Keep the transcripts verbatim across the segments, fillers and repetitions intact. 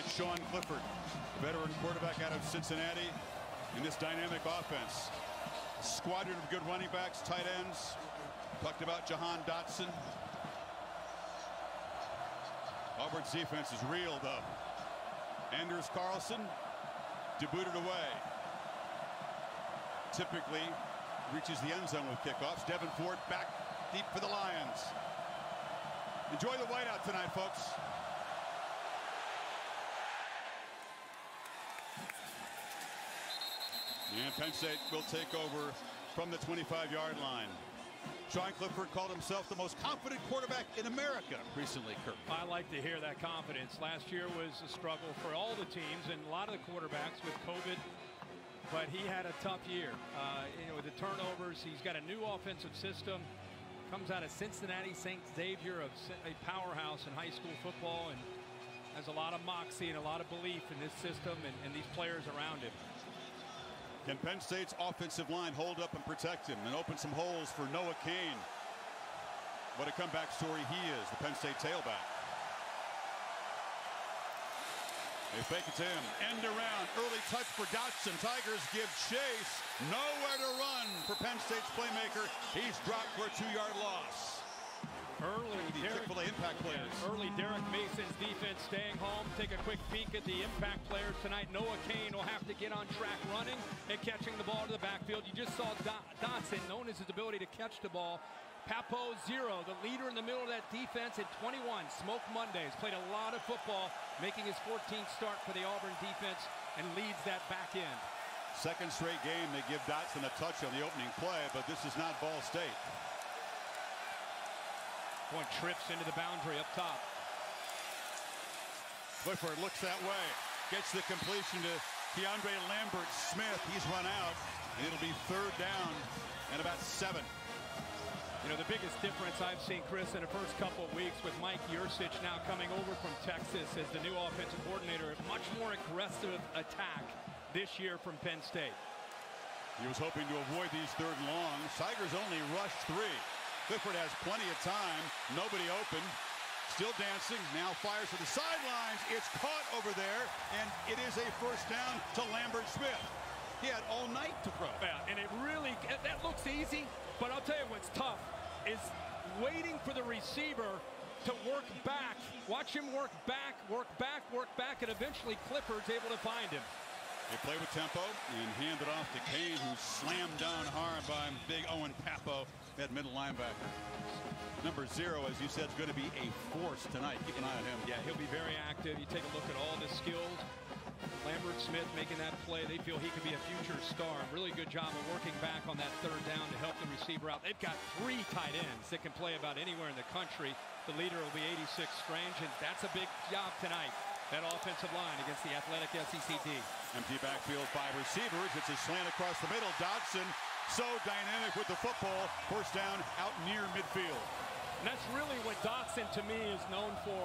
at Sean Clifford, the veteran quarterback out of Cincinnati, in this dynamic offense. A squadron of good running backs, tight ends. Talked about Jahan Dotson. Auburn's defense is real, though. Anders Carlson debuted away. Typically reaches the end zone with kickoffs. Devin Ford back deep for the Lions. Enjoy the whiteout tonight, folks. And Penn State will take over from the twenty-five yard line. Sean Clifford called himself the most confident quarterback in America recently, Kirk. I like to hear that confidence. Last year was a struggle for all the teams and a lot of the quarterbacks with COVID, but he had a tough year. Uh, you know, with the turnovers, he's got a new offensive system. Comes out of Cincinnati, Saint Xavier, of a powerhouse in high school football, and has a lot of moxie and a lot of belief in this system and, and these players around him. Can Penn State's offensive line hold up and protect him and open some holes for Noah Kane? What a comeback story he is, the Penn State tailback. They fake it to him. End around. Early touch for Dotson. Tigers give chase. Nowhere to run for Penn State's playmaker. He's dropped for a two yard loss. Early Derek, Chick-fil-A impact players. Early Derek Mason's defense staying home. Take a quick peek at the impact players tonight. Noah Kane will have to get on track running and catching the ball to the backfield. You just saw Dotson, known as his ability to catch the ball. Papo Zero, the leader in the middle of that defense at twenty-one. Smoke Mondays played a lot of football, making his fourteenth start for the Auburn defense and leads that back end. Second straight game they give Dotson a touch on the opening play, but this is not Ball State. One trips into the boundary up top. Clifford looks that way, gets the completion to DeAndre Lambert Smith. He's run out, and it'll be third down and about seven. You know, the biggest difference I've seen, Chris, in the first couple of weeks with Mike Yurcich now coming over from Texas as the new offensive coordinator, a much more aggressive attack this year from Penn State. He was hoping to avoid these third and long. Tigers only rushed three. Clifford has plenty of time. Nobody open. Still dancing. Now fires to the sidelines. It's caught over there, and it is a first down to Lambert Smith. He had all night to throw. Yeah, and it really, that looks easy, but I'll tell you what's tough is waiting for the receiver to work back. Watch him work back, work back, work back, and eventually Clifford's able to find him. They play with tempo and hand it off to Kane, who slammed down hard by big Owen Papo, that middle linebacker. Number zero, as you said, is going to be a force tonight. Keep an eye on him. Yeah, he'll be very active. You take a look at all the skills. Lambert Smith making that play. They feel he could be a future star. Really good job of working back on that third down to help the receiver out. They've got three tight ends that can play about anywhere in the country. The leader will be eighty-six Strange, and that's a big job tonight. That offensive line against the athletic S E C team. Empty backfield, five receivers. It's a slant across the middle. Dotson, so dynamic with the football. First down out near midfield. And that's really what Dotson, to me, is known for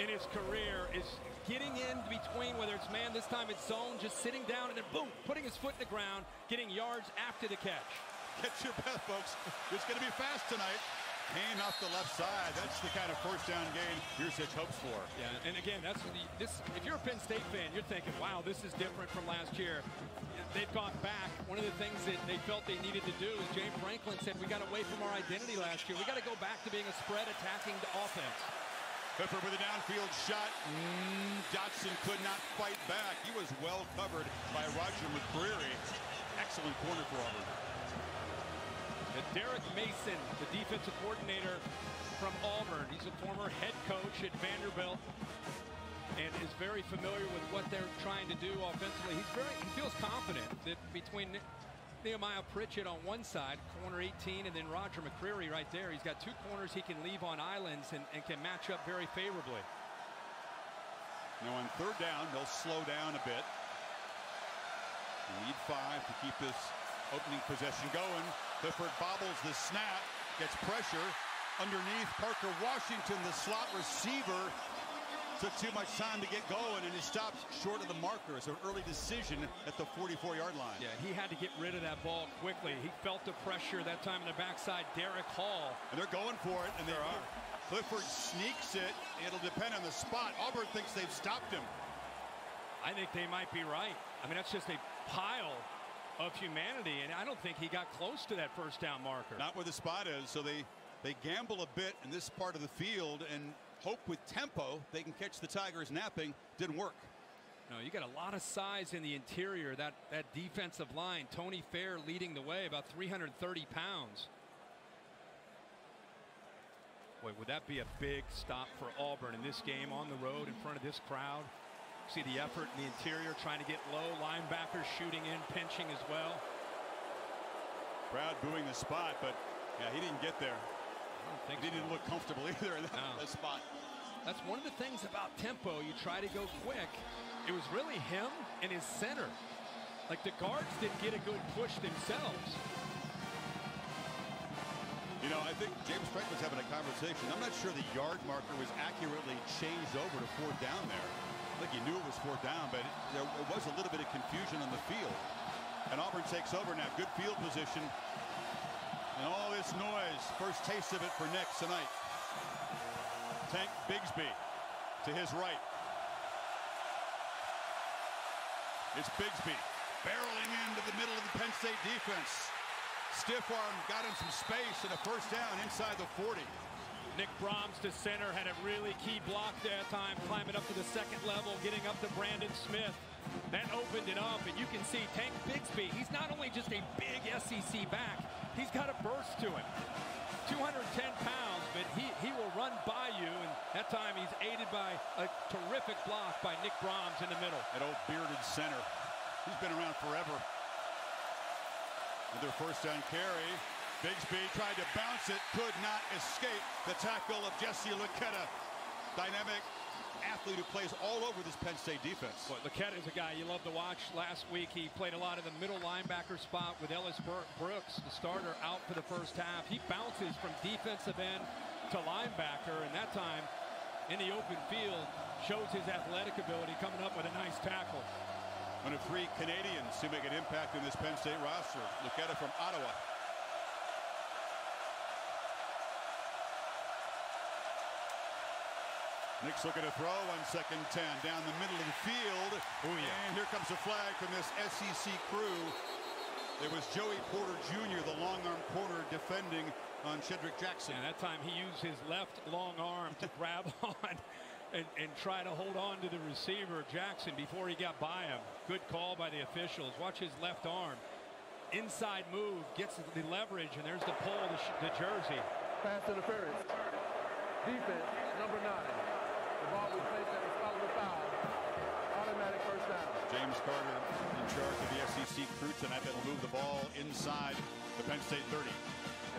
in his career, is getting in between, whether it's man, this time it's zone, just sitting down and then boom, putting his foot in the ground, getting yards after the catch. Get your breath, folks. It's going to be fast tonight. Kane off the left side. That's the kind of first down gain Yurcich hopes for. Yeah, and again, that's the, this. If you're a Penn State fan, you're thinking, "Wow, this is different from last year." They've gone back. One of the things that they felt they needed to do is James Franklin said, "We got away from our identity last year. We got to go back to being a spread attacking offense." Clifford with a downfield shot. Mm, Dotson could not fight back. He was well covered by Roger McCreary. Excellent corner for Auburn. Derek Mason, the defensive coordinator from Auburn. He's a former head coach at Vanderbilt and is very familiar with what they're trying to do offensively. He's very, he feels confident that between Nehemiah Pritchett on one side, corner eighteen, and then Roger McCreary right there, he's got two corners he can leave on islands and, and can match up very favorably. Now on third down, they'll slow down a bit. They need five to keep this opening possession going. Clifford bobbles the snap, gets pressure underneath Parker Washington, the slot receiver. Took too much time to get going, and he stopped short of the marker. It's an early decision at the forty-four yard line. Yeah, he had to get rid of that ball quickly. He felt the pressure that time in the backside. Derek Hall. And they're going for it, and they are. Clifford sneaks it. It'll depend on the spot. Auburn thinks they've stopped him. I think they might be right. I mean, that's just a pile of humanity, and I don't think he got close to that first down marker. Not where the spot is, so they they gamble a bit in this part of the field and hope with tempo they can catch the Tigers napping. Didn't work. No, you got a lot of size in the interior, that that defensive line. Tony Fair leading the way, about three hundred thirty pounds. Boy, would that be a big stop for Auburn in this game on the road in front of this crowd. See the effort in the interior, trying to get low. Linebackers shooting in, pinching as well. Crowd booing the spot, but yeah, he didn't get there. I don't think he so. Didn't look comfortable either in that no. spot. That's one of the things about tempo. You try to go quick. It was really him and his center. Like, the guards didn't get a good push themselves. You know, I think James Franklin's having a conversation. I'm not sure the yard marker was accurately changed over to fourth down there. I think he knew it was fourth down, but there was a little bit of confusion on the field. And Auburn takes over now. Good field position. And all this noise, first taste of it for Nix tonight. Tank Bigsby to his right. It's Bigsby barreling into the middle of the Penn State defense. Stiff arm got him some space and a first down inside the forty. Nick Brahms to center, had a really key block that time, climbing up to the second level, getting up to Brandon Smith. That opened it up, and you can see Tank Bigsby, he's not only just a big S E C back, he's got a burst to him. two hundred ten pounds, but he, he will run by you, and that time he's aided by a terrific block by Nick Brahms in the middle. That old bearded center, he's been around forever. With their first down carry, Bigsby tried to bounce it, could not escape the tackle of Jesse Luketa. Dynamic athlete who plays all over this Penn State defense. Boy, Luketa is a guy you love to watch. Last week he played a lot of the middle linebacker spot with Ellis Brooks, the starter, out for the first half. He bounces from defensive end to linebacker, and that time in the open field shows his athletic ability, coming up with a nice tackle. One of three Canadians who make an impact in this Penn State roster. Luketa from Ottawa. Nix looking to throw on second ten down the middle of the field. Oh yeah! And here comes a flag from this S E C crew. It was Joey Porter Junior, the long arm corner, defending on Shedrick Jackson. And that time he used his left long arm to grab on and, and try to hold on to the receiver Jackson before he got by him. Good call by the officials. Watch his left arm. Inside move, gets the leverage, and there's the pull of the, the jersey. Pass interference. Defense number nine. Automatic first down. James Carter in charge of the S E C crew tonight. That'll move the ball inside the Penn State thirty.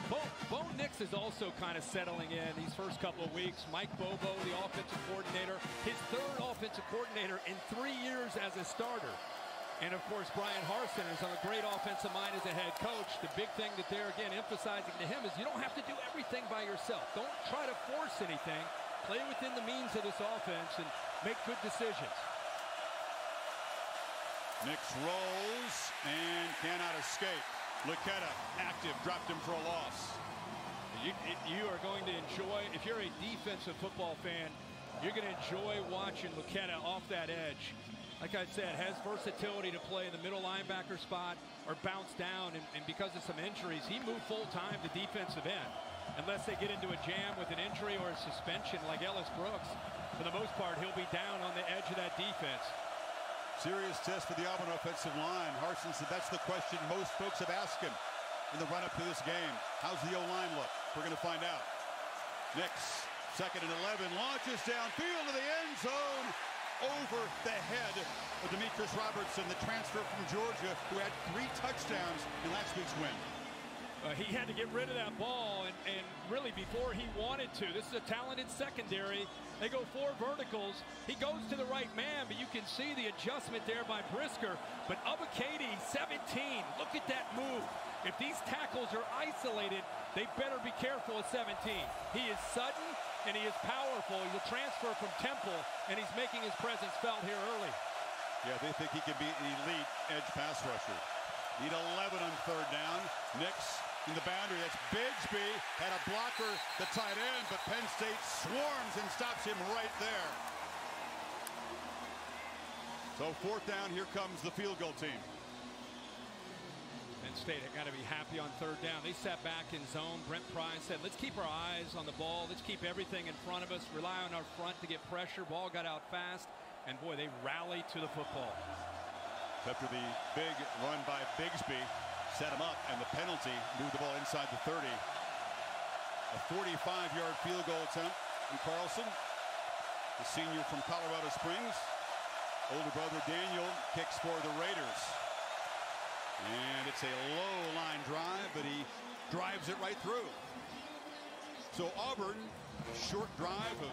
Bo, Bo Nix is also kind of settling in these first couple of weeks. Mike Bobo, the offensive coordinator, his third offensive coordinator in three years as a starter. And of course, Brian Harsin is on a great offensive mind as a head coach. The big thing that they're again emphasizing to him is you don't have to do everything by yourself. Don't try to force anything. Play within the means of this offense and make good decisions. Nix rolls and cannot escape. Luketa active, dropped him for a loss. You, you are going to enjoy, if you're a defensive football fan, you're going to enjoy watching Luketa off that edge. Like I said, has versatility to play in the middle linebacker spot or bounce down, and, and because of some injuries, he moved full-time to defensive end. Unless they get into a jam with an injury or a suspension like Ellis Brooks, for the most part, he'll be down on the edge of that defense. Serious test for the Auburn offensive line. Harsin said that's the question most folks have asked him in the run-up to this game. How's the O-line look? We're going to find out. Nix, second and eleven, launches downfield to the end zone, over the head of Demetrius Robertson, the transfer from Georgia, who had three touchdowns in last week's win. Uh, he had to get rid of that ball, and, and really before he wanted to. This is a talented secondary. They go four verticals. He goes to the right man, but you can see the adjustment there by Brisker. But Abakadi, seventeen, look at that move. If these tackles are isolated, they better be careful at seventeen. He is sudden, and he is powerful. He's a transfer from Temple, and he's making his presence felt here early. Yeah, they think he can be an elite edge pass rusher. Need eleven on third down. Nix in the boundary. That's Bigsby. Had a blocker, the tight end, but Penn State swarms and stops him right there. So fourth down, here comes the field goal team. Penn State have got to be happy on third down. They sat back in zone. Brent Pry said, let's keep our eyes on the ball. Let's keep everything in front of us. Rely on our front to get pressure. Ball got out fast. And, boy, they rallied to the football. After the big run by Bigsby, set him up, and the penalty moved the ball inside the thirty. A forty-five yard field goal attempt from Carlson, the senior from Colorado Springs. Older brother Daniel kicks for the Raiders. And it's a low line drive, but he drives it right through. So Auburn, short drive of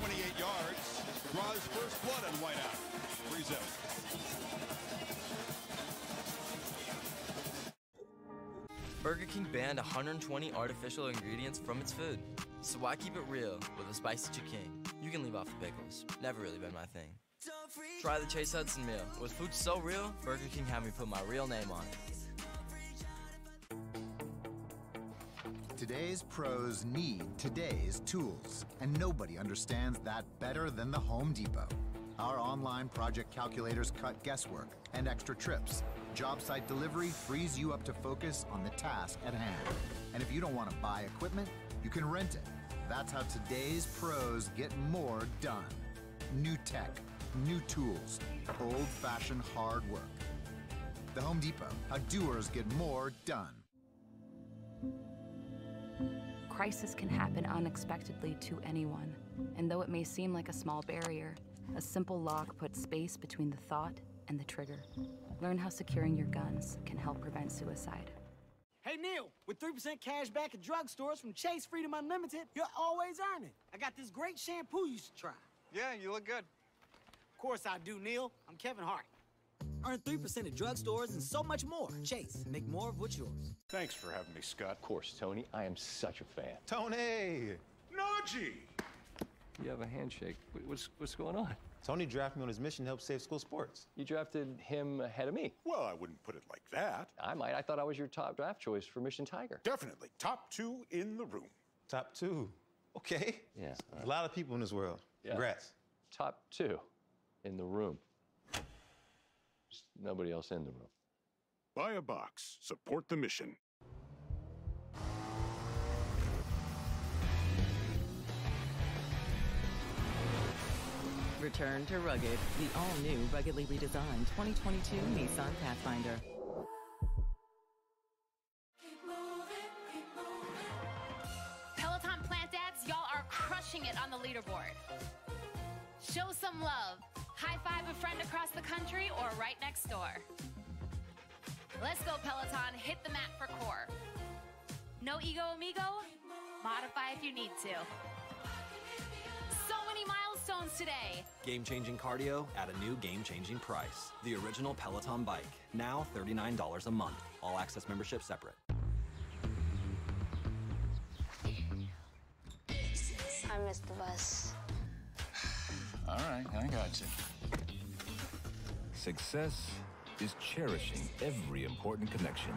twenty-eight yards, draws first blood on Whiteout. three zip. Burger King banned one hundred twenty artificial ingredients from its food. So why keep it real with a spicy chicken? You can leave off the pickles. Never really been my thing. Try the Chase Hudson meal. With food so real, Burger King had me put my real name on it. Today's pros need today's tools, and nobody understands that better than the Home Depot. Our online project calculators cut guesswork and extra trips. Job site delivery frees you up to focus on the task at hand. And if you don't want to buy equipment, you can rent it. That's how today's pros get more done. New tech. New tools, old-fashioned hard work. The Home Depot, how doers get more done. Crisis can happen unexpectedly to anyone, and though it may seem like a small barrier, a simple lock puts space between the thought and the trigger. Learn how securing your guns can help prevent suicide. Hey, Neil, with three percent cash back at drugstores from Chase Freedom Unlimited, you're always earning. I got this great shampoo you should try. Yeah, you look good. Of course I do, Neil. I'm Kevin Hart. Earn three percent at drugstores and so much more. Chase, make more of what's yours. Thanks for having me, Scott. Of course, Tony. I am such a fan. Tony! Noji! You have a handshake. What's, what's going on? Tony drafted me on his mission to help save school sports. You drafted him ahead of me. Well, I wouldn't put it like that. I might. I thought I was your top draft choice for Mission Tiger. Definitely. Top two in the room. Top two. Okay. Yeah. Right. A lot of people in this world. Yeah. Congrats. Top two. In the room. There's nobody else in the room. Buy a box. Support the mission. Return to rugged. The all-new, ruggedly redesigned twenty twenty-two Nissan Pathfinder. Peloton Plant Dads, y'all are crushing it on the leaderboard. Show some love. High-five a friend across the country or right next door. Let's go, Peloton. Hit the mat for core. No ego, amigo. Modify if you need to. So many milestones today. Game-changing cardio at a new game-changing price. The original Peloton bike. Now thirty-nine dollars a month. All access membership separate. I missed the bus. All right, I got you. Success is cherishing every important connection.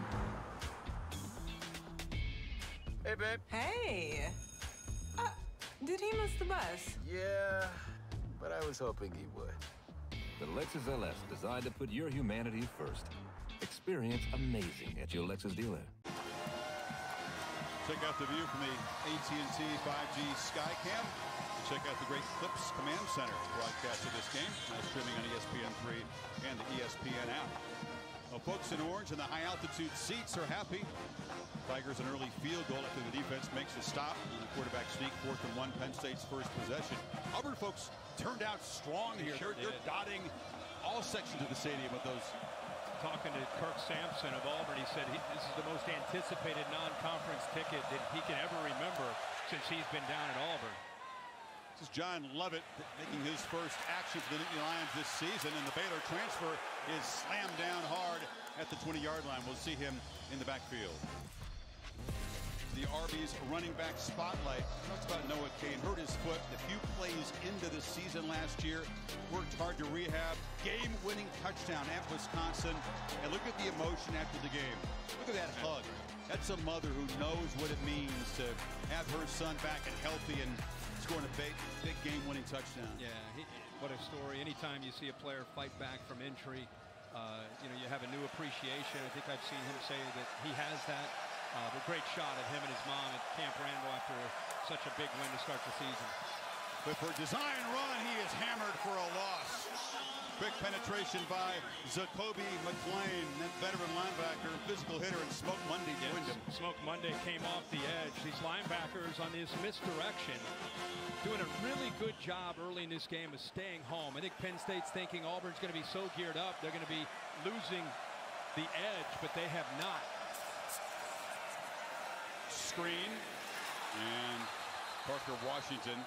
Hey, babe. Hey. Uh, did he miss the bus? Yeah, but I was hoping he would. The Lexus L S, designed to put your humanity first. Experience amazing at your Lexus dealer. Check out the view from the A T and T five G Skycam. Check out the great Clips Command Center broadcast of this game, now streaming on E S P N three and the E S P N app. Well, folks in orange and the high-altitude seats are happy. Tigers an early field goal after the defense makes a stop. And the quarterback sneak, fourth and one, Penn State's first possession. Auburn folks turned out strong here. Sure they're, they're dotting all sections of the stadium with those. Talking to Kirk Sampson of Auburn, he said he, this is the most anticipated non-conference ticket that he can ever remember since he's been down at Auburn. This is John Lovett making his first action for the Nittany Lions this season, and the Baylor transfer is slammed down hard at the twenty yard line. We'll see him in the backfield. The Arby's running back spotlight. Talks about Noah Kane. Hurt his foot. The few plays into the season last year. Worked hard to rehab. Game-winning touchdown at Wisconsin. And look at the emotion after the game. Look at that hug. That's a mother who knows what it means to have her son back and healthy and scoring a big, big game-winning touchdown. Yeah, he, What a story. Anytime you see a player fight back from injury, uh, you know, you have a new appreciation. I think I've seen him say that he has that. Uh, but great shot of him and his mom at Camp Randall after such a big win to start the season. But for design run, he is hammered for a loss. Quick penetration by Zacoby McClain, that veteran linebacker, physical hitter, and Smoke Monday joined him. Smoke Monday came off the edge. These linebackers on this misdirection doing a really good job early in this game of staying home. I think Penn State's thinking Auburn's going to be so geared up, they're going to be losing the edge, but they have not. Screen and Parker Washington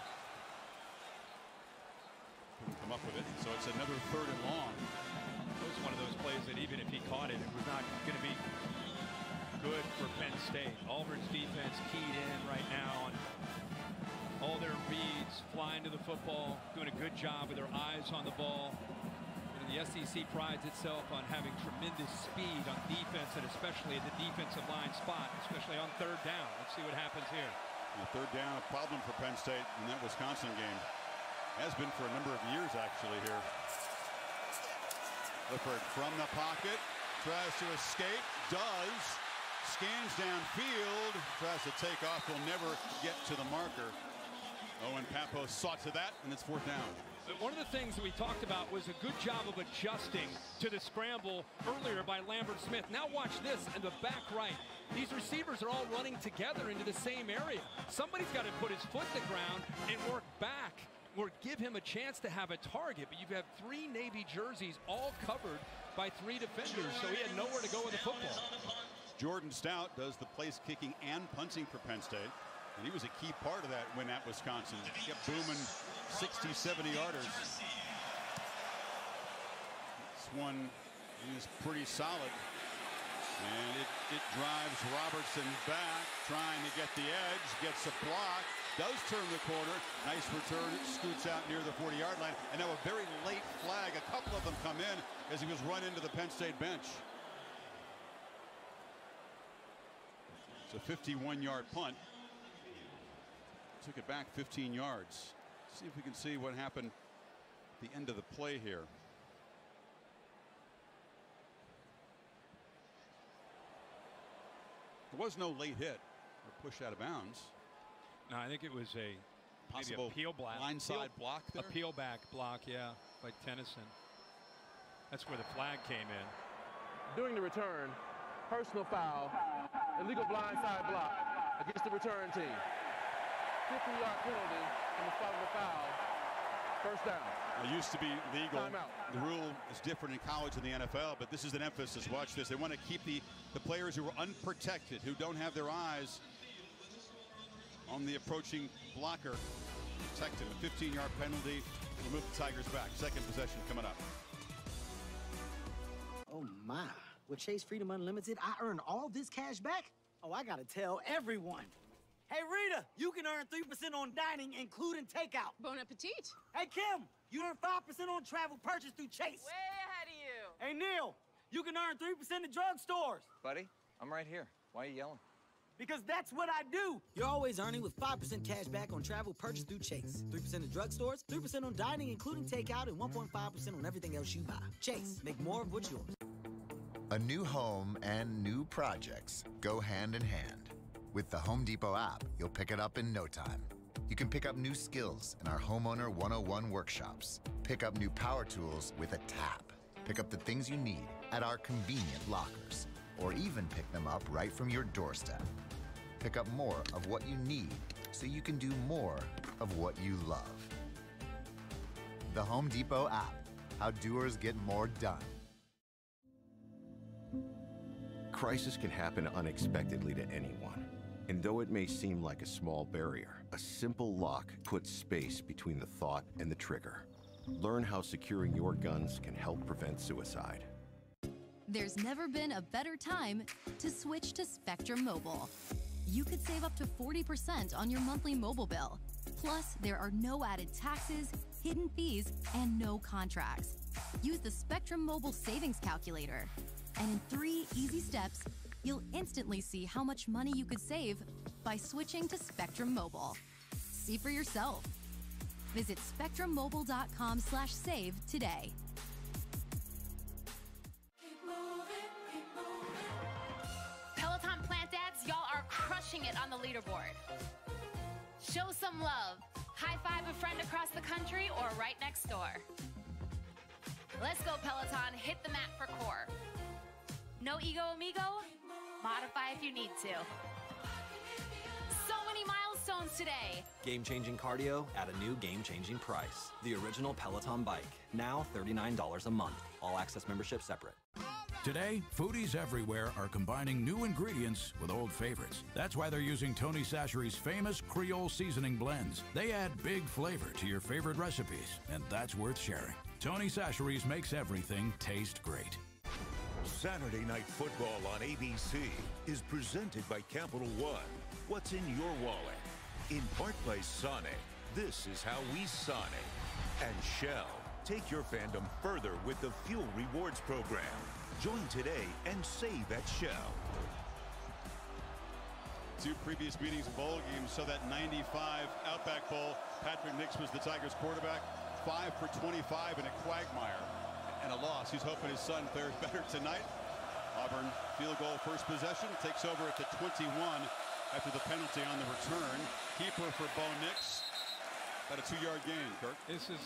couldn't come up with it, so it's another third and long. It was one of those plays that even if he caught it, it was not going to be good for Penn State. Auburn's defense keyed in right now on all their reads, flying to the football, doing a good job with their eyes on the ball. The S E C prides itself on having tremendous speed on defense, and especially at the defensive line spot, especially on third down. Let's see what happens here. The third down, a problem for Penn State in that Wisconsin game. Has been for a number of years, actually, here. Clifford from the pocket, tries to escape, does, scans downfield, tries to take off, will never get to the marker. Owen Pappo saw to that, and it's fourth down. One of the things that we talked about was a good job of adjusting to the scramble earlier by Lambert Smith. Now watch this in the back right. These receivers are all running together into the same area. Somebody's got to put his foot in the ground and work back or give him a chance to have a target. But you have three Navy jerseys all covered by three defenders, so he had nowhere to go with the football. Jordan Stout does the place kicking and punting for Penn State. And he was a key part of that win at Wisconsin. He kept booming sixty, seventy yarders. This one is pretty solid. And it, it drives Robertson back, trying to get the edge, gets a block, does turn the corner. Nice return, scoots out near the forty yard line. And now a very late flag. A couple of them come in as he was run into the Penn State bench. It's a fifty-one yard punt. Took it back fifteen yards. See if we can see what happened at the end of the play here. There was no late hit or push out of bounds. No, I think it was a possible peel block, blindside block there. A peel back block, yeah, like Tennyson. That's where the flag came in. During the return, personal foul, illegal blindside block against the return team. fifty yard penalty and the foul, the foul. First down. It used to be legal. The rule is different in college and the N F L, but this is an emphasis. Watch this. They want to keep the, the players who are unprotected, who don't have their eyes on the approaching blocker protected. A fifteen yard penalty. Remove the Tigers back. Second possession coming up. Oh, my. With Chase Freedom Unlimited, I earn all this cash back? Oh, I got to tell everyone. Hey, Rita, you can earn three percent on dining, including takeout. Bon appetit. Hey, Kim, you earn five percent on travel purchase through Chase. Way ahead of you. Hey, Neil, you can earn three percent at drugstores. Buddy, I'm right here. Why are you yelling? Because that's what I do. You're always earning with five percent cash back on travel purchase through Chase. three percent at drugstores, three percent on dining, including takeout, and one point five percent on everything else you buy. Chase, make more of what's yours. A new home and new projects go hand in hand. With the Home Depot app, you'll pick it up in no time. You can pick up new skills in our Homeowner one oh one workshops. Pick up new power tools with a tap. Pick up the things you need at our convenient lockers, or even pick them up right from your doorstep. Pick up more of what you need so you can do more of what you love. The Home Depot app, how doers get more done. Crisis can happen unexpectedly to anyone. And though it may seem like a small barrier, a simple lock puts space between the thought and the trigger. Learn how securing your guns can help prevent suicide. There's never been a better time to switch to Spectrum Mobile. You could save up to forty percent on your monthly mobile bill. Plus, there are no added taxes, hidden fees, and no contracts. Use the Spectrum Mobile Savings Calculator, and in three easy steps, you'll instantly see how much money you could save by switching to Spectrum Mobile. See for yourself. Visit spectrum mobile dot com slash save today. Peloton Plant Ads, y'all are crushing it on the leaderboard. Show some love. High five a friend across the country or right next door. Let's go, Peloton. Hit the mat for core. No ego, amigo. Modify if you need to. So many milestones today. Game-changing cardio at a new game-changing price. The original Peloton bike. Now thirty-nine dollars a month. All access membership separate. Today, foodies everywhere are combining new ingredients with old favorites. That's why they're using Tony Sachery's famous Creole seasoning blends. They add big flavor to your favorite recipes, and that's worth sharing. Tony Sachery's makes everything taste great. Saturday Night Football on A B C is presented by Capital One. What's in your wallet? In part by Sonic. This is how we Sonic. And Shell. Take your fandom further with the Fuel Rewards program. Join today and save at Shell. Two previous meetings of bowl games, so that ninety-five Outback Bowl, Patrick Nix was the Tigers quarterback, five for twenty-five in a quagmire and a loss. He's hoping his son fares better tonight. Auburn field goal first possession, takes over at the twenty-one after the penalty on the return. Keeper for Bo Nix. About a two-yard gain, Kirk. This is,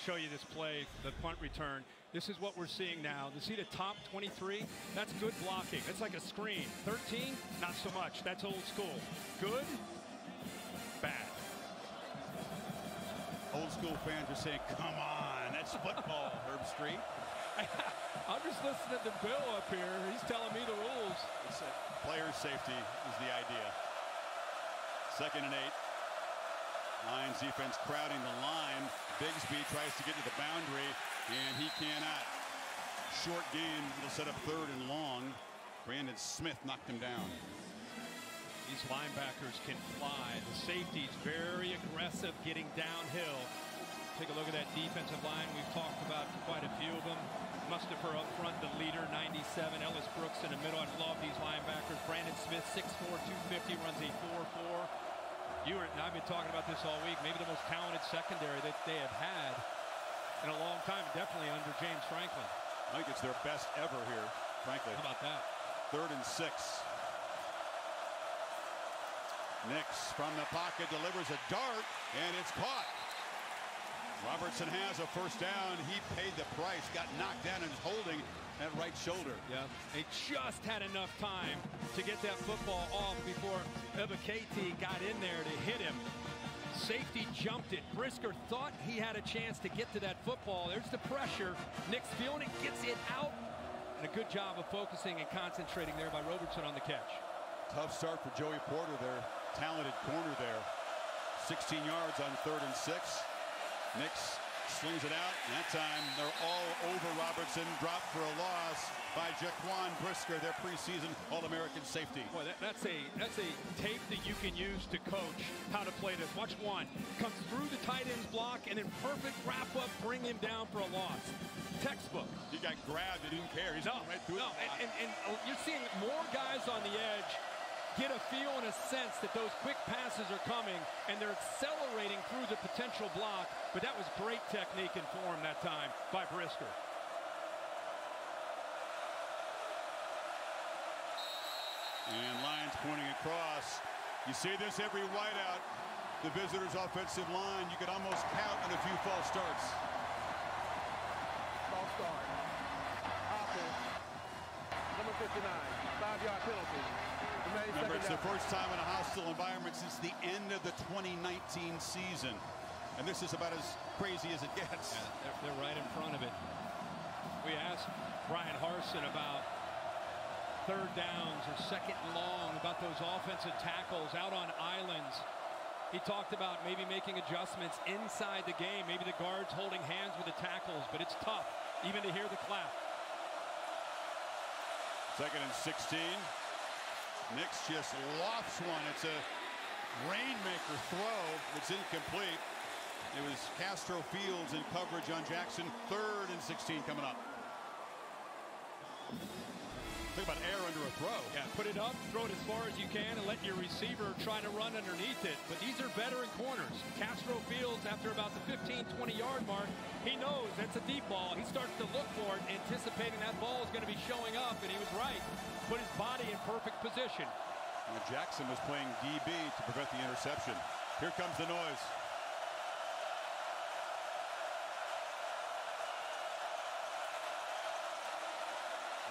show you this play, the punt return. This is what we're seeing now. You see the top twenty-three? That's good blocking. It's like a screen. thirteen? Not so much. That's old school. Good, bad. Old school fans are saying, come on, that's football, Herb Street. I'm just listening to Bill up here. He's telling me the rules. It's a, player safety is the idea. Second and eight. Lions defense crowding the line. Bigsby tries to get to the boundary, and he cannot. Short gain. It'll set up third and long. Brandon Smith knocked him down. These linebackers can fly. The safety's very aggressive getting downhill. Take a look at that defensive line. We've talked about quite a few of them. Mustafa up front, the leader, ninety-seven. Ellis Brooks in the middle. I love these linebackers. Brandon Smith, six four, two fifty, runs a four four. Ewart, and I've been talking about this all week, maybe the most talented secondary that they have had in a long time, definitely under James Franklin. I think it's their best ever here, frankly. How about that? Third and six. Nix from the pocket delivers a dart, and it's caught. Robertson has a first down. He paid the price, got knocked down, and is holding that right shoulder. Yeah, they just had enough time to get that football off before Ebiketie got in there to hit him. Safety jumped it. Brisker thought he had a chance to get to that football. There's the pressure. Nix feeling it, gets it out. And a good job of focusing and concentrating there by Robertson on the catch. Tough start for Joey Porter, their talented corner there. sixteen yards on third and six. Nix slings it out, and that time they're all over Robertson. Dropped for a loss by Jaquan Brisker, their preseason All-American safety. Boy, that, that's a that's a tape that you can use to coach how to play this. Watch one. Comes through the tight end's block, and in perfect wrap-up, bring him down for a loss. Textbook. He got grabbed, he didn't care. He's no, right through no, and, and, and you're seeing more guys on the edge get a feel and a sense that those quick passes are coming, and they're accelerating through the potential block. But that was great technique and form that time by Brisker. And Lions pointing across. You see this every wideout. The visitors' offensive line. You could almost count on a few false starts. False start. Offense. Number fifty-nine. Five-yard penalty. Remember, it's the first time in a hostile environment since the end of the twenty nineteen season. And this is about as crazy as it gets. Yeah, they're, they're right in front of it. We asked Brian Harsin about third downs or second long, about those offensive tackles out on islands. He talked about maybe making adjustments inside the game, maybe the guards holding hands with the tackles, but it's tough even to hear the clap. Second and sixteen. Nix just lofts one. It's a rainmaker throw. It's incomplete. It was Castro Fields in coverage on Jackson. Third and sixteen coming up. Talk about air under a throw. Yeah, put it up, throw it as far as you can, and let your receiver try to run underneath it. But these are veteran corners. Castro Fields, after about the fifteen, twenty-yard mark, he knows that's a deep ball. He starts to look for it, anticipating that ball is going to be showing up, and he was right. Put his body in perfect position. And Jackson was playing D B to prevent the interception. Here comes the noise.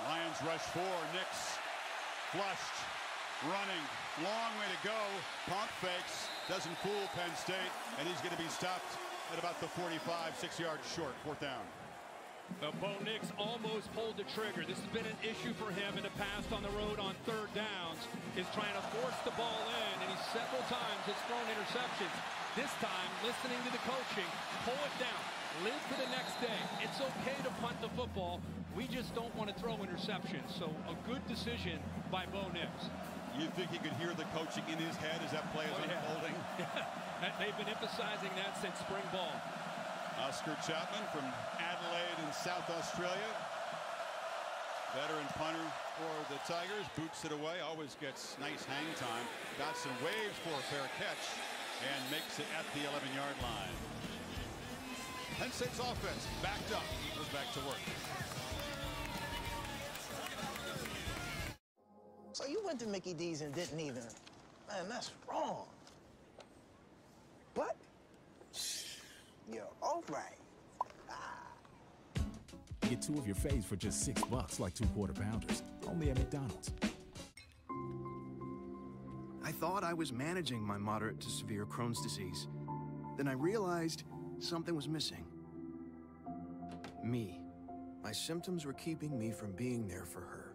Lions rush four. Nix flushed, running, long way to go. Pump fakes, doesn't fool Penn State, and he's going to be stopped at about the forty-five, six yards short, fourth down. Well, Bo Nix almost pulled the trigger. This has been an issue for him in the past on the road on third downs, is trying to force the ball in, and he several times has thrown interceptions. This time, listening to the coaching, pull it down, live for the next day. It's okay to punt the football. We just don't want to throw interceptions. So a good decision by Bo Nix. You think he could hear the coaching in his head as that play is oh, unfolding? Yeah. They've been emphasizing that since spring ball. Oscar Chapman from Adelaide in South Australia. Veteran punter for the Tigers. Boots it away. Always gets nice hang time. Dotson waves for a fair catch and makes it at the eleven-yard line. Penn State's offense backed up. Eagles back to work. So you went to Mickey D's and didn't even. Man, that's wrong. But you're all right. Ah. Get two of your faves for just six bucks, like two quarter pounders, only at McDonald's. I thought I was managing my moderate to severe Crohn's disease. Then I realized something was missing. Me. My symptoms were keeping me from being there for her.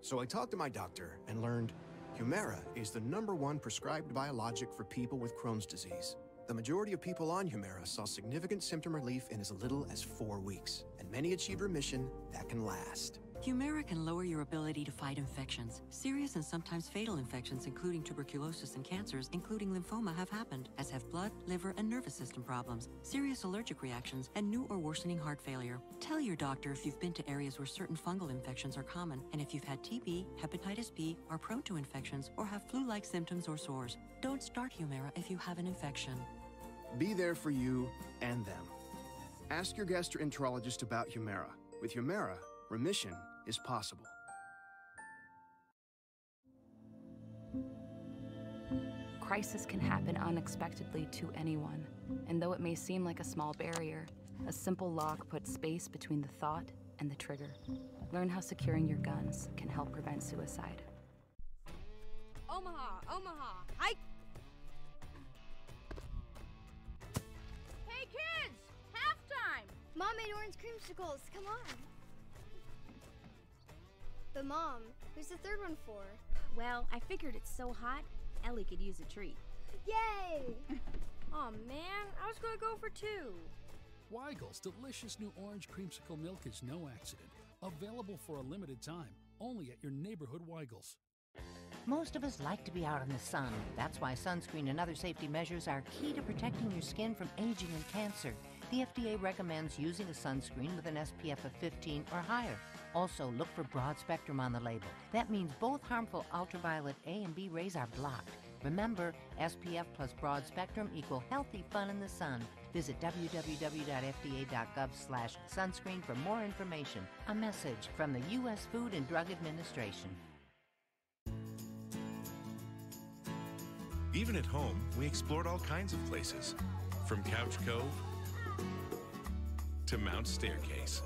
So I talked to my doctor and learned Humira is the number one prescribed biologic for people with Crohn's disease. The majority of people on Humira saw significant symptom relief in as little as four weeks, and many achieve remission that can last. Humira can lower your ability to fight infections. Serious and sometimes fatal infections, including tuberculosis and cancers, including lymphoma, have happened, as have blood, liver, and nervous system problems, serious allergic reactions, and new or worsening heart failure. Tell your doctor if you've been to areas where certain fungal infections are common, and if you've had T B, hepatitis B, are prone to infections, or have flu-like symptoms or sores. Don't start Humira if you have an infection. Be there for you and them. Ask your gastroenterologist about Humira. With Humira, remission is possible. Crisis can happen unexpectedly to anyone, and though it may seem like a small barrier, a simple lock puts space between the thought and the trigger. Learn how securing your guns can help prevent suicide. Omaha, Omaha, hike! Hey kids, halftime! Mom made orange creamsicles, come on. But Mom, who's the third one for? Well, I figured it's so hot, Ellie could use a treat. Yay! Aw, man, I was gonna go for two. Weigel's delicious new orange creamsicle milk is no accident. Available for a limited time, only at your neighborhood Weigel's. Most of us like to be out in the sun. That's why sunscreen and other safety measures are key to protecting your skin from aging and cancer. The F D A recommends using a sunscreen with an S P F of fifteen or higher. Also, look for broad spectrum on the label. That means both harmful ultraviolet A and B rays are blocked. Remember, S P F plus broad spectrum equal healthy fun in the sun. Visit w w w dot f d a dot gov slash sunscreen for more information. A message from the U S Food and Drug Administration. Even at home, we explored all kinds of places, from Couch Cove to Mount Staircase.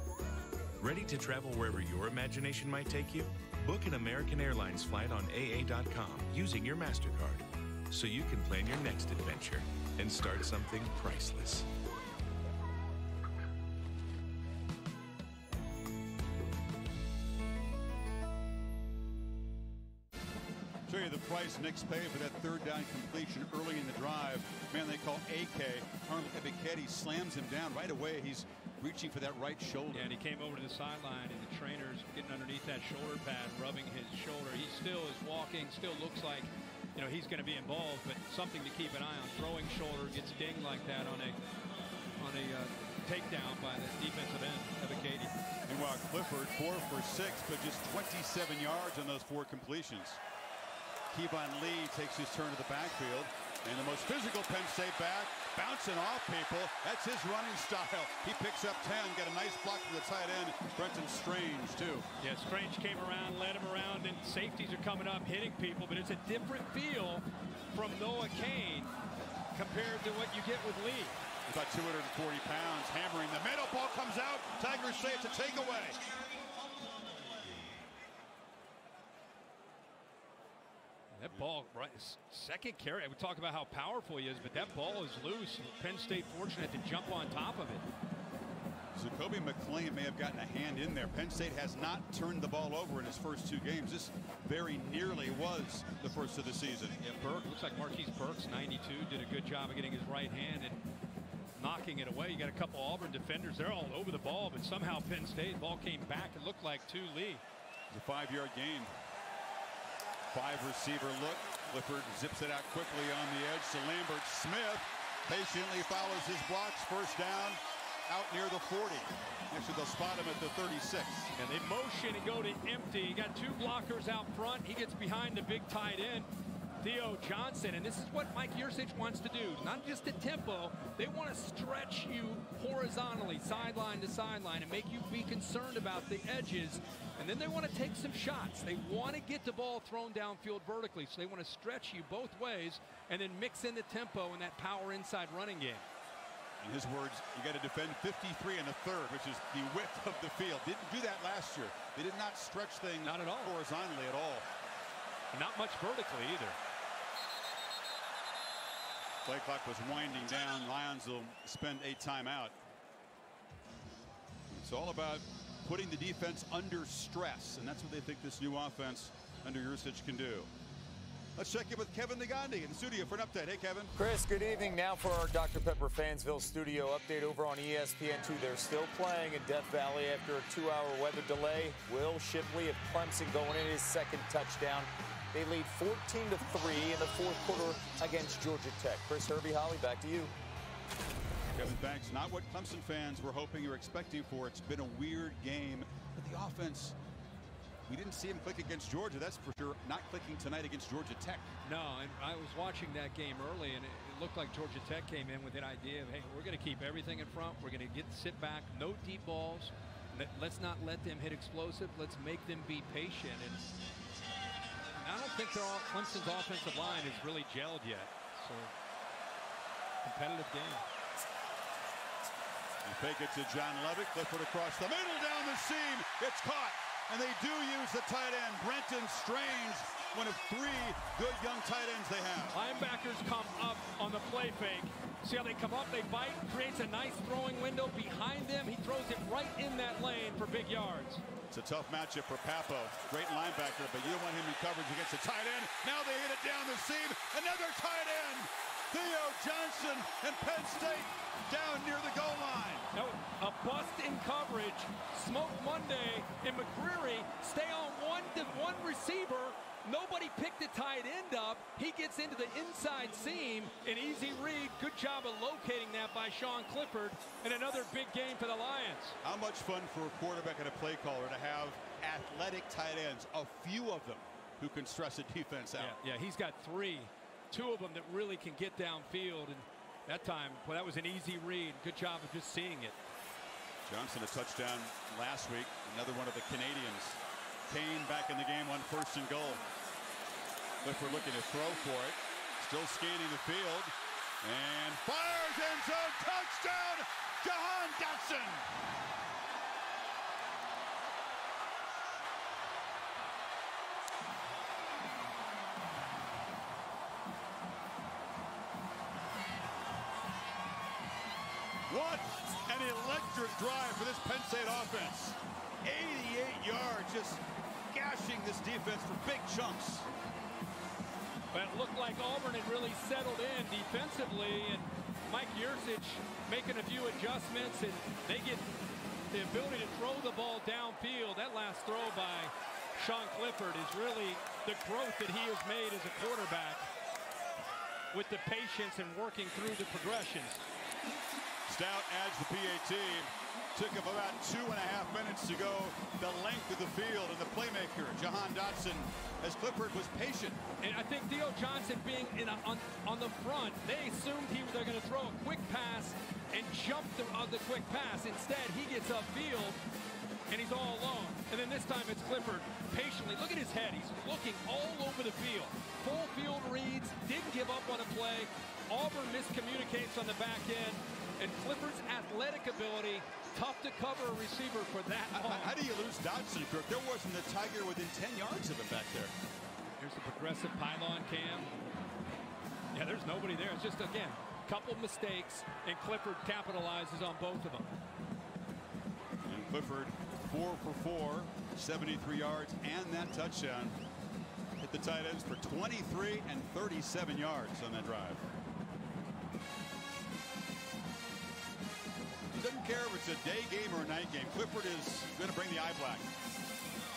Ready to travel wherever your imagination might take you? Book an American Airlines flight on A A dot com using your MasterCard, so you can plan your next adventure and start something priceless. Show you the price Nix paid for that third down completion early in the drive. Man, they call A K. Harlan Ebiketie slams him down right away. He's reaching for that right shoulder. Yeah, and he came over to the sideline, and the trainer's getting underneath that shoulder pad, rubbing his shoulder. He still is walking, still looks like, you know, he's going to be involved, but something to keep an eye on. Throwing shoulder, gets dinged like that on a on a uh, takedown by the defensive end, Ebiketie. Meanwhile, Clifford, four for six, but just twenty-seven yards on those four completions. Kevon Lee takes his turn to the backfield. And the most physical Penn State back, bouncing off people. That's his running style. He picks up ten, got a nice block from the tight end, Brenton Strange, too. Yeah, Strange came around, led him around, and safeties are coming up, hitting people. But it's a different feel from Noah Kane compared to what you get with Lee. About two hundred forty pounds, hammering the middle. Ball comes out. Tigers say it's a takeaway. That ball, right, second carry. We talk about how powerful he is, but that ball is loose. Penn State fortunate to jump on top of it. Zacoby McClain may have gotten a hand in there. Penn State has not turned the ball over in his first two games. This very nearly was the first of the season. Yeah, Burke, looks like Marquise Burke's ninety-two, did a good job of getting his right hand and knocking it away. You got a couple Auburn defenders. They're all over the ball, but somehow Penn State ball came back. It looked like to Lee. It's a five-yard gain. Five receiver look. Clifford zips it out quickly on the edge to Lambert Smith. Patiently follows his blocks. First down out near the forty. Actually, they'll spot him at the thirty-six. And they motion and go to empty. You got two blockers out front. He gets behind the big tight end, Theo Johnson. And this is what Mike Yurcich wants to do. Not just the tempo. They want to stretch you horizontally, sideline to sideline, and make you be concerned about the edges. And then they want to take some shots. They want to get the ball thrown downfield vertically. So they want to stretch you both ways and then mix in the tempo and that power inside running game. In his words, you got to defend fifty-three and a third, which is the width of the field. Didn't do that last year. They did not stretch things not at all. horizontally at all. And not much vertically either. Play clock was winding down. Lions will spend a timeout. It's all about putting the defense under stress, and that's what they think this new offense under Yurcich can do. Let's check in with Kevin Nagandi in the studio for an update. Hey, Kevin. Chris, good evening. Now for our Doctor Pepper Fansville studio update over on E S P N two. They're still playing in Death Valley after a two-hour weather delay. Will Shipley of Clemson going in his second touchdown. They lead fourteen to three in the fourth quarter against Georgia Tech. Chris, Herbie, Holly, back to you. Kevin, thanks. Not what Clemson fans were hoping or expecting for. It's been a weird game. But the offense, we didn't see him click against Georgia, that's for sure. Not clicking tonight against Georgia Tech. No, and I was watching that game early, and it looked like Georgia Tech came in with an idea of, hey, we're going to keep everything in front. We're going to get sit back, no deep balls. Let's not let them hit explosive. Let's make them be patient. And I don't think they're all, Clemson's offensive line is really gelled yet. So, competitive game. You fake it to John Lovett. Clifford across the middle, down the seam. It's caught. And they do use the tight end, Brenton Strange, one of three good young tight ends they have. Linebackers come up on the play fake. See how they come up, they bite, creates a nice throwing window behind them. He throws it right in that lane for big yards. It's a tough matchup for Papo. Great linebacker, but you don't want him in coverage against a tight end. Now they hit it down the seam. Another tight end. Theo Johnson and Penn State down near the goal line. Now, a bust in coverage. Smoke Monday and McCreary stay on one to one receiver. Nobody picked the tight end up. He gets into the inside seam. An easy read. Good job of locating that by Sean Clifford. And another big game for the Lions. How much fun for a quarterback and a play caller to have athletic tight ends, a few of them who can stress the defense out. Yeah, yeah, he's got three. Two of them that really can get downfield. And that time, well, that was an easy read. Good job of just seeing it. Johnson a touchdown last week. Another one of the Canadians. Kane back in the game on first and goal. Clifford looking to throw for it. Still scanning the field. And fires in zone. Touchdown, Jahan Dotson. What an electric drive for this Penn State offense. eighty-eight yards, just gashing this defense for big chunks. But it looked like Auburn had really settled in defensively, and Mike Yurcich making a few adjustments, and they get the ability to throw the ball downfield. That last throw by Sean Clifford is really the growth that he has made as a quarterback with the patience and working through the progressions. Stout adds the P A T. Took him about two and a half minutes minutes to go, the length of the field and the playmaker, Jahan Dotson, as Clifford was patient. And I think Theo Johnson being in a, on, on the front, they assumed he was going to throw a quick pass and jump the, of the quick pass. Instead, he gets upfield, and he's all alone. And then this time it's Clifford patiently. Look at his head. He's looking all over the field. Full field reads, didn't give up on a play. Auburn miscommunicates on the back end. And Clifford's athletic ability, tough to cover a receiver for that. How, how do you lose Dotson, Kirk? There wasn't a Tiger within ten yards of him back there. Here's the progressive pylon cam. Yeah, there's nobody there. It's just, again, a couple mistakes, and Clifford capitalizes on both of them. And Clifford, four for four, seventy-three yards, and that touchdown. Hit the tight ends for twenty-three and thirty-seven yards on that drive. Doesn't care if it's a day game or a night game. Clifford is going to bring the eye black.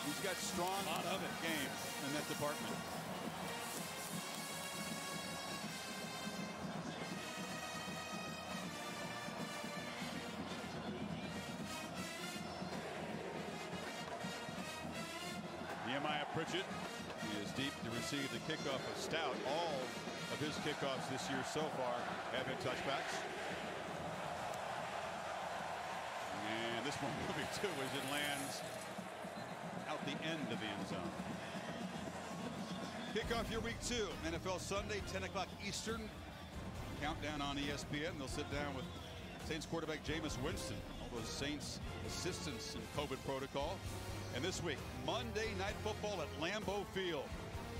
He's got strong of it. Game in that department. Nehemiah Pritchett is deep to receive the kickoff of Stout. All of his kickoffs this year so far have been touchbacks. This one moving too as it lands out the end of the end zone. Kickoff your week two, N F L Sunday, ten o'clock Eastern. Countdown on E S P N. They'll sit down with Saints quarterback Jameis Winston, all those Saints assistants in COVID protocol. And this week, Monday Night Football at Lambeau Field,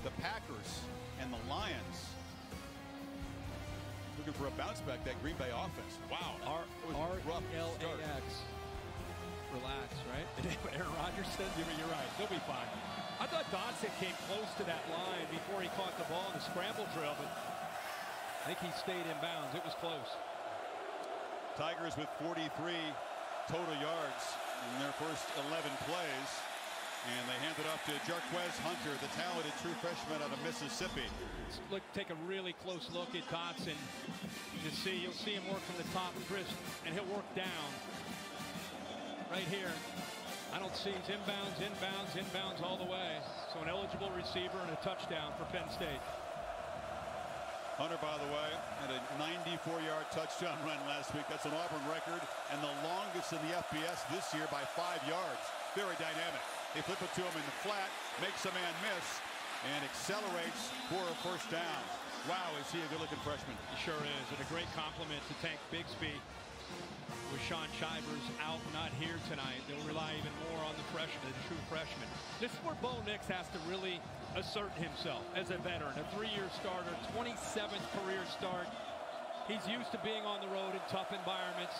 the Packers and the Lions. Looking for a bounce back, that Green Bay offense. Wow. R E L A X. Relax, right? What Aaron Rodgers said, you're right. They'll be fine. I thought Dotson came close to that line before he caught the ball in the scramble drill, but I think he stayed in bounds. It was close. Tigers with forty-three total yards in their first eleven plays, and they handed off to Jarquez Hunter, the talented true freshman out of Mississippi. Let's look, take a really close look at Dotson to see. You'll see him work from the top, Chris, and he'll work down. Right here, I don't see. It's inbounds, inbounds, inbounds all the way. So an eligible receiver and a touchdown for Penn State. Hunter, by the way, had a ninety-four yard touchdown run last week. That's an Auburn record and the longest in the F B S this year by five yards. Very dynamic. They flip it to him in the flat, makes a man miss, and accelerates for a first down. Wow, is he a good-looking freshman? He sure is, and a great compliment to Tank Bigsby. With Sean Shivers out, not here tonight, they'll rely even more on the freshman, the true freshman. This is where Bo Nix has to really assert himself as a veteran, a three-year starter, twenty-seventh career start. He's used to being on the road in tough environments.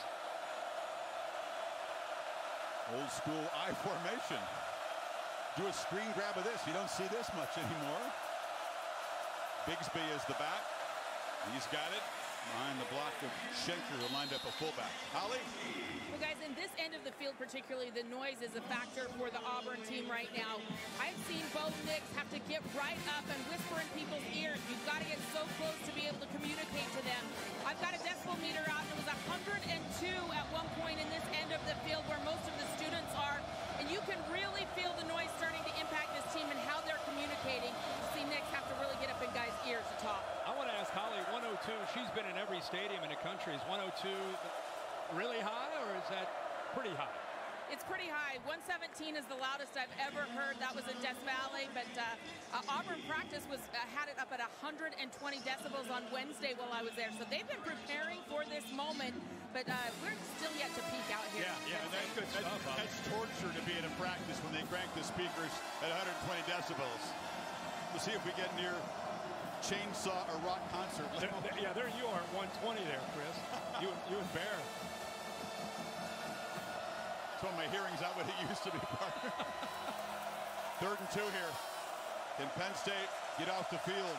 Old school I formation. Do a screen grab of this. You don't see this much anymore. Bigsby is the back. He's got it. Behind the block of Shanker, who lined up a fullback. Holly? Well, guys, in this end of the field particularly, the noise is a factor for the Auburn team right now. I've seen Bo Nix have to get right up and whisper in people's ears. You've got to get so close to be able to communicate to them. I've got a decibel meter out, and it was one hundred two at one point in this end of the field where most of the students are. And you can really feel the noise starting to impact this team and how they're communicating. You see Nix have to really get up in guys' ears to talk. I want to ask Holly, one oh two, she's been in every stadium in the country. Is one oh two really high, or is that pretty high? It's pretty high. one seventeen is the loudest I've ever heard. That was in Death Valley, but uh, uh, Auburn practice was uh, had it up at one hundred twenty decibels on Wednesday while I was there. So they've been preparing for this moment, but uh, we're still yet to peak out here. Yeah, yeah, that's good stuff. That's, that's torture to be in a practice when they crank the speakers at one hundred twenty decibels. We'll see if we get near chainsaw or rock concert. There, there, yeah, there you are at one twenty there, Chris. you, you and Bear. That's one of my hearings out what it used to be, Parker. Third and two here. Can Penn State get off the field,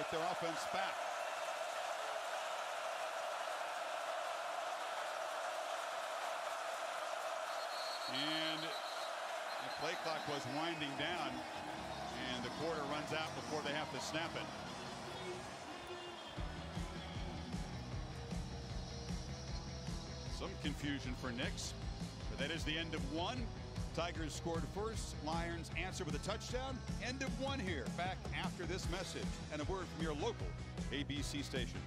get their offense back? And the play clock was winding down, and the quarter runs out before they have to snap it. Some confusion for Nix. That is the end of one. Tigers scored first. Lions answer with a touchdown. End of one here. Back after this message and a word from your local A B C station.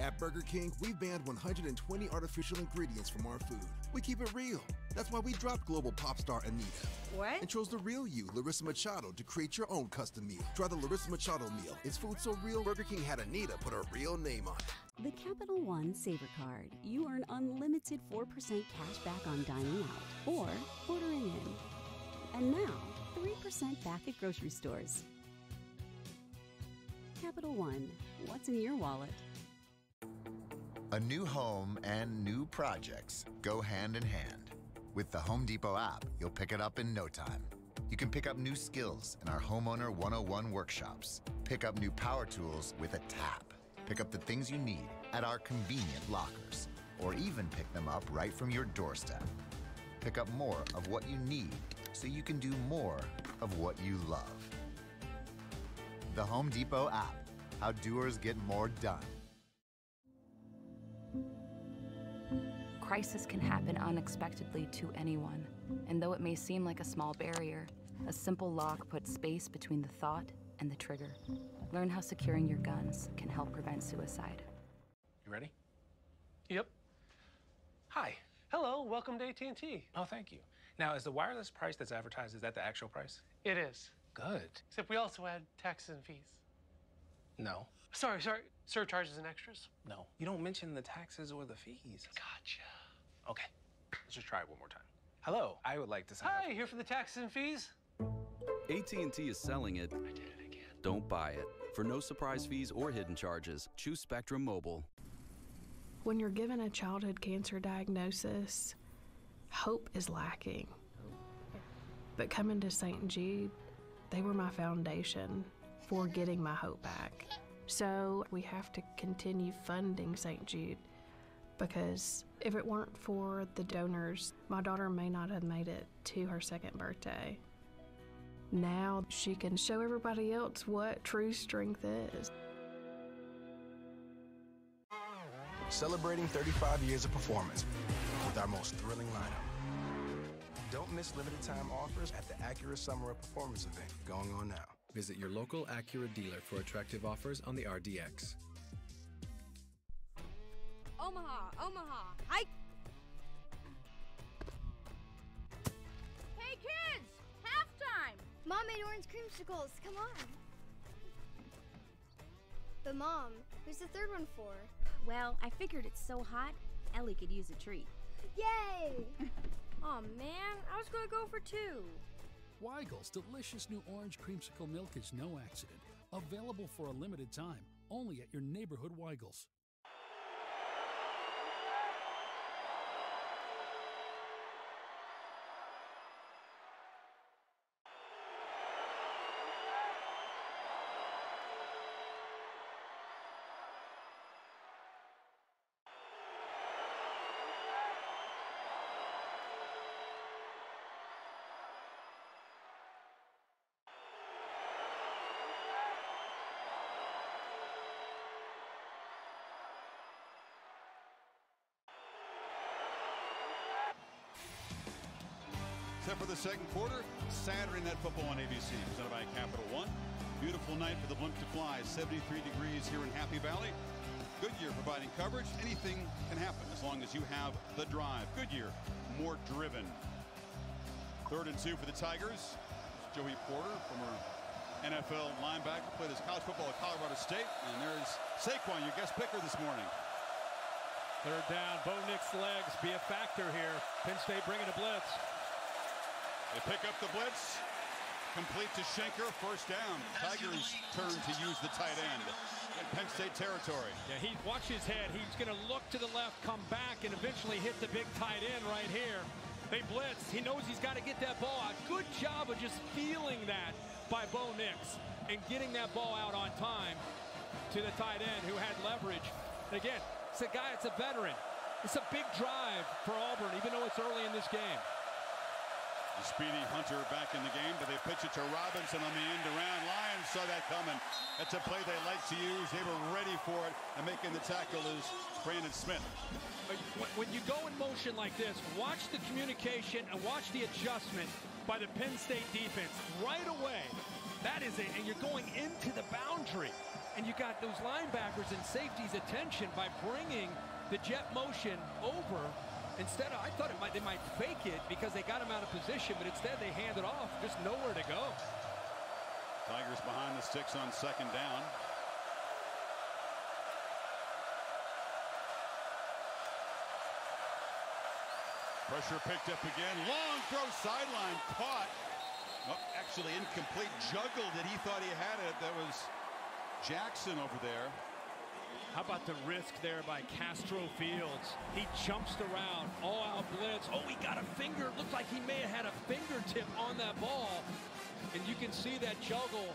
At Burger King, we've banned one hundred twenty artificial ingredients from our food. We keep it real. That's why we dropped global pop star Anita. What? And chose the real you, Larissa Machado, to create your own custom meal. Try the Larissa Machado meal. It's food so real, Burger King had Anita put her real name on it. The Capital One Saver Card. You earn unlimited four percent cash back on dining out or ordering in. And now, three percent back at grocery stores. Capital One. What's in your wallet? A new home and new projects go hand in hand. With the Home Depot app, you'll pick it up in no time. You can pick up new skills in our Homeowner one oh one workshops. Pick up new power tools with a tap. Pick up the things you need at our convenient lockers, or even pick them up right from your doorstep. Pick up more of what you need so you can do more of what you love. The Home Depot app, how doers get more done. Crisis can happen unexpectedly to anyone, and though it may seem like a small barrier, a simple lock puts space between the thought and the trigger. Learn how securing your guns can help prevent suicide. You ready? Yep. Hi. Hello. Welcome to A T and T. Oh, thank you. Now, is the wireless price that's advertised, is that the actual price? It is. Good. Except we also add taxes and fees. No. Sorry, sorry. Surcharges and extras? No. You don't mention the taxes or the fees. Gotcha. Okay. Let's just try it one more time. Hello. I would like to sign Hi, up. Here for the taxes and fees. A T and T is selling it. I did it again. Don't buy it. For no surprise fees or hidden charges, choose Spectrum Mobile. When you're given a childhood cancer diagnosis, hope is lacking. But coming to Saint Jude, they were my foundation for getting my hope back. So we have to continue funding Saint Jude, because if it weren't for the donors, my daughter may not have made it to her second birthday. Now she can show everybody else what true strength is. Celebrating thirty-five years of performance with our most thrilling lineup. Don't miss limited time offers at the Acura Summer of Performance event going on now. Visit your local Acura dealer for attractive offers on the R D X. Omaha, Omaha, hike! Hey kids, halftime! Mom made orange creamsicles, come on. But Mom, who's the third one for? Well, I figured it's so hot, Ellie could use a treat. Yay! Aw, oh, man, I was gonna go for two. Weigel's delicious new orange creamsicle milk is no accident. Available for a limited time, only at your neighborhood Weigel's. Except for the second quarter, Saturday Night Football on A B C, presented by Capital One. Beautiful night for the Blimpton Flies, seventy-three degrees here in Happy Valley. Goodyear providing coverage. Anything can happen as long as you have the drive. Goodyear, more driven. Third and two for the Tigers. Joey Porter, former N F L linebacker, played his college football at Colorado State. And there's Saquon, your guest picker this morning. Third down, Bo Nix legs be a factor here. Penn State bringing a blitz. They pick up the blitz, complete to Schenker, first down. Tigers turn to use the tight end in Penn State territory. Yeah, he watch his head. He's going to look to the left, come back, and eventually hit the big tight end right here. They blitz. He knows he's got to get that ball out. Good job of just feeling that by Bo Nix and getting that ball out on time to the tight end who had leverage. And again, it's a guy, it's a veteran. It's a big drive for Auburn, even though it's early in this game. The speedy Hunter back in the game, but they pitch it to Robinson on the end around. Lions saw that coming. That's a play they like to use. They were ready for it, and making the tackle is Brandon Smith. When you go in motion like this, watch the communication and watch the adjustment by the Penn State defense right away. That is it, and you're going into the boundary. And you got those linebackers and safeties' attention by bringing the jet motion over. Instead of, I thought it might, they might fake it because they got him out of position, but instead they hand it off, just nowhere to go. Tigers behind the sticks on second down. Pressure picked up again. Long throw sideline, caught. Oh, actually incomplete, juggled it. He thought he had it. That was Jackson over there. How about the risk there by Castro Fields? He jumps around, all out blitz. Oh, he got a finger. Looked like he may have had a fingertip on that ball. And you can see that juggle.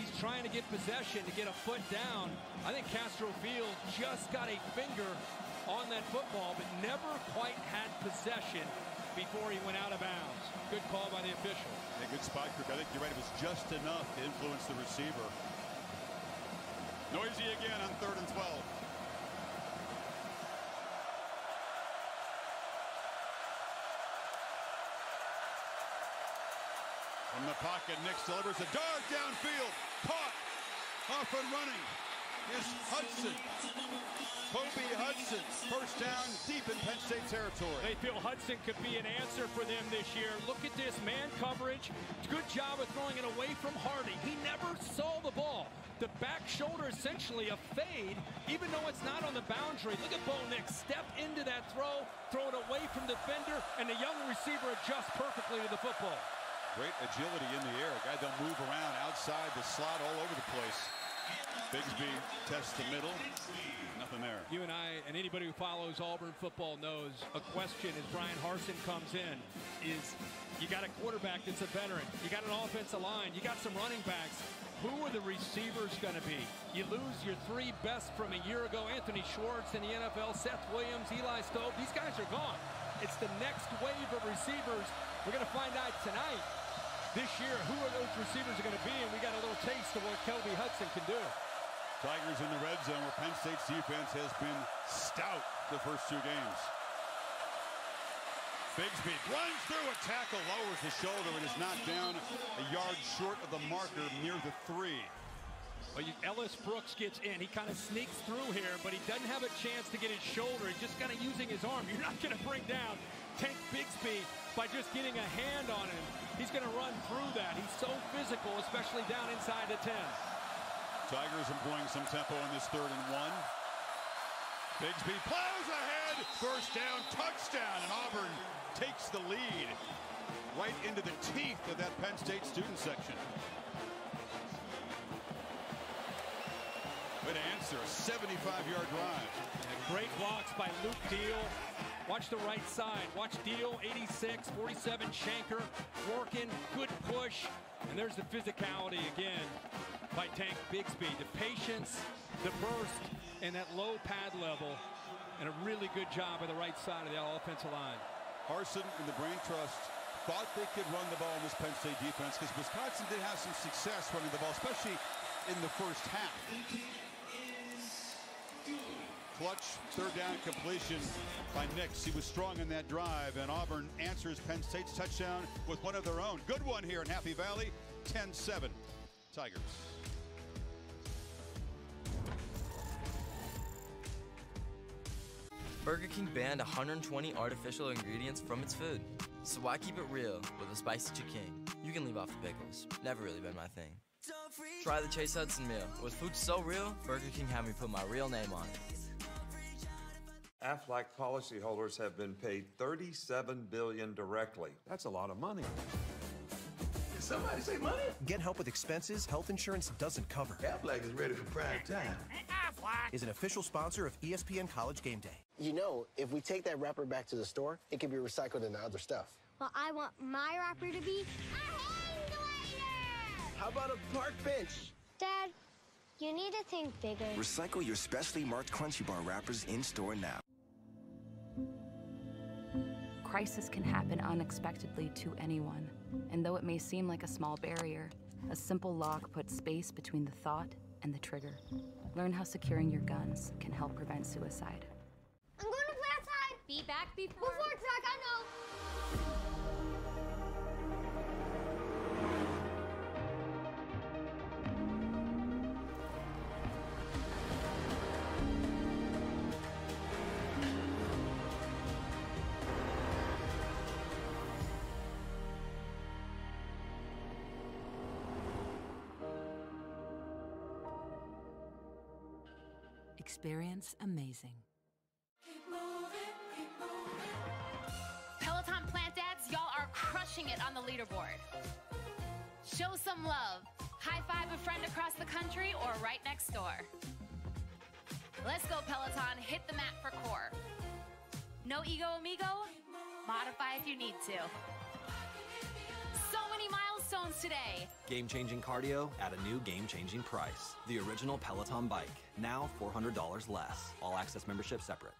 He's trying to get possession to get a foot down. I think Castro Fields just got a finger on that football, but never quite had possession before he went out of bounds. Good call by the official. A good spot, Kirk. I think you're right. It was just enough to influence the receiver. Noisy again on third and twelve. From the pocket, Nix delivers a dart downfield. Caught. Off and running is Hudson. Kobe Hudson. First down, deep in Penn State territory. They feel Hudson could be an answer for them this year. Look at this man coverage. Good job of throwing it away from Hardy. He never saw the ball. The back shoulder, essentially a fade, even though it's not on the boundary. Look at Bo Nix step into that throw, throw it away from the defender, and the young receiver adjusts perfectly to the football. Great agility in the air. A guy that'll move around outside the slot all over the place. Bigsby tests the middle. Nothing there. You and I, and anybody who follows Auburn football knows a question as Brian Harsin comes in is, you got a quarterback that's a veteran. You got an offensive line. You got some running backs. Who are the receivers going to be? You lose your three best from a year ago. Anthony Schwartz in the N F L, Seth Williams, Eli Stove. These guys are gone. It's the next wave of receivers. We're going to find out tonight, this year, who are those receivers are going to be, and we got a little taste of what Kobe Hudson can do. Tigers in the red zone where Penn State's defense has been stout the first two games. Bigsby runs through a tackle, lowers his shoulder, and is knocked down a yard short of the marker near the three. Well, you, Ellis Brooks gets in. He kind of sneaks through here, but he doesn't have a chance to get his shoulder. He's just kind of using his arm. You're not going to bring down Tank Bigsby by just getting a hand on him. He's going to run through that. He's so physical, especially down inside the ten. Tigers employing some tempo on this third and one. Bigsby plows ahead. First down, touchdown, and Auburn takes the lead right into the teeth of that Penn State student section. Way to answer, a seventy-five yard drive. And great blocks by Luke Deal. Watch the right side. Watch Deal, eighty-six, forty-seven, Shanker, working, good push. And there's the physicality again by Tank Bigsby. The patience, the burst, and that low pad level. And a really good job by the right side of the offensive line. Harsin and the Brain Trust thought they could run the ball in this Penn State defense because Wisconsin did have some success running the ball, especially in the first half. Clutch third down completion by Nix. He was strong in that drive, and Auburn answers Penn State's touchdown with one of their own. Good one here in Happy Valley, ten seven, Tigers. Burger King banned one hundred twenty artificial ingredients from its food. So why keep it real with a spicy chicken? You can leave off the pickles. Never really been my thing. Try the Chase Hudson meal. With food so real, Burger King had me put my real name on it. Aflac policyholders have been paid thirty-seven billion dollars directly. That's a lot of money. Did somebody say money? Get help with expenses health insurance doesn't cover. Aflac is ready for prime time. Aflac is an official sponsor of E S P N College Game Day. You know, if we take that wrapper back to the store, it can be recycled into other stuff. Well, I want my wrapper to be... How about a park bench? Dad, you need to think bigger. Recycle your specially marked Crunchy Bar wrappers in-store now. crisis can happen unexpectedly to anyone, and though it may seem like a small barrier, a simple lock puts space between the thought and the trigger. Learn how securing your guns can help prevent suicide. I'm going to play outside! Be back before... Before it's dark, I know! Experience amazing. Keep moving, keep moving. Peloton Plant Dads, y'all are crushing it on the leaderboard. Show some love. High five a friend across the country or right next door. Let's go, Peloton. Hit the mat for core. No ego, amigo. Modify if you need to. Today. Game-changing cardio at a new game-changing price. The original Peloton bike, now four hundred dollars less. All access membership separate.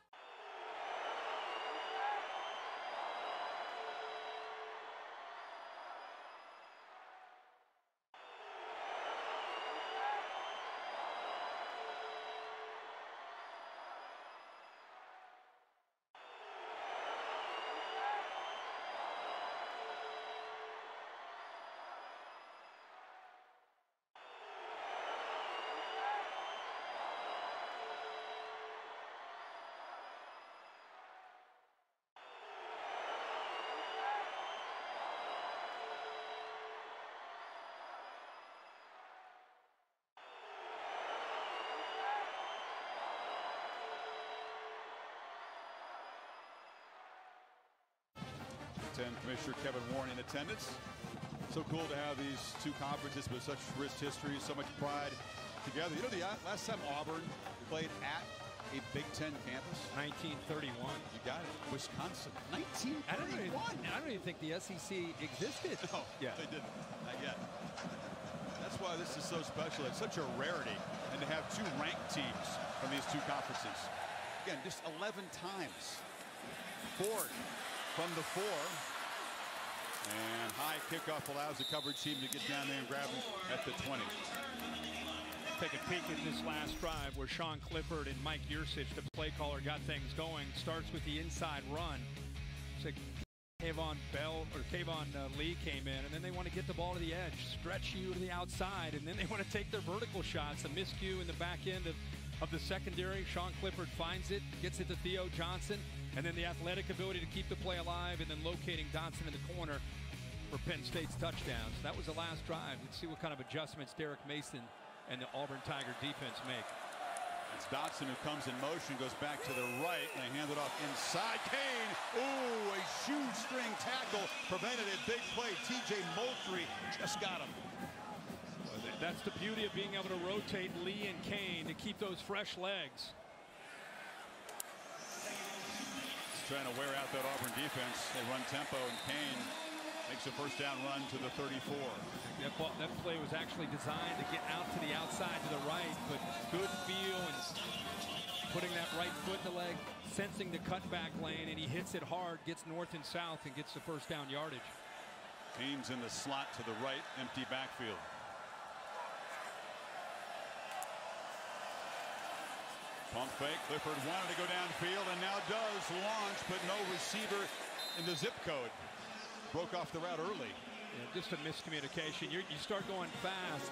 And Commissioner Kevin Warren in attendance. So cool to have these two conferences with such rich history, so much pride together. You know, the last time Auburn played at a Big Ten campus? nineteen thirty-one. You got it. Wisconsin. nineteen thirty-one. I don't even, I don't even think the S E C existed. No, yeah. They didn't. Not yet. That's why this is so special. It's such a rarity. And to have two ranked teams from these two conferences. Again, just eleven times. Ford. From the four, and high kickoff allows the coverage team to get down there and grab him at the twenty. Take a peek at this last drive where Sean Clifford and Mike Yurcich, the play caller, got things going. Starts with the inside run. Like Kayvon Bell or Kayvon uh, Lee came in, and then they want to get the ball to the edge, stretch you to the outside, and then they want to take their vertical shots. A miscue in the back end of of the secondary. Sean Clifford finds it, gets it to Theo Johnson, and then the athletic ability to keep the play alive and then locating Dotson in the corner for Penn State's touchdowns. That was the last drive. Let's see what kind of adjustments Derek Mason and the Auburn Tiger defense make. It's Dotson who comes in motion, goes back to the right, and they hand it off inside. Kane, ooh, a shoestring tackle prevented a big play. T J Moultrie just got him. That's the beauty of being able to rotate Lee and Kane to keep those fresh legs. He's trying to wear out that Auburn defense. They run tempo, and Kane makes a first down run to the thirty-four. That, ball, that play was actually designed to get out to the outside to the right, but good feel and putting that right foot to leg, sensing the cutback lane, and he hits it hard, gets north and south, and gets the first down yardage. Kane's in the slot to the right, empty backfield. Pump fake. Clifford wanted to go downfield and now does launch, but no receiver in the zip code. Broke off the route early. Yeah, just a miscommunication. You're, you start going fast.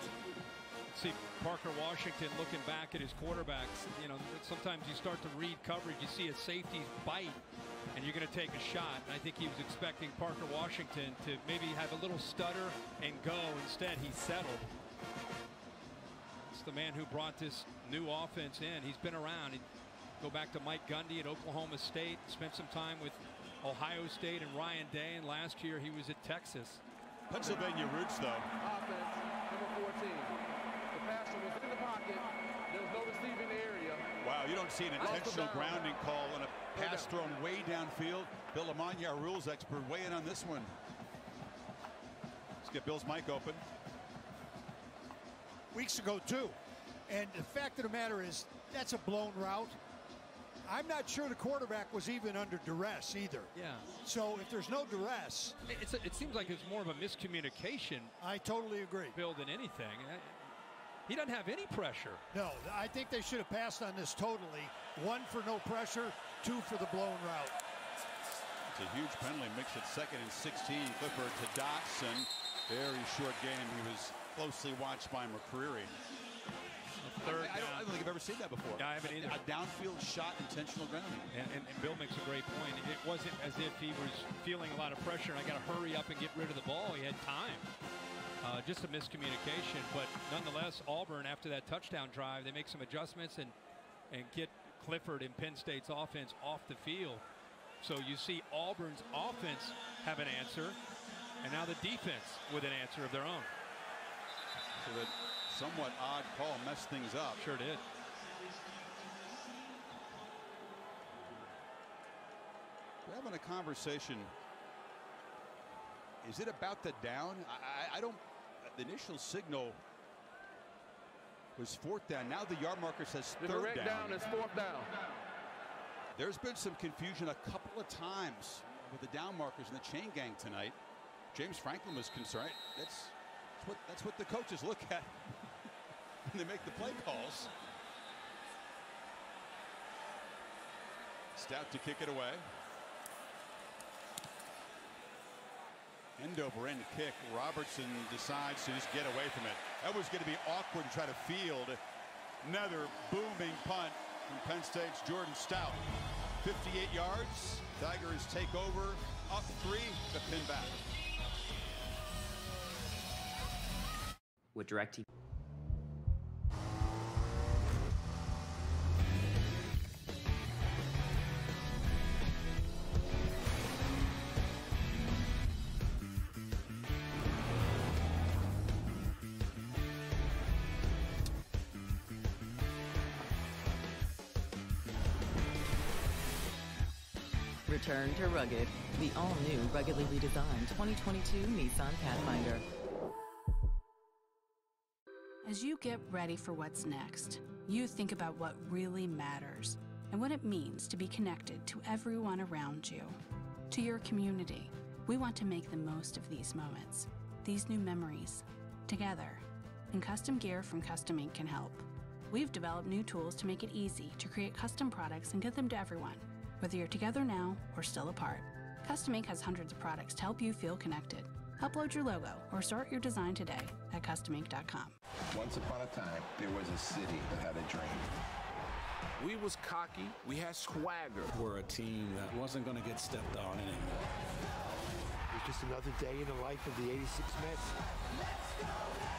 See Parker Washington looking back at his quarterbacks. You know, sometimes you start to read coverage. You see a safety bite, and you're going to take a shot. And I think he was expecting Parker Washington to maybe have a little stutter and go. Instead, he settled. The man who brought this new offense in. He's been around. He'd go back to Mike Gundy at Oklahoma State, spent some time with Ohio State and Ryan Day, and last year he was at Texas. Pennsylvania roots, though. Offense, number fourteen. The passer was in the pocket. There was no receiving area. Wow, you don't see an intentional grounding call and a pass thrown way downfield. Bill Amanya, our rules expert, weigh in on this one. Let's get Bill's mic open. Weeks ago too, and the fact of the matter is that's a blown route. I'm not sure the quarterback was even under duress either. Yeah. So if there's no duress. It's a, it seems like it's more of a miscommunication. I totally agree. Bill, than anything. He doesn't have any pressure. No, I think they should have passed on this totally. One for no pressure, two for the blown route. It's a huge penalty. Makes it second and sixteen. Clifford to Dotson. Very short game. He was closely watched by McCreary. Third I, I, don't, I don't think I've ever seen that before. No, I haven't either. A downfield shot, intentional grounding. And, and, and Bill makes a great point. It wasn't as if he was feeling a lot of pressure and I got to hurry up and get rid of the ball. He had time. Uh, just a miscommunication, but nonetheless, Auburn, after that touchdown drive, they make some adjustments and and get Clifford and Penn State's offense off the field. So you see Auburn's offense have an answer, and now the defense with an answer of their own. So that somewhat odd call messed things up. Sure did. We're having a conversation. Is it about the down? I, I, I don't. The initial signal was fourth down. Now the yard marker says third down. The direct down is fourth down. There's been some confusion a couple of times with the down markers in the chain gang tonight. James Franklin was concerned. That's. That's what, that's what the coaches look at when they make the play calls. Stout to kick it away. End over end kick. Robertson decides to just get away from it. That was going to be awkward to try to field. Another booming punt from Penn State's Jordan Stout. fifty-eight yards. Tigers take over. Up three. The pin back. With DirecTV. Return to rugged, the all-new ruggedly redesigned twenty twenty-two Nissan Pathfinder. As you get ready for what's next, you think about what really matters and what it means to be connected to everyone around you, to your community. We want to make the most of these moments, these new memories, together. And custom gear from Custom Ink can help. We've developed new tools to make it easy to create custom products and get them to everyone, whether you're together now or still apart. Custom Ink has hundreds of products to help you feel connected. Upload your logo or start your design today at custom ink dot com. Once upon a time, there was a city that had a dream. We was cocky. We had swagger. We're a team that wasn't going to get stepped on anymore. It's just another day in the life of the eighty-six Mets. Let's go, Mets!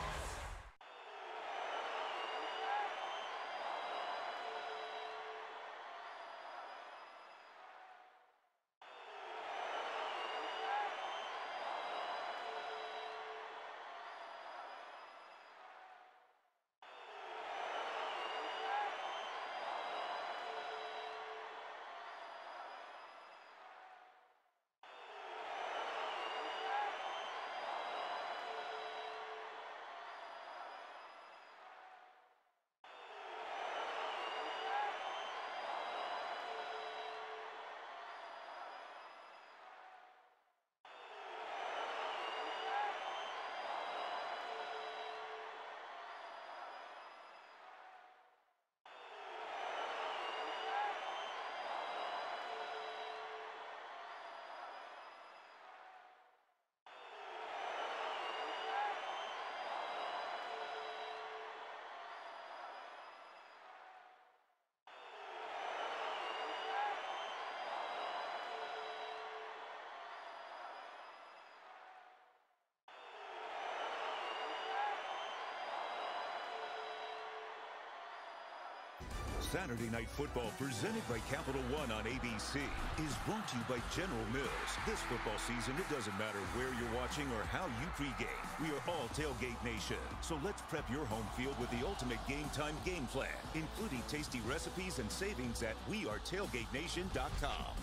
Saturday Night Football, presented by Capital One on A B C, is brought to you by General Mills. This football season, it doesn't matter where you're watching or how you pregame. We are all Tailgate Nation. So let's prep your home field with the ultimate game time game plan, including tasty recipes and savings at we are tailgate nation dot com.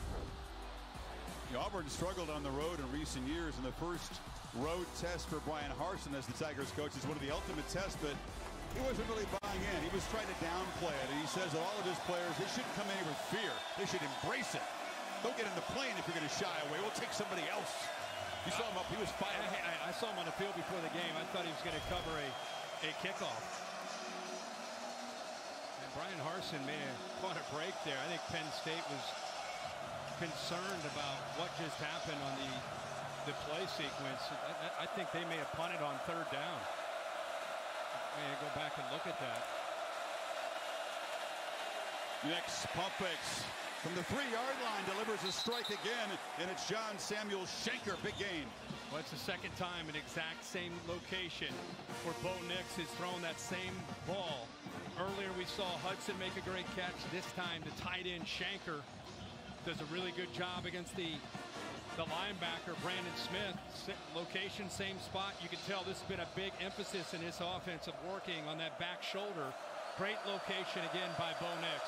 Auburn struggled on the road in recent years, and the first road test for Brian Harsin as the Tigers coach is one of the ultimate tests, but He wasn't really buying in. He was trying to downplay it. And he says that all of his players, they shouldn't come in with fear. They should embrace it. Don't get in the plane if you're going to shy away. We'll take somebody else. You saw him up. He was fired. I, I, I saw him on the field before the game. I thought he was going to cover a, a kickoff. And Brian Harsin made a, quite a break there. I think Penn State was concerned about what just happened on the, the play sequence. I, I think they may have punted on third down. Yeah, go back and look at that. Next, pump fakes from the three-yard line, delivers a strike again, and it's John Samuel Shanker, big gain. Well, it's the second time in exact same location where Bo Nix has thrown that same ball. Earlier we saw Hudson make a great catch. This time the tight end Shanker does a really good job against the the linebacker, Brandon Smith. Location, same spot. You can tell this has been a big emphasis in his offense of working on that back shoulder. Great location again by Bo Nix.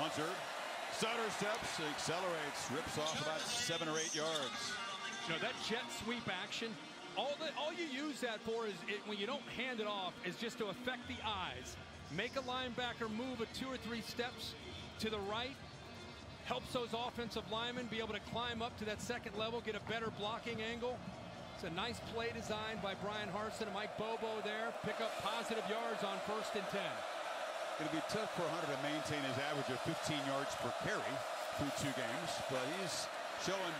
Hunter, stutter steps, accelerates, rips off about seven or eight yards. You know, that jet sweep action, all, the, all you use that for is it, when you don't hand it off, is just to affect the eyes. Make a linebacker move a two or three steps to the right. Helps those offensive linemen be able to climb up to that second level, get a better blocking angle. It's a nice play designed by Brian Harsin and Mike Bobo there. Pick up positive yards on first and ten. It'll be tough for Hunter to maintain his average of fifteen yards per carry through two games, but he's showing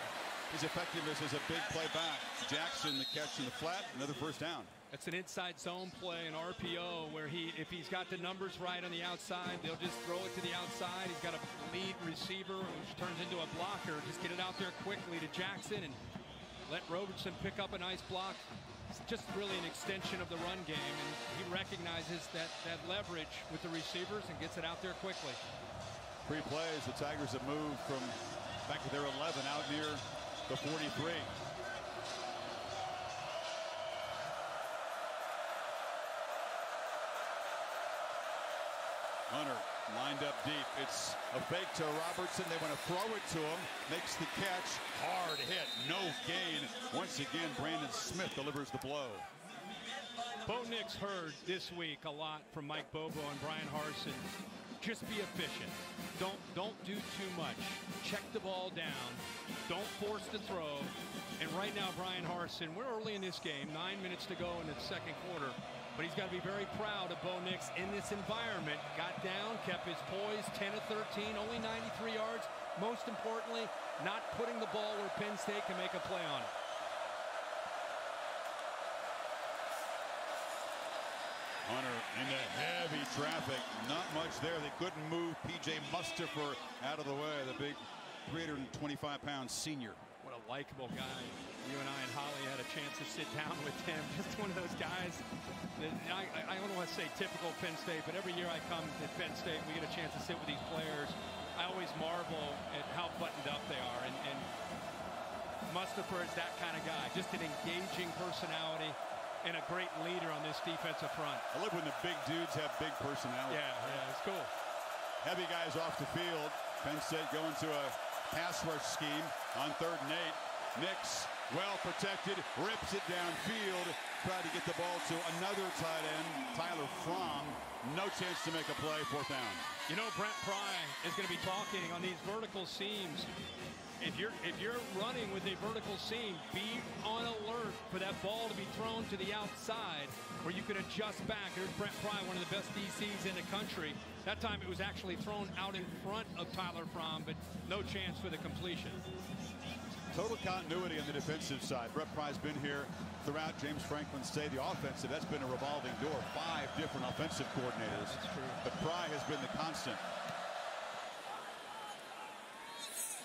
his effectiveness as a big play back. Jackson, the catch in the flat, another first down. It's an inside zone play, an R P O, where he, if he's got the numbers right on the outside, they'll just throw it to the outside. He's got a lead receiver, which turns into a blocker. Just get it out there quickly to Jackson and let Robertson pick up a nice block. It's just really an extension of the run game, and he recognizes that, that leverage with the receivers and gets it out there quickly. Three plays, the Tigers have moved from back to their eleven out near the forty-three. Hunter lined up deep. It's a fake to Robertson. They want to throw it to him. Makes the catch. Hard hit. No gain. Once again, Brandon Smith delivers the blow. Bo Nix heard this week a lot from Mike Bobo and Brian Harsin. Just be efficient. Don't don't do too much. Check the ball down. Don't force the throw. And right now, Brian Harsin, we're early in this game, nine minutes to go in the second quarter, but he's got to be very proud of Bo Nix in this environment. Got down, kept his poise, ten of thirteen, only ninety-three yards. Most importantly, not putting the ball where Penn State can make a play on it. Hunter into heavy traffic. Not much there. They couldn't move P J Mustipher out of the way. The big three hundred twenty-five pound senior. What a likable guy. You and I and Holly had a chance to sit down with him. Just one of those guys that I, I don't want to say typical Penn State, but every year I come to Penn State, we get a chance to sit with these players. I always marvel at how buttoned up they are. And, and Mustipher is that kind of guy. Just an engaging personality and a great leader on this defensive front. I love when the big dudes have big personality. Yeah, yeah, it's cool. Heavy guys off the field. Penn State going to a pass rush scheme on third and eight. Nix, well protected, rips it downfield. Tried to get the ball to another tight end, Tyler Fromm. No chance to make a play, fourth down. You know, Brent Pry is going to be talking on these vertical seams. If you're if you're running with a vertical seam, be on alert for that ball to be thrown to the outside where you can adjust back. Here's Brent Pry, one of the best D Cs in the country. That time it was actually thrown out in front of Tyler Fromm, but no chance for the completion. Total continuity on the defensive side. Brent Pry's been here throughout James Franklin's stay. The offensive, that's been a revolving door. Five different offensive coordinators. That's true. But Pry has been the constant.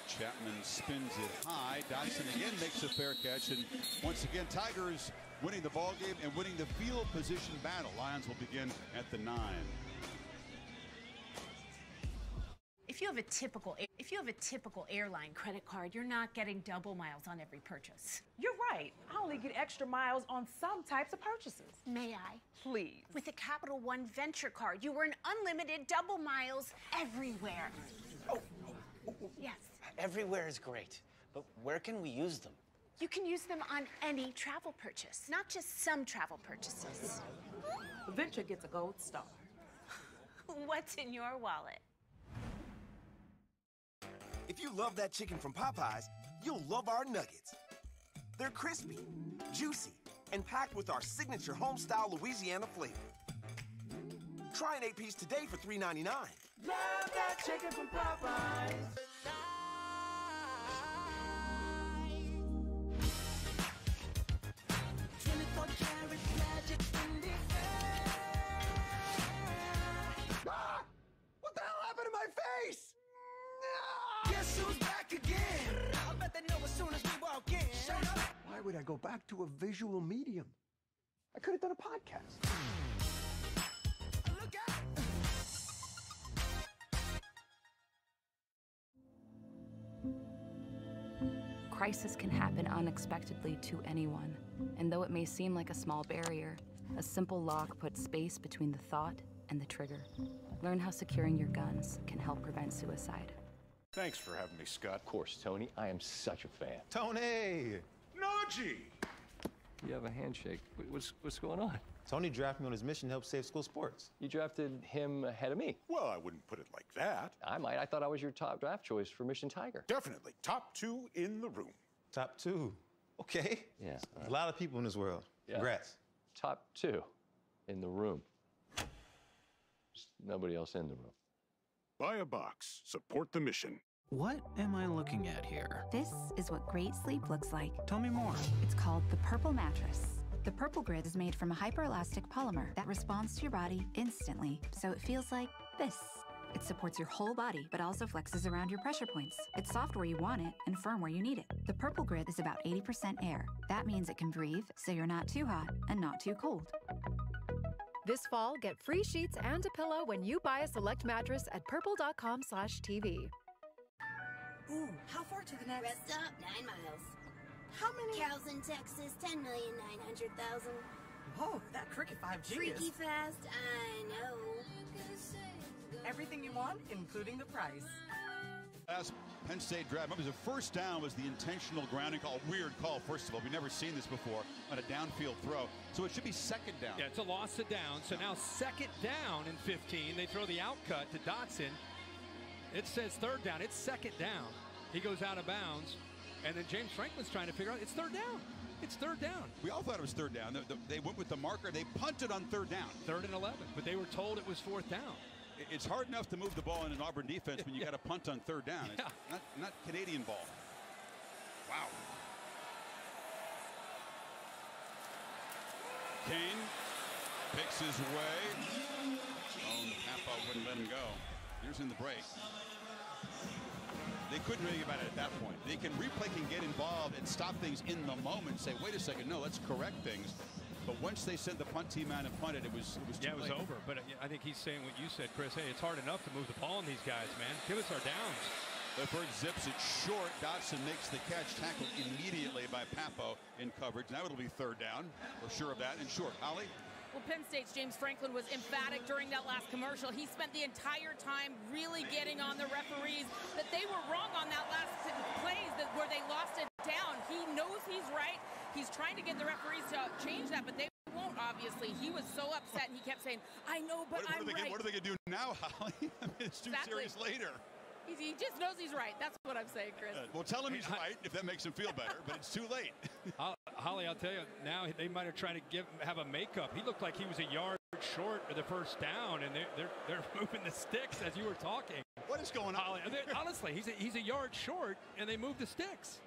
Chapman spins it high. Dotson again makes a fair catch, and once again Tigers winning the ball game and winning the field position battle. Lions will begin at the nine. If you have a typical if you have a typical airline credit card, you're not getting double miles on every purchase. You're right. I only get extra miles on some types of purchases. May I? Please. With the Capital One Venture card, you earn unlimited double miles everywhere. Oh. Yes. Everywhere is great, but where can we use them? You can use them on any travel purchase, not just some travel purchases. Venture gets a gold star. What's in your wallet? If you love that chicken from Popeyes, you'll love our nuggets. They're crispy, juicy, and packed with our signature homestyle Louisiana flavor. Try an eight-piece today for three ninety-nine. Love that chicken from Popeyes. Ah! What the hell happened to my face? No! Guess who's back again? I bet they know as soon as we walk in. Shut up. Why would I go back to a visual medium? I could have done a podcast. Look out! Crisis can happen unexpectedly to anyone, and though it may seem like a small barrier, a simple lock puts space between the thought and the trigger. Learn how securing your guns can help prevent suicide. Thanks for having me, Scott. Of course, Tony. I am such a fan. Tony! Noji! You have a handshake. What's, what's going on? Tony drafted me on his mission to help save school sports. You drafted him ahead of me. Well, I wouldn't put it like that. I might. I thought I was your top draft choice for Mission Tiger. Definitely. Top two in the room. Top two. Okay. Yeah. Right. A lot of people in this world. Yeah. Congrats. Top two in the room. There's nobody else in the room. Buy a box. Support the mission. What am I looking at here? This is what great sleep looks like. Tell me more. It's called the Purple Mattress. The Purple Grid is made from a hyperelastic polymer that responds to your body instantly, so it feels like this. It supports your whole body, but also flexes around your pressure points. It's soft where you want it and firm where you need it. The Purple Grid is about eighty percent air. That means it can breathe, so you're not too hot and not too cold. This fall, get free sheets and a pillow when you buy a select mattress at purple dot com slash T V. Ooh, how far to the next? Rest stop, nine miles. How many? Cows in Texas, ten million nine hundred thousand. Whoa, that Cricket five G freaky is fast, I know. Everything you want, including the price. Last Penn State drive, remember the first down was the intentional grounding call. Weird call, first of all. We've never seen this before on a downfield throw. So it should be second down. Yeah, it's a loss to down. So now second down in fifteen. They throw the out cut to Dotson. It says third down. It's second down. He goes out of bounds. And then James Franklin's trying to figure out it's third down. It's third down. We all thought it was third down. The, the, they went with the marker. They punted on third down. Third and eleven. But they were told it was fourth down. It's hard enough to move the ball in an Auburn defense when you got to punt on third down. Yeah. It's not, not Canadian ball. Wow. Kane picks his way. Oh, Papa wouldn't let him go. Here's in the break. They couldn't really get about it at that point. They can replay, can get involved and stop things in the moment. Say, wait a second, no, let's correct things. But once they sent the punt team out and punted, it was it was too yeah, it was late. Over. But I think he's saying what you said, Chris. Hey, it's hard enough to move the ball on these guys, man. Give us our downs. Clifford zips it short. Dotson makes the catch, tackled immediately by Papo in coverage. Now it'll be third down. We're sure of that. And short, Holly. Well, Penn State's James Franklin was emphatic during that last commercial. He spent the entire time really getting on the referees that they were wrong on that last play that where they lost it down. He knows he's right. He's trying to get the referees to change that, but they won't, obviously. He was so upset, and he kept saying, I know, but what, what I'm right. Gonna, what are they going to do now, Holly? I mean, it's two exactly. series later. He's, he just knows he's right. That's what I'm saying, Chris. Uh, well, tell him he's right if that makes him feel better, but it's too late. I'll, Holly, I'll tell you, now they might have tried to give, have a makeup. He looked like he was a yard short of the first down, and they're, they're, they're moving the sticks as you were talking. What is going on? Holly, they, honestly, he's a, he's a yard short, and they moved the sticks.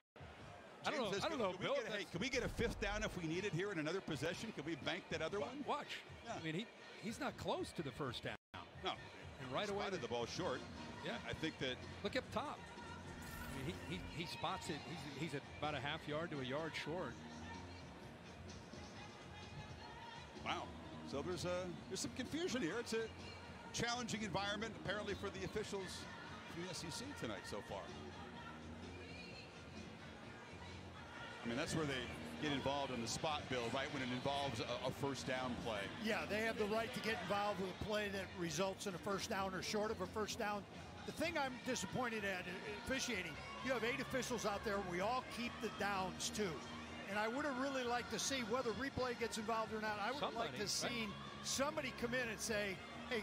James I don't know, says, I don't know, can Bill. We get, hey, can we get a fifth down if we need it here in another possession? Can we bank that other one? Watch. Yeah. I mean, he, he's not close to the first down. No. And right away. Spotted the ball short. Yeah, I think that. Look up top. I mean, he, he, he spots it. He's, he's about a half yard to a yard short. Wow. So there's, a, there's some confusion here. It's a challenging environment, apparently, for the officials from the S E C tonight so far. I mean, that's where they get involved in the spot, Bill, right, when it involves a, a first down play. Yeah, they have the right to get involved with a play that results in a first down or short of a first down. The thing I'm disappointed at officiating, you have eight officials out there. We all keep the downs, too. And I would have really liked to see whether replay gets involved or not. I would somebody, like to see right? somebody come in and say, hey,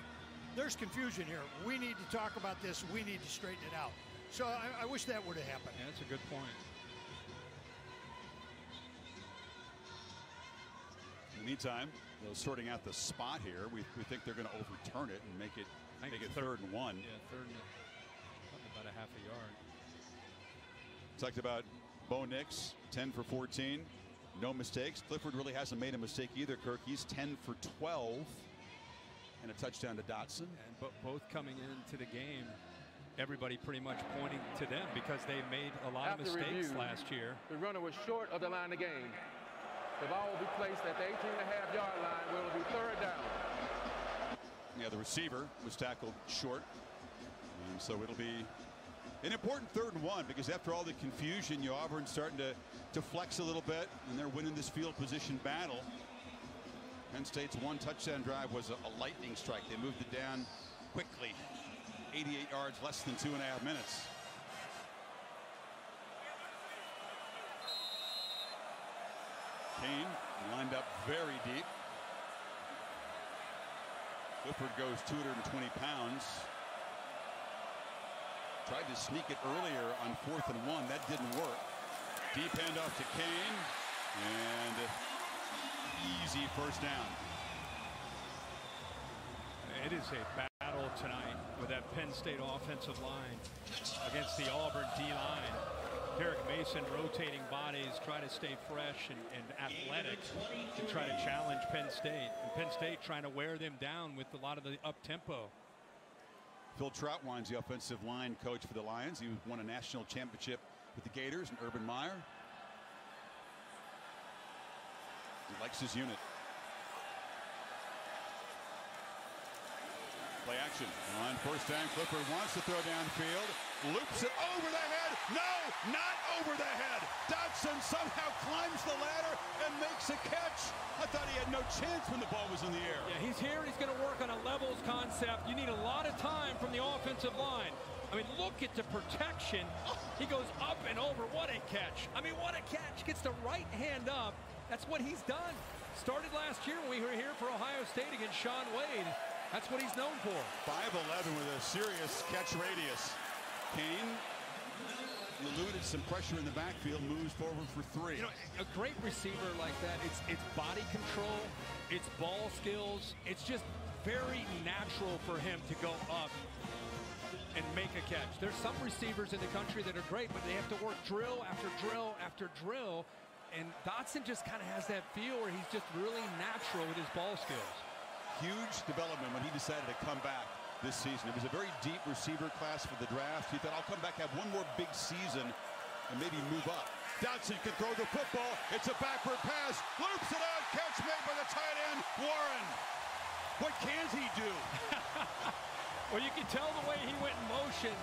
there's confusion here. We need to talk about this. We need to straighten it out. So I, I wish that would have happened. Yeah, that's a good point. In the meantime, they're sorting out the spot here. We, we think they're going to overturn it and make it I think make it third and one. Yeah, third and about a half a yard. Talked about Bo Nix, ten for fourteen. No mistakes. Clifford really hasn't made a mistake either, Kirk. He's ten for twelve. And a touchdown to Dotson. And but both coming into the game, everybody pretty much pointing to them because they made a lot After of mistakes review, last year. The runner was short of the line of game. The ball will be placed at the eighteen and a half yard line, where it will be third down. Yeah, the receiver was tackled short. And so it'll be an important third and one, because after all the confusion, you Auburn's starting to, to flex a little bit, and they're winning this field position battle. Penn State's one touchdown drive was a, a lightning strike. They moved it down quickly. eighty-eight yards, less than two and a half minutes. Kane lined up very deep. Clifford goes two hundred twenty pounds. Tried to sneak it earlier on fourth and one. That didn't work. Deep handoff to Kane. And easy first down. It is a battle tonight with that Penn State offensive line against the Auburn D-line. Derek Mason rotating bodies, try to stay fresh and, and athletic to try to challenge Penn State. And Penn State trying to wear them down with a lot of the up-tempo. Phil Troutwine's the offensive line coach for the Lions. He won a national championship with the Gators and Urban Meyer. He likes his unit. Play action on first down. Clifford wants to throw downfield, loops it over the head. No, not over the head. Dotson somehow climbs the ladder and makes a catch. I thought he had no chance when the ball was in the air. Yeah, he's here. He's going to work on a levels concept. You need a lot of time from the offensive line. I mean, look at the protection. He goes up and over. What a catch. I mean, what a catch. Gets the right hand up. That's what he's done. Started last year when we were here for Ohio State against Sean Wade. That's what he's known for. five eleven with a serious catch radius. Kane eluded some pressure in the backfield, moves forward for three. You know, a great receiver like that, it's it's body control, it's ball skills. It's just very natural for him to go up and make a catch. There's some receivers in the country that are great, but they have to work drill after drill after drill. And Dotson just kind of has that feel where he's just really natural with his ball skills. Huge development when he decided to come back this season. It was a very deep receiver class for the draft. He thought, I'll come back, have one more big season, and maybe move up. Dotson can throw the football. It's a backward pass. Loops it out. Catch made by the tight end, Warren. What can he do? Well, you can tell the way he went in motion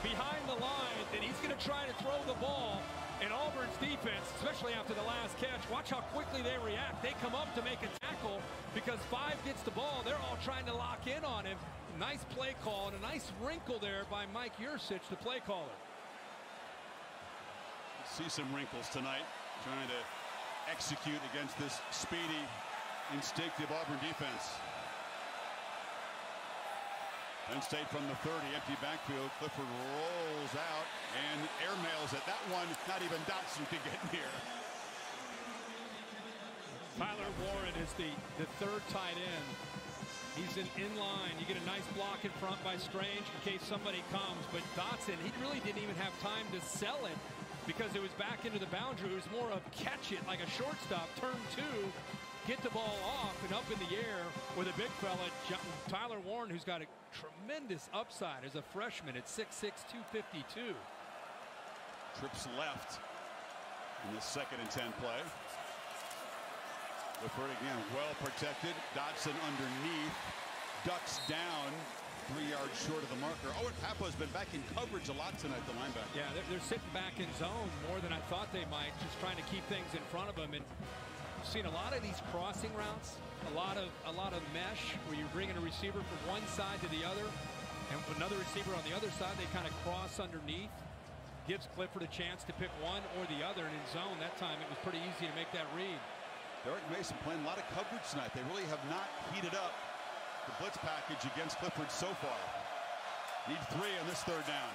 behind the line that he's going to try to throw the ball. And Auburn's defense, especially after the last catch, watch how quickly they react. They come up to make a tackle because Five gets the ball. They're all trying to lock in on him. Nice play call and a nice wrinkle there by Mike Yurcich, the play caller. See some wrinkles tonight, trying to execute against this speedy, instinctive Auburn defense. Penn State from the thirty, empty backfield. Clifford rolls out and airmails it. That one, not even Dotson could get near. Tyler Warren is the, the third tight end. He's in, in line. You get a nice block in front by Strange in case somebody comes. But Dotson, he really didn't even have time to sell it because it was back into the boundary. It was more of catch it like a shortstop, turn two. Get the ball off and up in the air with a big fella, Tyler Warren, who's got a tremendous upside as a freshman at six six, two fifty-two. Trips left in the second and ten play. Clifford again well protected. Dotson underneath, ducks down, three yards short of the marker. Owen Papo's been back in coverage a lot tonight, the linebacker. Yeah, they're, they're sitting back in zone more than I thought they might, just trying to keep things in front of them. And we've seen a lot of these crossing routes, a lot of a lot of mesh where you bring in a receiver from one side to the other. And with another receiver on the other side, they kind of cross underneath. Gives Clifford a chance to pick one or the other, and in zone that time it was pretty easy to make that read. Derek Mason playing a lot of coverage tonight. They really have not heated up the blitz package against Clifford so far. Need three on this third down.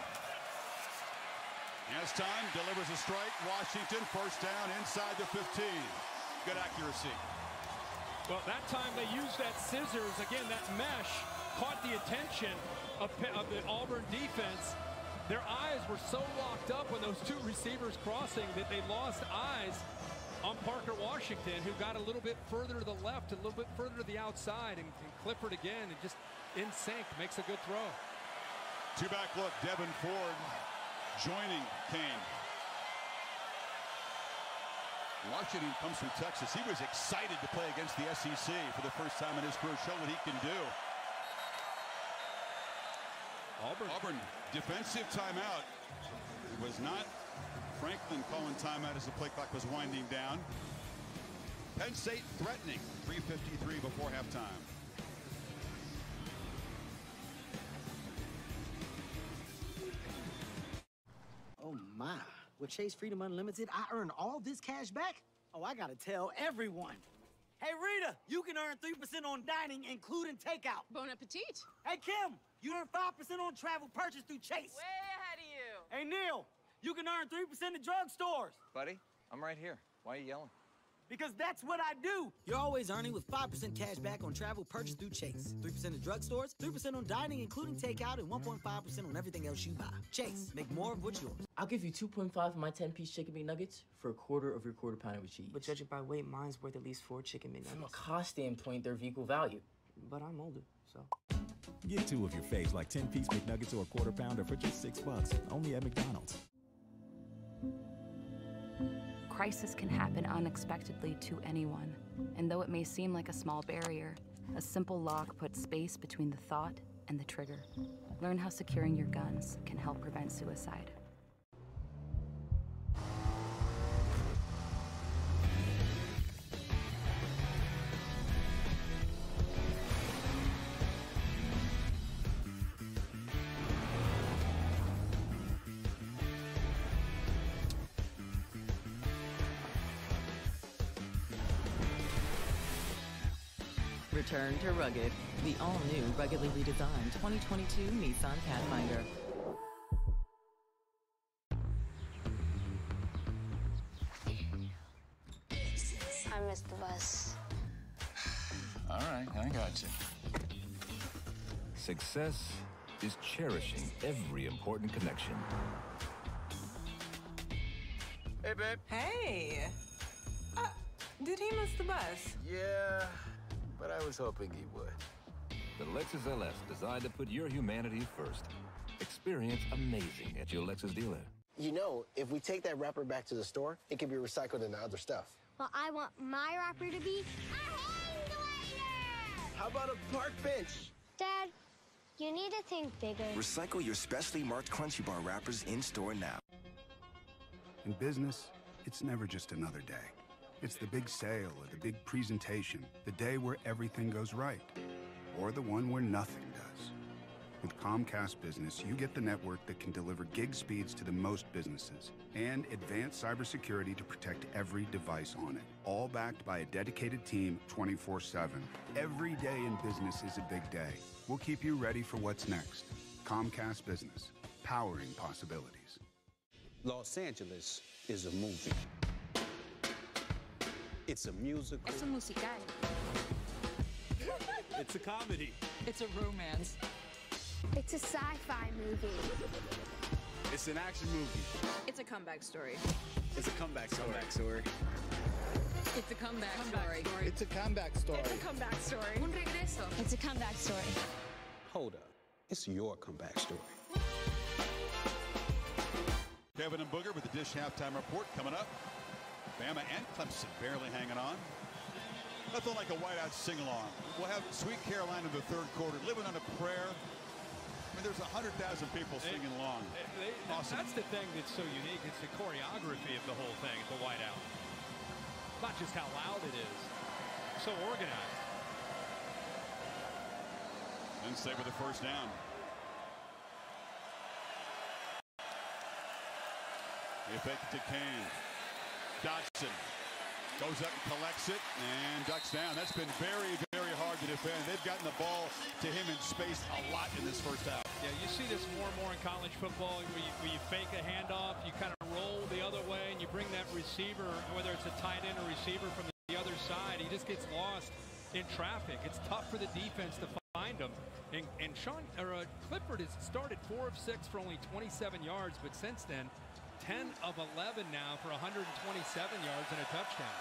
As time delivers a strike, Washington first down inside the fifteen. Good accuracy. Well, that time they used that scissors again. That mesh caught the attention of, of the Auburn defense. Their eyes were so locked up when those two receivers crossing that they lost eyes on Parker Washington, who got a little bit further to the left, a little bit further to the outside, and, and Clifford again, and just in sync, makes a good throw. Two back look, Devin Ford joining Kane. Washington comes from Texas. He was excited to play against the S E C for the first time in his career. Show what he can do. Auburn, Auburn defensive timeout. It was not Franklin calling timeout as the play clock was winding down. Penn State threatening. three fifty-three before halftime. Oh my, with Chase Freedom Unlimited, I earn all this cash back? Oh, I gotta tell everyone. Hey, Rita, you can earn three percent on dining, including takeout. Bon appetit. Hey, Kim, you earn five percent on travel purchase through Chase. Way ahead of you. Hey, Neil, you can earn three percent at drugstores. Buddy, I'm right here. Why are you yelling? Because that's what I do. You're always earning with five percent cash back on travel purchased through Chase. three percent at drugstores, three percent on dining, including takeout, and one point five percent on everything else you buy. Chase, make more of what's yours. I'll give you two point five of my ten-piece chicken McNuggets for a quarter of your quarter pounder with cheese. But judging by weight, mine's worth at least four chicken McNuggets. From a cost standpoint, they're of equal value. But I'm older, so. Get two of your faves, like ten-piece McNuggets or a quarter pounder for just six bucks, only at McDonald's. Crisis can happen unexpectedly to anyone, and though it may seem like a small barrier, a simple lock puts space between the thought and the trigger. Learn how securing your guns can help prevent suicide. Return to rugged, the all-new ruggedly redesigned twenty twenty-two Nissan Pathfinder. I missed the bus. All right, I got you. Success is cherishing every important connection. Hey, babe. Hey. Uh, did he miss the bus? Yeah. But I was hoping he would. The Lexus L S, designed to put your humanity first. Experience amazing at your Lexus dealer. You know, if we take that wrapper back to the store, it can be recycled into other stuff. Well, I want my wrapper to be a hang glider! How about a park bench? Dad, you need to think bigger. Recycle your specially marked Crunchy Bar wrappers in-store now. In business, it's never just another day. It's the big sale or the big presentation, the day where everything goes right, or the one where nothing does. With Comcast Business, you get the network that can deliver gig speeds to the most businesses and advanced cybersecurity to protect every device on it, all backed by a dedicated team twenty-four seven. Every day in business is a big day. We'll keep you ready for what's next. Comcast Business, powering possibilities. Los Angeles is a movie. It's a musical. Es un musical. It's a comedy. It's a romance. It's a sci-fi movie. It's an action movie. It's a comeback story. It's a comeback story. Comeback story. It's a comeback, comeback story. story. It's a comeback story. It's a comeback story. Un regreso. It's a comeback story. Hold up. It's your comeback story. Kevin and Booger with the Dish Halftime Report coming up. Bama and Clemson barely hanging on. Nothing like a whiteout sing-along. We'll have Sweet Caroline in the third quarter, living on a prayer. I mean, there's one hundred thousand people they, singing along. They, they, awesome. That's the thing that's so unique. It's the choreography of the whole thing at the whiteout. Not just how loud it is. So organized. And save with the first down. They fake it to Kane. Dotson goes up and collects it and ducks down. That's been very, very hard to defend. They've gotten the ball to him in space a lot in this first half. Yeah, you see this more and more in college football where you, where you fake a handoff, you kind of roll the other way, and you bring that receiver, whether it's a tight end or receiver from the other side, he just gets lost in traffic. It's tough for the defense to find him. And, and Sean or, uh, Clifford has started four of six for only twenty-seven yards, but since then, ten of eleven now for one hundred twenty-seven yards and a touchdown.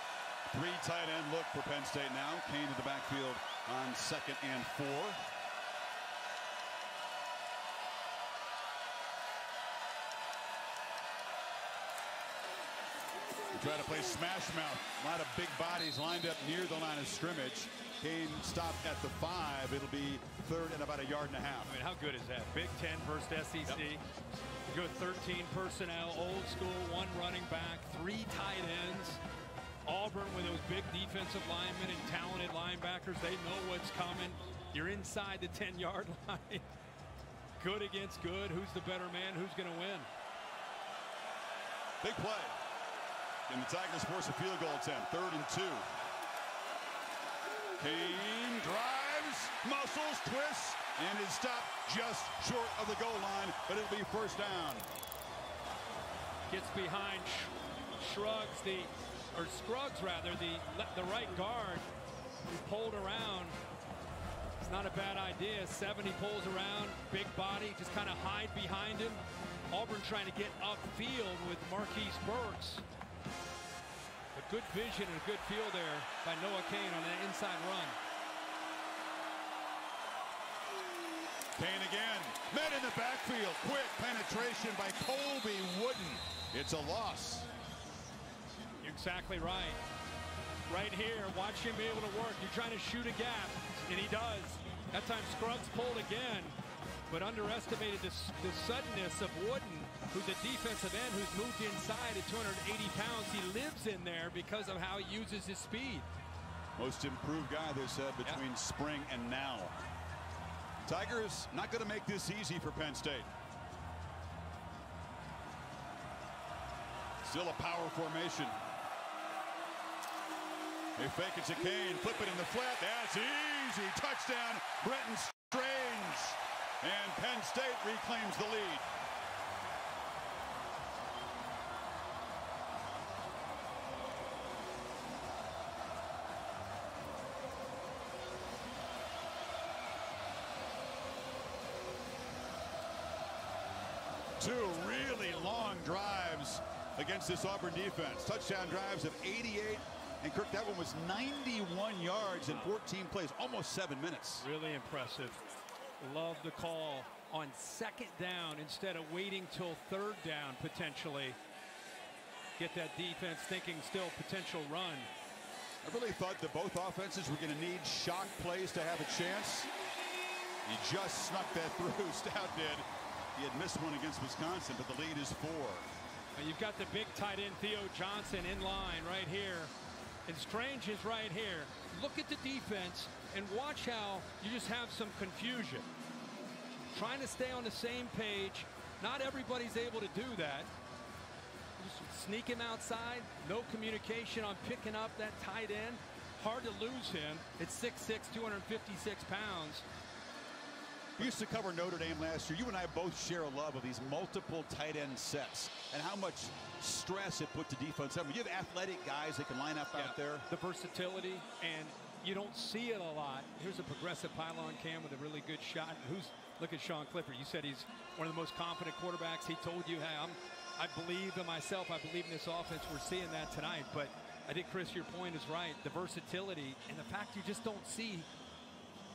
Three tight end look for Penn State now. Kane to the backfield on second and four. Try to play smash mouth. A lot of big bodies lined up near the line of scrimmage. Kane stopped at the five. It'll be third and about a yard and a half. I mean, how good is that? Big Ten versus S E C. Yep. Good thirteen personnel, old school, one running back, three tight ends. Auburn with those big defensive linemen and talented linebackers. They know what's coming. You're inside the ten-yard line. Good against good. Who's the better man? Who's going to win? Big play. And the Tigers force a field goal attempt. Third and two. Kane drives, muscles, twists, and is stopped just short of the goal line, but it'll be first down. Gets behind, shrugs the, or Scruggs rather, the, the right guard who pulled around. It's not a bad idea. seventy pulls around, big body, just kind of hide behind him. Auburn trying to get upfield with Marquise Burks. But good vision and a good feel there by Noah Kane on that inside run. Kane again. Met in the backfield. Quick penetration by Colby Wooden. It's a loss. You're exactly right. Right here. Watch him be able to work. You're trying to shoot a gap. And he does. That time Scruggs pulled again. But underestimated the, the suddenness of Wooden, who's a defensive end who's moved inside at two hundred eighty pounds. He lives in there because of how he uses his speed. Most improved guy, they said, between yeah. spring and now. Tigers not going to make this easy for Penn State. Still a power formation. They fake it to Kane, flip it in the flat. That's easy. Touchdown, Brenton Strange. And Penn State reclaims the lead. Two really long drives against this Auburn defense. Touchdown drives of eighty-eight. And Kirk, that one was ninety-one yards in fourteen plays, almost seven minutes. Really impressive. Love the call on second down instead of waiting till third down potentially. Get that defense thinking still potential run. I really thought that both offenses were going to need shock plays to have a chance. He just snuck that through. Stout did. He had missed one against Wisconsin, but the lead is four. And you've got the big tight end Theo Johnson in line right here. And Strange is right here. Look at the defense and watch how you just have some confusion. Trying to stay on the same page. Not everybody's able to do that. Just sneak him outside. No communication on picking up that tight end. Hard to lose him. It's six six, two hundred fifty-six pounds. We used to cover Notre Dame last year. You and I both share a love of these multiple tight end sets and how much stress it put to defense. I mean, you have athletic guys that can line up yeah. out there. The versatility, and you don't see it a lot. Here's a progressive pylon cam with a really good shot. Who's look at Sean Clifford. You said he's one of the most confident quarterbacks. He told you, hey, I'm, I believe in myself. I believe in this offense. We're seeing that tonight. But I think, Chris, your point is right. The versatility and the fact you just don't see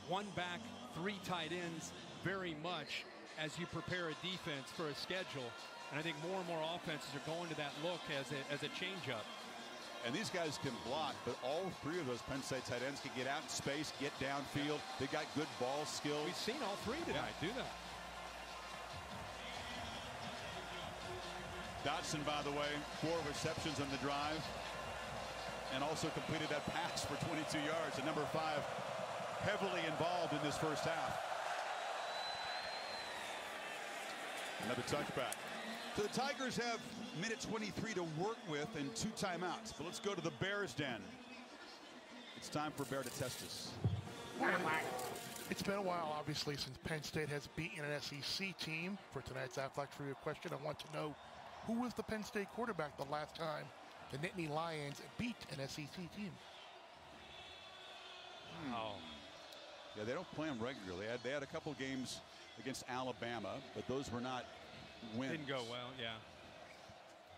one back, three tight ends very much as you prepare a defense for a schedule. And I think more and more offenses are going to that look as a, as a change-up. And these guys can block, but all three of those Penn State tight ends can get out in space, get downfield. Yeah. They got good ball skills. We've seen all three tonight yeah. do that. Dotson, by the way, four receptions on the drive. And also completed that pass for twenty-two yards. And number five, heavily involved in this first half. Another touchback. So the Tigers have minute twenty-three to work with and two timeouts. But let's go to the Bears' den. It's time for Bear to test us. It's been a while, obviously, since Penn State has beaten an S E C team. For tonight's Aflac Trivia question, I want to know, who was the Penn State quarterback the last time the Nittany Lions beat an S E C team? Wow. Yeah, they don't play them regularly. They had, they had a couple games against Alabama, but those were not wins. Didn't go well, yeah.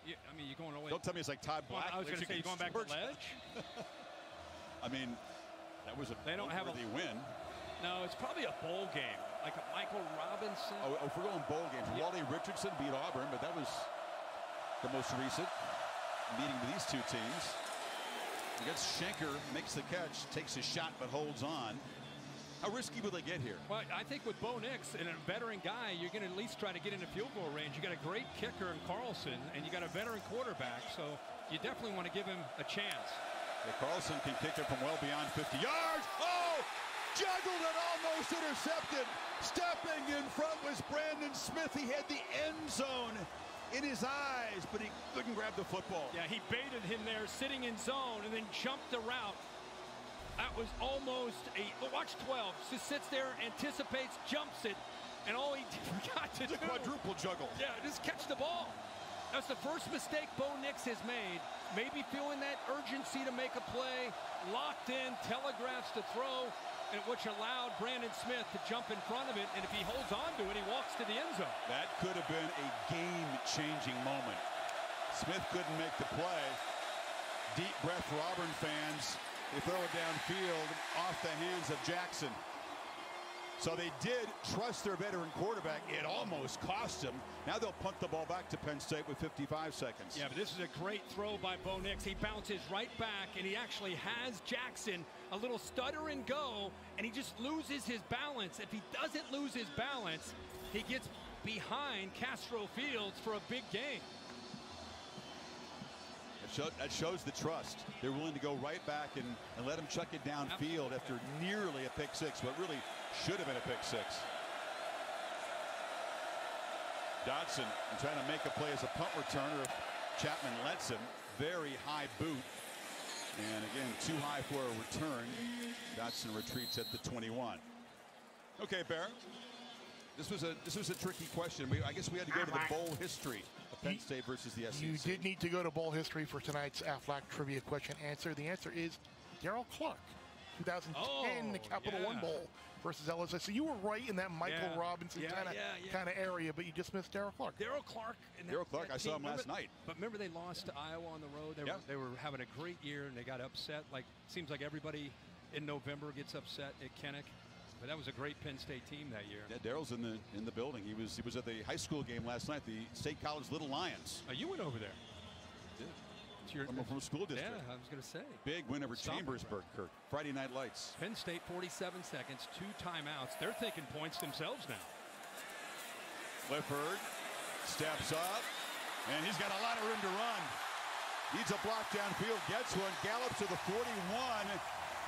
yeah I mean, you're going away. Don't tell me it's like Todd Black. Well, I was going to say, you're going back to Ledge? I mean, that was a they don't have a win. No, it's probably a bowl game, like a Michael Robinson. Oh, if we're going bowl games, yeah. Wally Richardson beat Auburn, but that was the most recent meeting with these two teams. I guess Schenker makes the catch, takes a shot, but holds on. How risky will they get here? Well, I think with Bo Nix and a veteran guy, you're going to at least try to get into field goal range. You got a great kicker in Carlson, and you got a veteran quarterback, so you definitely want to give him a chance. Yeah, Carlson can kick it from well beyond fifty yards. Oh! Juggled and almost intercepted. Stepping in front was Brandon Smith. He had the end zone in his eyes, but he couldn't grab the football. Yeah, he baited him there, sitting in zone, and then jumped the route. That was almost a watch twelve. Just sits there, anticipates, jumps it, and all he forgot to do. It's a quadruple juggle. Yeah, just catch the ball. That's the first mistake Bo Nix has made. Maybe feeling that urgency to make a play, locked in, telegraphs to throw, and which allowed Brandon Smith to jump in front of it, and if he holds on to it, he walks to the end zone. That could have been a game-changing moment. Smith couldn't make the play. Deep breath for Auburn fans. They throw it downfield off the hands of Jackson. So they did trust their veteran quarterback. It almost cost him. Now they'll punt the ball back to Penn State with fifty-five seconds. Yeah, but this is a great throw by Bo Nix. He bounces right back, and he actually has Jackson a little stutter and go, and he just loses his balance. If he doesn't lose his balance, he gets behind Castro Fields for a big game. That shows the trust. They're willing to go right back and, and let him chuck it downfield after nearly a pick six, what really should have been a pick six. Dotson trying to make a play as a punt returner. Chapman lets him. Very high boot. And again, too high for a return. Dotson retreats at the twenty-one. Okay, Bear. This was a this was a tricky question. We, I guess we had to go to the bowl history of Penn State versus the S E C. You did need to go to bowl history for tonight's Aflac trivia question answer. The answer is Darryl Clark, two thousand ten, oh, the Capital yeah. One Bowl versus L S I. So you were right in that Michael yeah. Robinson yeah, kind of yeah, yeah. kind of area, but you just missed Darryl Clark. Darryl Clark. Darryl Clark. I saw him remember, last night. But remember, they lost to Iowa on the road. They, yeah. were, they were having a great year, and they got upset. Like seems like everybody in November gets upset at Kennick. But that was a great Penn State team that year. Yeah, Daryl's in the in the building. He was he was at the high school game last night, the State College Little Lions. Oh, you went over there. Yeah. It's your, I'm from a school district. Yeah, I was going to say. Big win over Stop Chambersburg, Kirk. Friday Night Lights. Penn State, forty-seven seconds, two timeouts. They're thinking points themselves now. Clifford steps up, and he's got a lot of room to run. Needs a block downfield, gets one, gallops to the forty-one.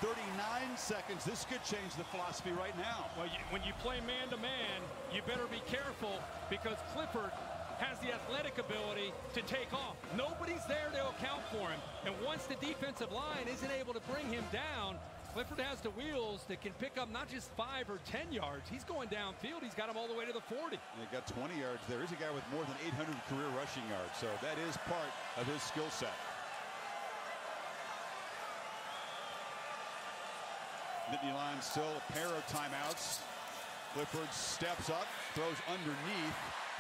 thirty-nine seconds. This could change the philosophy right now. Well, you, when you play man-to-man, you better be careful because Clifford has the athletic ability to take off. Nobody's there to account for him. And once the defensive line isn't able to bring him down, Clifford has the wheels that can pick up not just five or ten yards. He's going downfield. He's got him all the way to the forty. He got twenty yards. There is a guy with more than eight hundred career rushing yards, so that is part of his skill set. Nittany Lions still a pair of timeouts. Clifford steps up, throws underneath.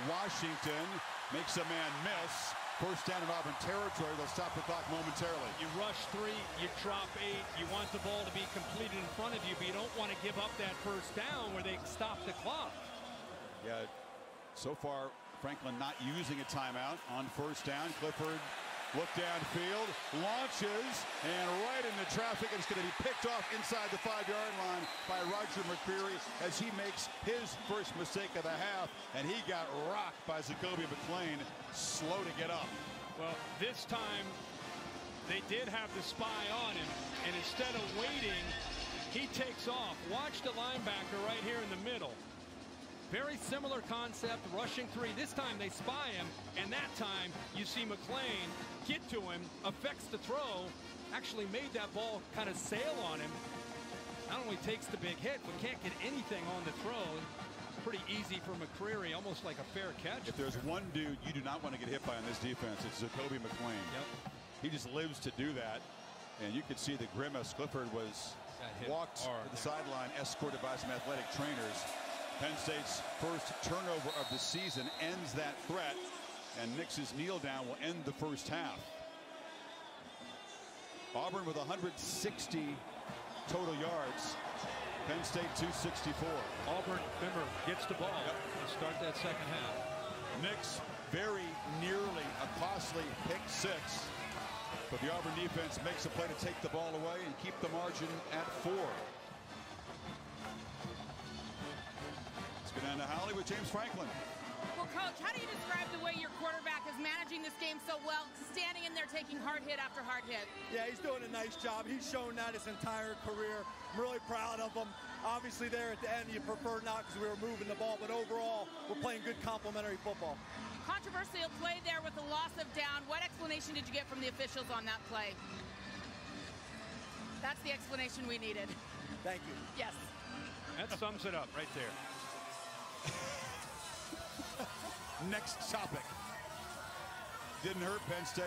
Washington makes a man miss. First down in Auburn territory. They'll stop the clock momentarily. You rush three, you drop eight. You want the ball to be completed in front of you, but you don't want to give up that first down where they stop the clock. Yeah, so far, Franklin not using a timeout on first down. Clifford. Look downfield, launches, and right into traffic. It's going to be picked off inside the five-yard line by Roger McCreary as he makes his first mistake of the half, and he got rocked by Zacobie McClain. Slow to get up. Well, this time they did have the spy on him, and instead of waiting, he takes off. Watch the linebacker right here in the middle. Very similar concept, rushing three. This time they spy him, and that time you see McLean get to him, affects the throw, actually made that ball kind of sail on him. Not only takes the big hit, but can't get anything on the throw. Pretty easy for McCreary, almost like a fair catch. If there's one dude you do not want to get hit by on this defense, it's Zacoby McLean. Yep. He just lives to do that. And you could see the grimace. Clifford was walked to the sideline, escorted by some athletic trainers. Penn State's first turnover of the season ends that threat, and Nix's kneel down will end the first half. Auburn with one hundred sixty total yards. Penn State two sixty-four. Auburn, remember, gets the ball yep. to start that second half. Nix very nearly a costly pick six, but the Auburn defense makes a play to take the ball away and keep the margin at four. Down to Holly with James Franklin. Well, Coach, how do you describe the way your quarterback is managing this game so well, standing in there taking hard hit after hard hit? Yeah, he's doing a nice job. He's shown that his entire career. I'm really proud of him. Obviously, there at the end, you prefer not because we were moving the ball, but overall, we're playing good complimentary football. Controversial play there with the loss of down. What explanation did you get from the officials on that play? That's the explanation we needed. Thank you. Yes. That sums it up right there. Next topic. Didn't hurt Penn State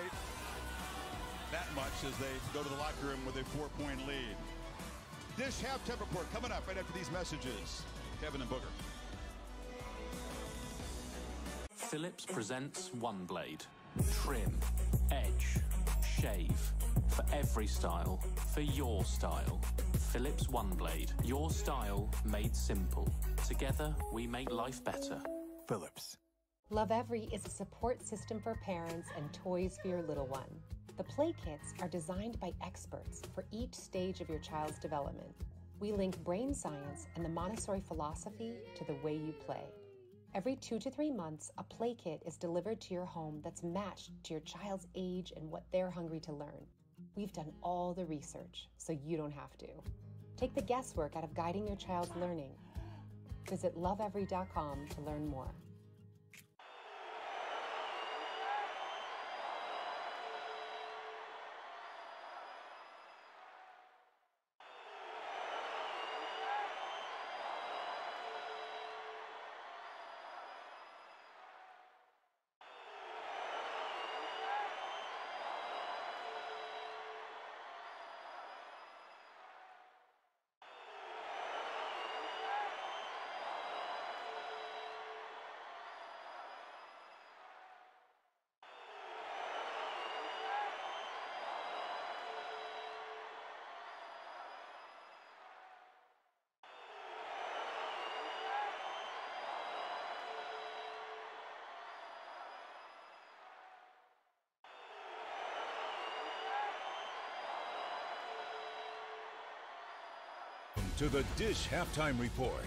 that much as they go to the locker room with a four-point lead. Dish halftime report coming up right after these messages. Kevin and Booger. Phillips presents One Blade. Trim, edge, shave. For every style, for your style. Phillips One Blade. Your style made simple. Together, we make life better. Phillips. Love Every is a support system for parents and toys for your little one. The play kits are designed by experts for each stage of your child's development. We link brain science and the Montessori philosophy to the way you play. Every two to three months, a play kit is delivered to your home that's matched to your child's age and what they're hungry to learn. We've done all the research, so you don't have to. Take the guesswork out of guiding your child's learning. Visit love every dot com to learn more. To the Dish halftime report.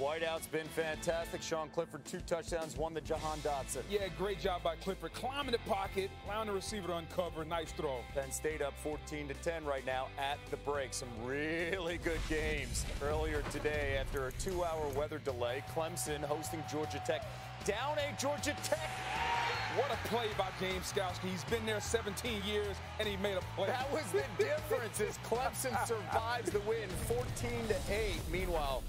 Whiteout's been fantastic. Sean Clifford, two touchdowns, one to Jahan Dotson. Yeah, great job by Clifford. Climbing the pocket, allowing the receiver to uncover. Nice throw. Penn State up fourteen to ten right now at the break. Some really good games earlier today after a two-hour weather delay. Clemson hosting Georgia Tech. Down a Georgia Tech. What a play by James Scowski. He's been there seventeen years, and he made a play. That was the difference as Clemson survives the win, fourteen to eight. Meanwhile,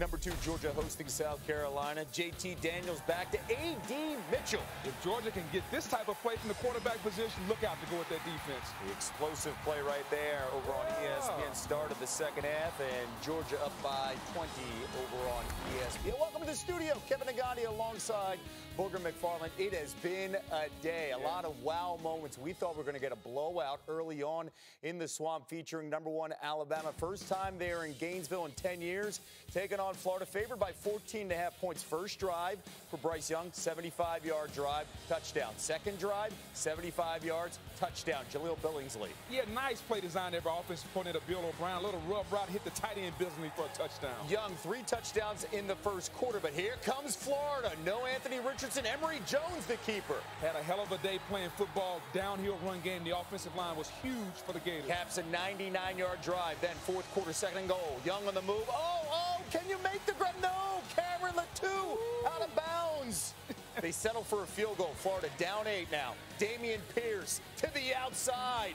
number two, Georgia hosting South Carolina. J T Daniels back to A D Mitchell. If Georgia can get this type of play from the quarterback position, look out to go with that defense. The explosive play right there over on yeah. E S P N. Start of the second half, and Georgia up by twenty over on E S P N. Welcome to the studio. Kevin Agati alongside Booger McFarland. It has been a day. A yeah. lot of wow moments. We thought we were going to get a blowout early on in the Swamp featuring number one Alabama. First time they are in Gainesville in ten years. Taking on Florida, favored by fourteen and a half points. First drive for Bryce Young, seventy-five yard drive, touchdown. Second drive, seventy-five yards, touchdown. Jaleel Billingsley. Yeah, nice play design there by offensive coordinator Bill O'Brien. A little rub route, hit the tight end Billingsley for a touchdown. Young, three touchdowns in the first quarter, but here comes Florida. No Anthony Richardson, Emory Jones, the keeper. Had a hell of a day playing football, downhill run game. The offensive line was huge for the Gators. Caps a ninety-nine yard drive, then fourth quarter, second and goal. Young on the move. Oh, oh, can you? you make the grab? No, Cameron Latou out of bounds. They settle for a field goal. Florida down eight now. Damian Pierce to the outside.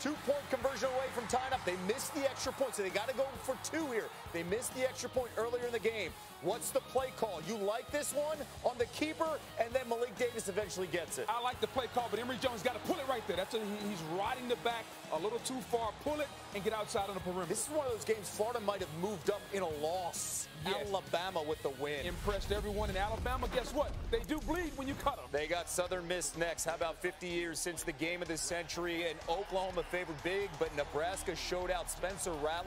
Two-point conversion away from tying up. They missed the extra point, so they got to go for two here. They missed the extra point earlier in the game. What's the play call? You like this one on the keeper, and then Malik Davis eventually gets it. I like the play call, but Emory Jones got to pull it right there. That's a, he's riding the back a little too far. Pull it and get outside on the perimeter. This is one of those games Florida might have moved up in a loss. Yes. Alabama with the win. Impressed everyone in Alabama. Guess what? They do bleed when you cut them. They got Southern Miss next. How about fifty years since the game of the century, and Oklahoma favored big, but Nebraska showed out. Spencer Rattler.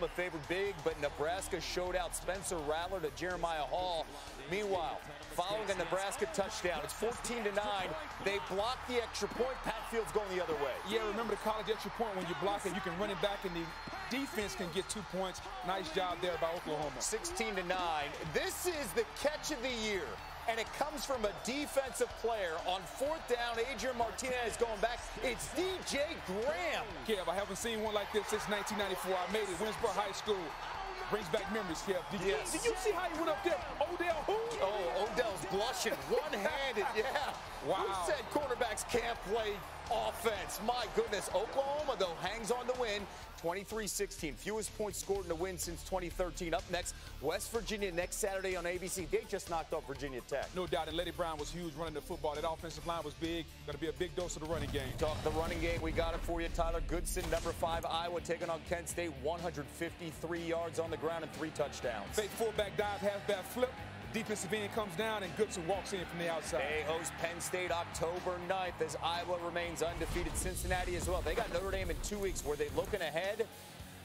A favored big, but Nebraska showed out. Spencer Rattler to Jeremiah Hall. Meanwhile, following a Nebraska touchdown, it's fourteen to nine. They block the extra point. Pat Fields going the other way. Yeah, remember the college extra point. When you block it, you can run it back, and the defense can get two points. Nice job there by Oklahoma. sixteen to nine. This is the catch of the year, and it comes from a defensive player. On fourth down, Adrian Martinez going back. It's D J Graham. Kev, I haven't seen one like this since nineteen ninety-four. I made it. Winsboro High School. Brings back memories, Kev. Did, yes. you, did you see how he went up there? Odell who? Oh, Odell's blushing. One-handed, yeah. Wow. Who said quarterbacks can't play offense? My goodness. Oklahoma, though, hangs on to win. twenty-three sixteen, fewest points scored in a win since twenty thirteen. Up next, West Virginia next Saturday on A B C. They just knocked off Virginia Tech. No doubt, and Lady Brown was huge running the football. That offensive line was big. Going to be a big dose of the running game. Talk the running game. We got it for you. Tyler Goodson, number five, Iowa, taking on Kent State. one hundred fifty-three yards on the ground and three touchdowns. Fake fullback dive, halfback flip. Defensive end comes down, and Goodson walks in from the outside. They host Penn State October ninth as Iowa remains undefeated. Cincinnati as well. They got Notre Dame in two weeks. Were they looking ahead?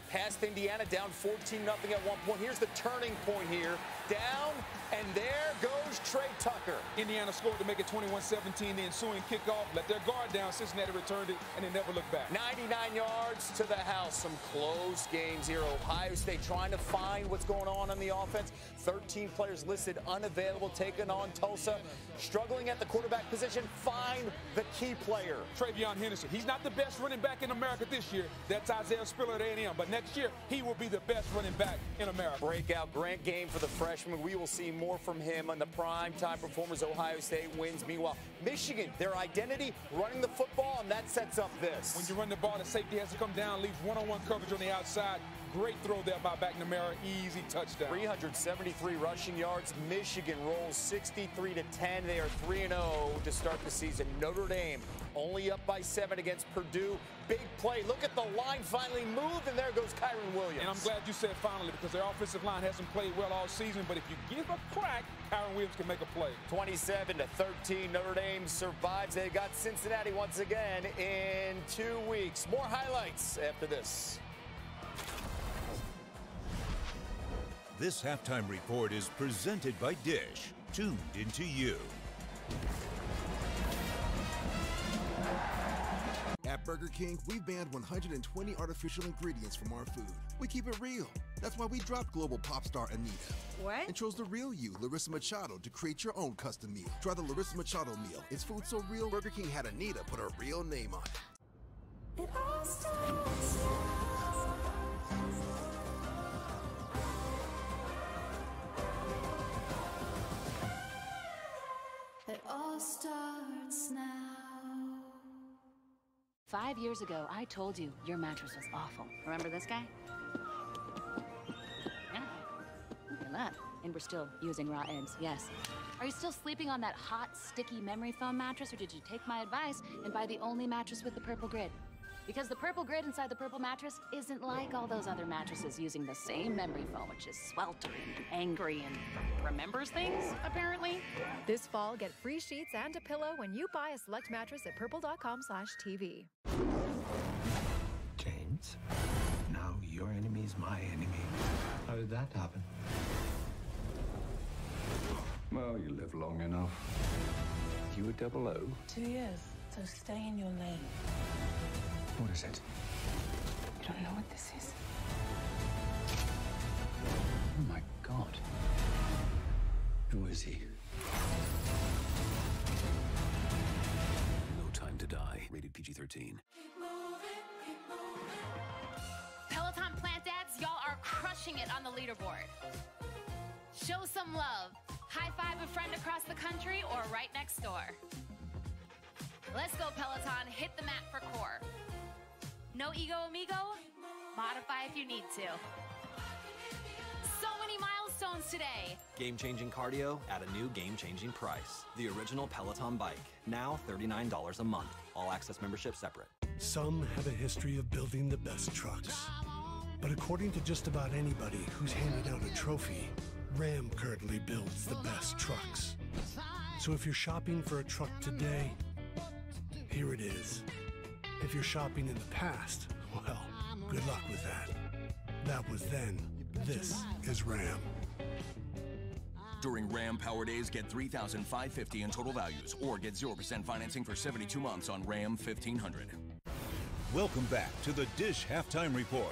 Past Indiana, down fourteen nothing at one point. Here's the turning point here. Down, and there goes Trey Tucker. Indiana scored to make it twenty-one seventeen. The ensuing kickoff let their guard down. Cincinnati returned it, and they never looked back. ninety-nine yards to the house. Some close games here. Ohio State trying to find what's going on on the offense. thirteen players listed unavailable, taking on Tulsa. Struggling at the quarterback position. Find the key player. Travion Henderson. He's not the best running back in America this year. That's Isaiah Spiller at A and M. But next Next year, he will be the best running back in America. Breakout Grant game for the freshman. We will see more from him on the primetime performers. Ohio State wins. Meanwhile, Michigan, their identity, running the football, and that sets up this. When you run the ball, the safety has to come down, leaves one-on-one coverage on the outside. Great throw there by McNamara. Easy touchdown. three hundred seventy-three rushing yards. Michigan rolls sixty-three to ten. They are three and oh to start the season. Notre Dame only up by seven against Purdue. Big play. Look at the line finally moved, and there goes Kyron Williams. And I'm glad you said finally, because their offensive line hasn't played well all season, but if you give a crack, Kyron Williams can make a play. twenty-seven to thirteen. Notre Dame survives. They got Cincinnati once again in two weeks. More highlights after this. This halftime report is presented by Dish. Tuned into you. At Burger King, we've banned one hundred twenty artificial ingredients from our food. We keep it real. That's why we dropped global pop star Anita. What? And chose the real you, Larissa Machado, to create your own custom meal. Try the Larissa Machado meal. It's food so real, Burger King had Anita put her real name on it. It all starts now. It all starts now. Five years ago, I told you your mattress was awful. Remember this guy? Yeah. Look at that. And we're still using raw eggs, yes. Are you still sleeping on that hot, sticky memory foam mattress, or did you take my advice and buy the only mattress with the purple grid? Because the purple grid inside the purple mattress isn't like all those other mattresses using the same memory foam, which is sweltering and angry and remembers things, apparently. This fall, get free sheets and a pillow when you buy a select mattress at purple dot com slash T V. James, now your enemy's my enemy. How did that happen? Well, you live long enough. You were double O. Two years, so stay in your lane. What is it? You don't know what this is. Oh my God. Who is he? No Time to Die. Rated P G thirteen. Y'all are crushing it on the leaderboard. Show some love. High five a friend across the country or right next door. Let's go, Peloton. Hit the mat for core. No ego, amigo. Modify if you need to. So many milestones today. Game-changing cardio at a new game-changing price. The original Peloton bike, now thirty-nine dollars a month. All access membership separate. Some have a history of building the best trucks. But according to just about anybody who's handed out a trophy, Ram currently builds the best trucks. So if you're shopping for a truck today, here it is. If you're shopping in the past, well, good luck with that. That was then. This is Ram. During Ram Power Days, get three thousand five hundred fifty dollars in total values or get zero percent financing for seventy-two months on Ram fifteen hundred. Welcome back to the Dish Halftime Report.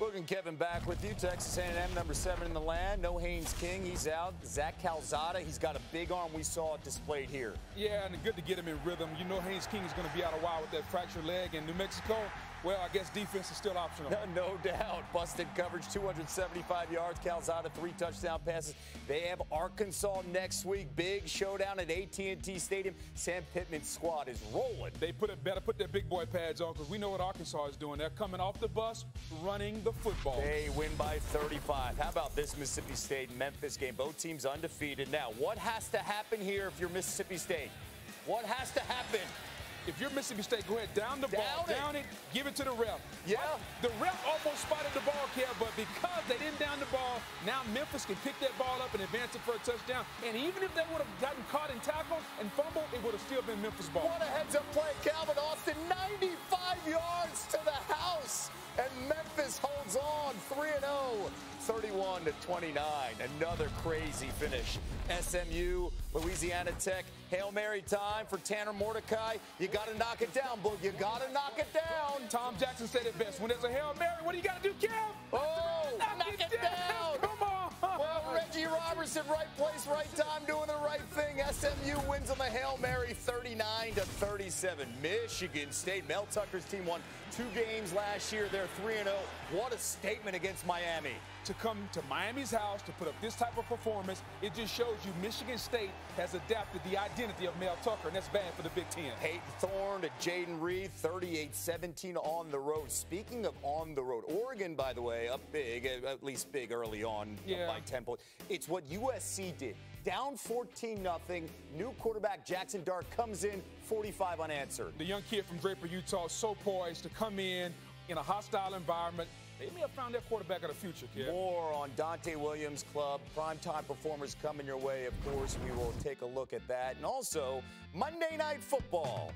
Boog and Kevin back with you. Texas A and M, number seven in the land. No Haynes King, he's out. Zach Calzada, he's got a big arm. We saw it displayed here. Yeah, and good to get him in rhythm. You know Haynes King is going to be out a while with that fractured leg. And New Mexico, well, I guess defense is still optional. No, no doubt. Busted coverage, two hundred seventy-five yards. Calzada, three touchdown passes. They have Arkansas next week. Big showdown at A T and T Stadium. Sam Pittman's squad is rolling. They put it better put their big boy pads on because we know what Arkansas is doing. They're coming off the bus, running the football. They win by thirty-five. How about this Mississippi State-Memphis game? Both teams undefeated. Now, what has to happen here if you're Mississippi State? What has to happen? If you're Mississippi State, go ahead, down the down ball, it. down it, give it to the ref. Yeah. The ref almost spotted the ball, Kev, but because they didn't down the ball, now Memphis can pick that ball up and advance it for a touchdown. And even if they would have gotten caught and tackled and fumbled, it would have still been Memphis' ball. What a heads-up play, Calvin Austin, ninety-five yards to the house, and Memphis holds on, three and oh, thirty-one to twenty-nine. Another crazy finish. S M U, Louisiana Tech, Hail Mary time for Tanner Mordecai. You got to knock it down, Boog. You got to knock it down. Tom Jackson said it best. When there's a Hail Mary, what do you got to do, Kev? Oh, knock, knock it, it down. down. Come on. Well, Reggie Robertson, right place, right time, doing the right thing. S M U wins on the Hail Mary, thirty-nine to thirty-seven. Michigan State, Mel Tucker's team won two games last year. They're three and oh. What a statement against Miami. To come to Miami's house to put up this type of performance, it just shows you Michigan State has adapted the identity of Mel Tucker, and that's bad for the Big Ten. Peyton Thorne to Jaden Reed, thirty-eight seventeen on the road. Speaking of on the road, Oregon, by the way, up big, at least big early on, yeah. by ten points. It's what U S C did. Down fourteen nothing. New quarterback Jackson Dart comes in, forty-five unanswered. The young kid from Draper, Utah, so poised to come in in a hostile environment. They may have found their quarterback of the future, kid. More on Dante Williams Club. Primetime performers coming your way, of course. We will take a look at that. And also, Monday Night Football.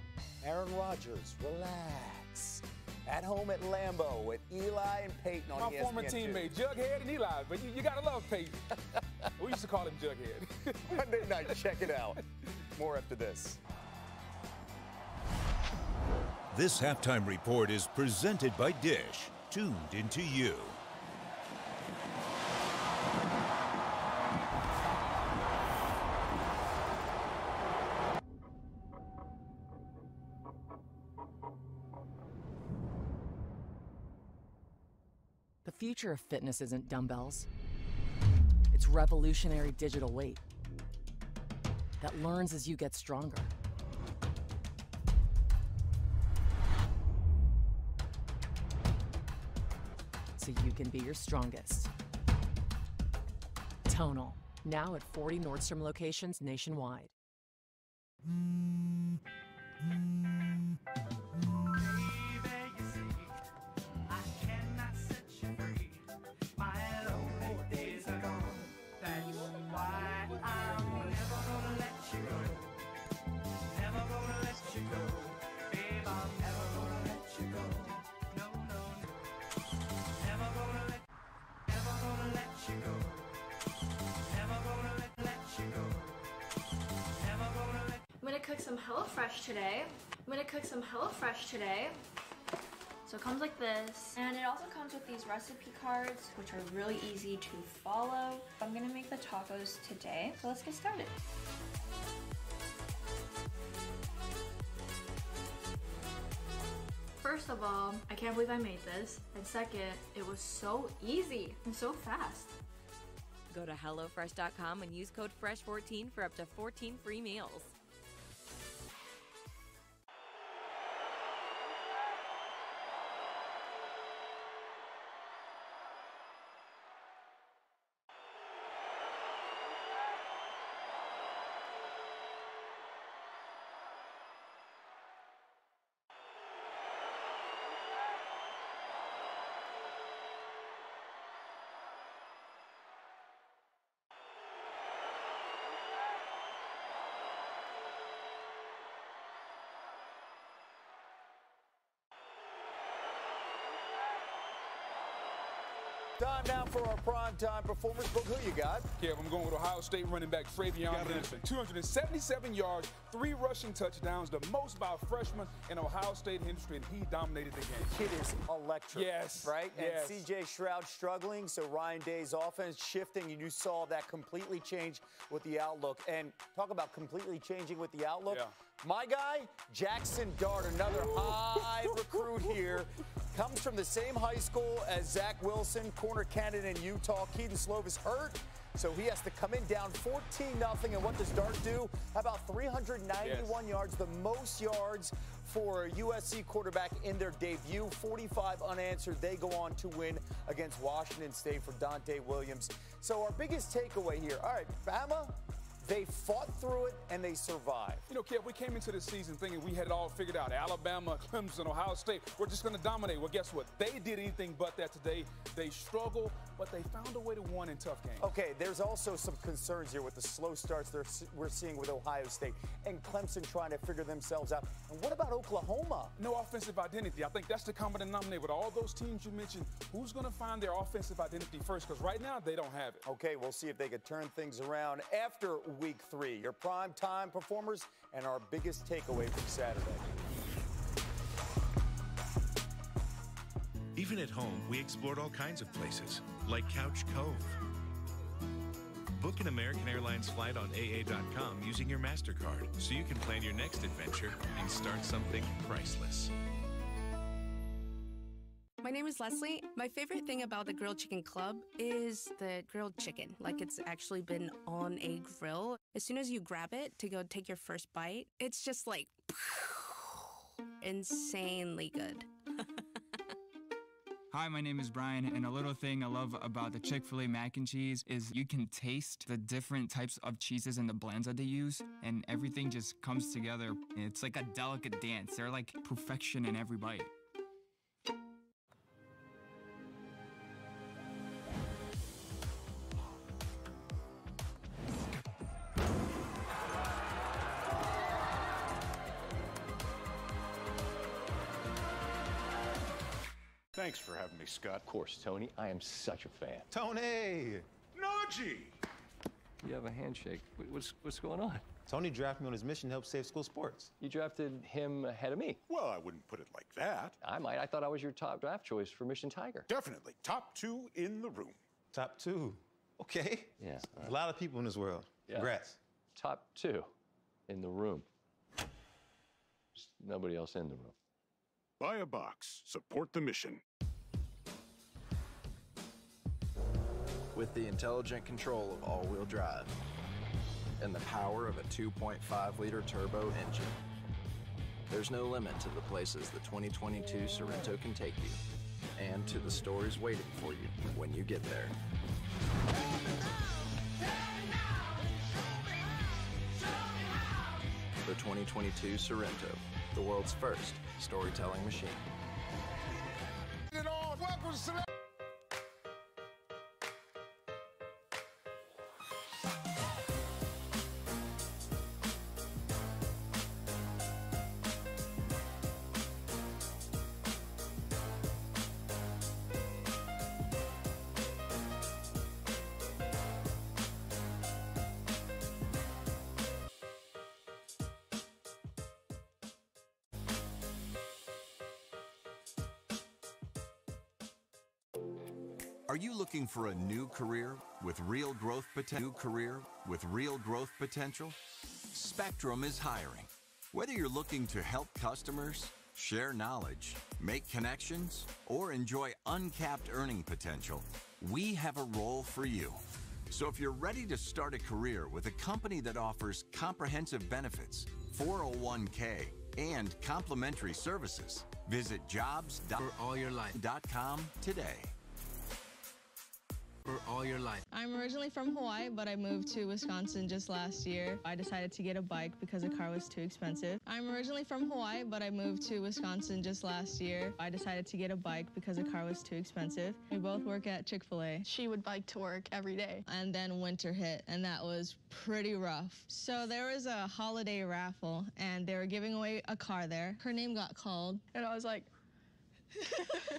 Aaron Rodgers, relax. At home at Lambeau with Eli and Peyton on E S P N two. My former teammate, Jughead and Eli, but you, you got to love Peyton. We used to call him Jughead. Monday night, check it out. More after this. This halftime report is presented by Dish. Tuned into you. The future of fitness isn't dumbbells. It's revolutionary digital weight that learns as you get stronger. So you can be your strongest. Tonal, now at forty Nordstrom locations nationwide. Mm, mm, mm. Baby, you see, I cannot set you free. My lonely days are gone. That's why I'm never gonna let you go. Never gonna let you go. Babe, I'm never gonna let you go. I'm gonna cook some HelloFresh today. I'm gonna cook some HelloFresh today. So it comes like this, and it also comes with these recipe cards, which are really easy to follow. I'm gonna make the tacos today, so let's get started. First of all, I can't believe I made this. And second, it was so easy and so fast. Go to HelloFresh dot com and use code fresh fourteen for up to fourteen free meals. Time now for our primetime performance book. Who you got? Yeah, I'm going with Ohio State running back Travion Henderson. two hundred seventy-seven yards, three rushing touchdowns, the most by a freshman in Ohio State history, and he dominated the game. The kid is electric. Yes. Right? Yes. And C J Stroud struggling, so Ryan Day's offense shifting, and you saw that completely change with the outlook. And talk about completely changing with the outlook. Yeah. My guy, Jackson Dart, another high recruit here. Comes from the same high school as Zach Wilson, corner Cannon in Utah. Keaton Slovis is hurt, so he has to come in down fourteen nothing. And what does Dart do? How about three hundred ninety-one yes. yards, the most yards for a U S C quarterback in their debut. forty-five unanswered. They go on to win against Washington State for Dante Williams. So our biggest takeaway here, all right, Bama, they fought through it, and they survived. You know, Kev, we came into the season thinking we had it all figured out. Alabama, Clemson, Ohio State, we're just going to dominate. Well, guess what? They did anything but that today. They struggled, but they found a way to win in tough games. Okay, there's also some concerns here with the slow starts we're seeing with Ohio State and Clemson trying to figure themselves out. And what about Oklahoma? No offensive identity. I think that's the common denominator with all those teams you mentioned. Who's going to find their offensive identity first? Because right now, they don't have it. Okay, we'll see if they could turn things around after week three. Your prime time performers and our biggest takeaway from Saturday. Even at home, we explored all kinds of places, like Couch Cove. Book an American Airlines flight on A A dot com using your MasterCard so you can plan your next adventure and start something priceless. My name is Leslie. My favorite thing about the Grilled Chicken Club is the grilled chicken, like it's actually been on a grill. As soon as you grab it to go take your first bite, it's just like insanely good. Hi, my name is Brian, and a little thing I love about the Chick-fil-A mac and cheese is you can taste the different types of cheeses and the blends that they use, and everything just comes together. It's like a delicate dance. They're like perfection in every bite. Thanks for having me, Scott. Of course, Tony. I am such a fan. Tony! Noji! You have a handshake. What's, what's going on? Tony drafted me on his mission to help save school sports. You drafted him ahead of me. Well, I wouldn't put it like that. I might. I thought I was your top draft choice for Mission Tiger. Definitely. Top two in the room. Top two? Okay. Yeah. Right. A lot of people in this world. Yeah. Congrats. Top two in the room. There's nobody else in the room. Buy a box. Support the mission. With the intelligent control of all-wheel drive and the power of a two point five liter turbo engine, there's no limit to the places the twenty twenty-two Sorento can take you and to the stories waiting for you when you get there. The twenty twenty-two Sorento, the world's first storytelling machine. Are you looking for a new career with real growth potential? Career with real growth potential? Spectrum is hiring. Whether you're looking to help customers, share knowledge, make connections, or enjoy uncapped earning potential, we have a role for you. So if you're ready to start a career with a company that offers comprehensive benefits, four oh one K, and complimentary services, visit jobs dot all your life dot com today. For all your life. I'm originally from Hawaii, but I moved to Wisconsin just last year. I decided to get a bike because a car was too expensive. I'm originally from Hawaii, but I moved to Wisconsin just last year. I decided to get a bike because a car was too expensive. We both work at Chick-fil-A. She would bike to work every day. And then winter hit, and that was pretty rough. So there was a holiday raffle, and they were giving away a car there. Her name got called, and I was like,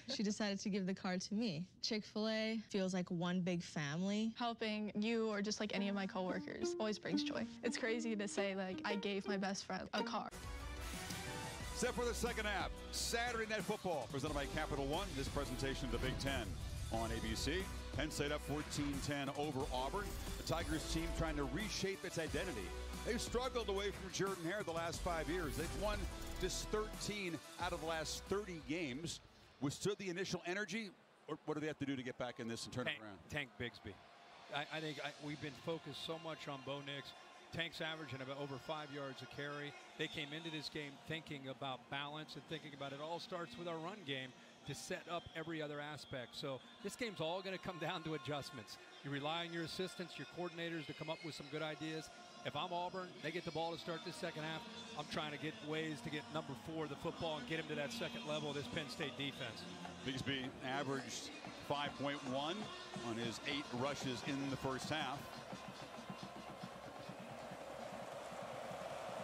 she decided to give the car to me. Chick-fil-A feels like one big family. Helping you or just like any of my coworkers always brings joy. It's crazy to say like I gave my best friend a car. Set for the second half. Saturday Night Football presented by Capital One. This presentation of the Big Ten on A B C. Penn State up fourteen ten over Auburn. The Tigers team trying to reshape its identity. They've struggled away from Jordan Hare the last five years. They've won just thirteen out of the last thirty games. Withstood the initial energy, or what do they have to do to get back in this and turn Tank, it around? Tank Bigsby. I, I think I, we've been focused so much on Bo Nix. Tank's averaging about over five yards a carry. They came into this game thinking about balance and thinking about it all starts with our run game to set up every other aspect. So this game's all going to come down to adjustments. You rely on your assistants, your coordinators to come up with some good ideas. If I'm Auburn, they get the ball to start this second half. I'm trying to get ways to get number four the football and get him to that second level of this Penn State defense. Bigsby averaged five point one on his eight rushes in the first half.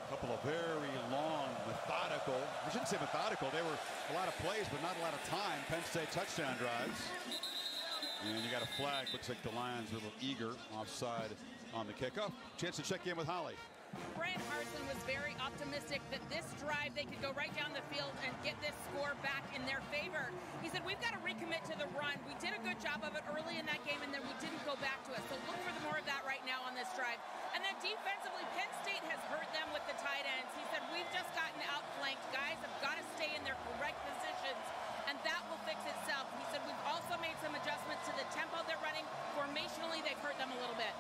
A couple of very long, methodical, I shouldn't say methodical, they were a lot of plays, but not a lot of time. Penn State touchdown drives. And you got a flag. Looks like the Lions are a little eager. Offside on the kickoff. Chance to check in with Holly. Brian Harsin was very optimistic that this drive they could go right down the field and get this score back in their favor. He said, we've got to recommit to the run. We did a good job of it early in that game, and then we didn't go back to it. So look for more of that right now on this drive. And then defensively, Penn State has hurt them with the tight ends. He said, we've just gotten outflanked. Guys have got to stay in their correct positions, and that will fix itself. He said, we've also made some adjustments to the tempo they're running. Formationally, they've hurt them a little bit.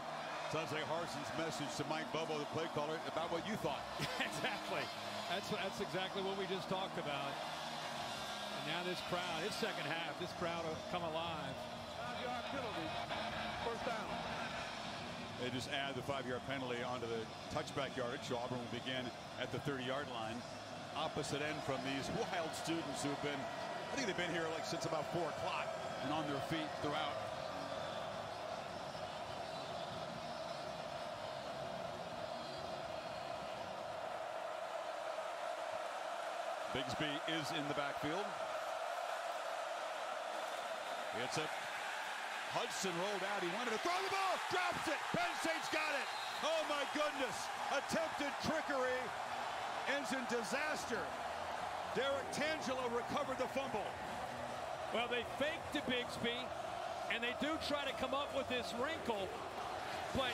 Sounds like Harsin's message to Mike Bobo, the play caller, about what you thought. Exactly. That's, that's exactly what we just talked about. And now this crowd, this second half, this crowd will come alive. Five-yard penalty. First down. They just add the five-yard penalty onto the touchback yardage. So Auburn will begin at the thirty-yard line. Opposite end from these wild students who've been, I think they've been here like since about four o'clock and on their feet throughout. Bigsby is in the backfield. It's a Hudson rolled out. He wanted to throw the ball. Drops it. Penn State's got it. Oh, my goodness. Attempted trickery ends in disaster. Derek Tangelo recovered the fumble. Well, they faked to Bigsby, and they do try to come up with this wrinkle. But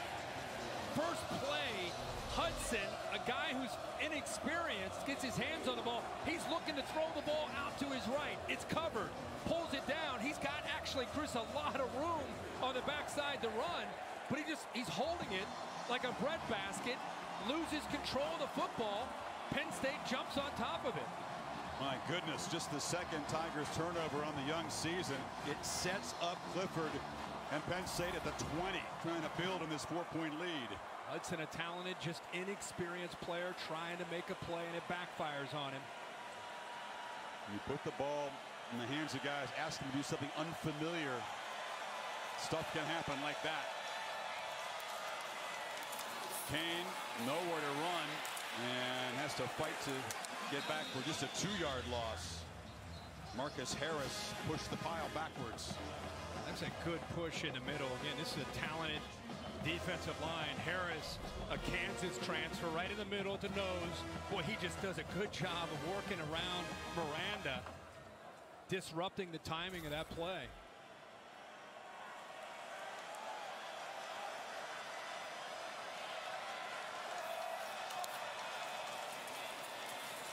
first play, Hudson, a guy who's inexperienced, gets his hands on the ball. He's looking to throw the ball out to his right. It's covered. Pulls it down. He's got actually, Chris, a lot of room on the backside to run, but he just, he's holding it like a breadbasket, loses control of the football. Penn State jumps on top of it. My goodness, just the second Tigers turnover on the young season. It sets up Clifford and Penn State at the twenty, trying to build on this four-point lead. Hudson, a talented, just inexperienced player trying to make a play, and it backfires on him. You put the ball in the hands of guys, ask them to do something unfamiliar. Stuff can happen like that. Kane, nowhere to run, and has to fight to get back for just a two-yard loss. Marcus Harris pushed the pile backwards. That's a good push in the middle. Again, this is a talented defensive line. Harris, a Kansas transfer, right in the middle to nose. Boy, he just does a good job of working around Miranda, disrupting the timing of that play.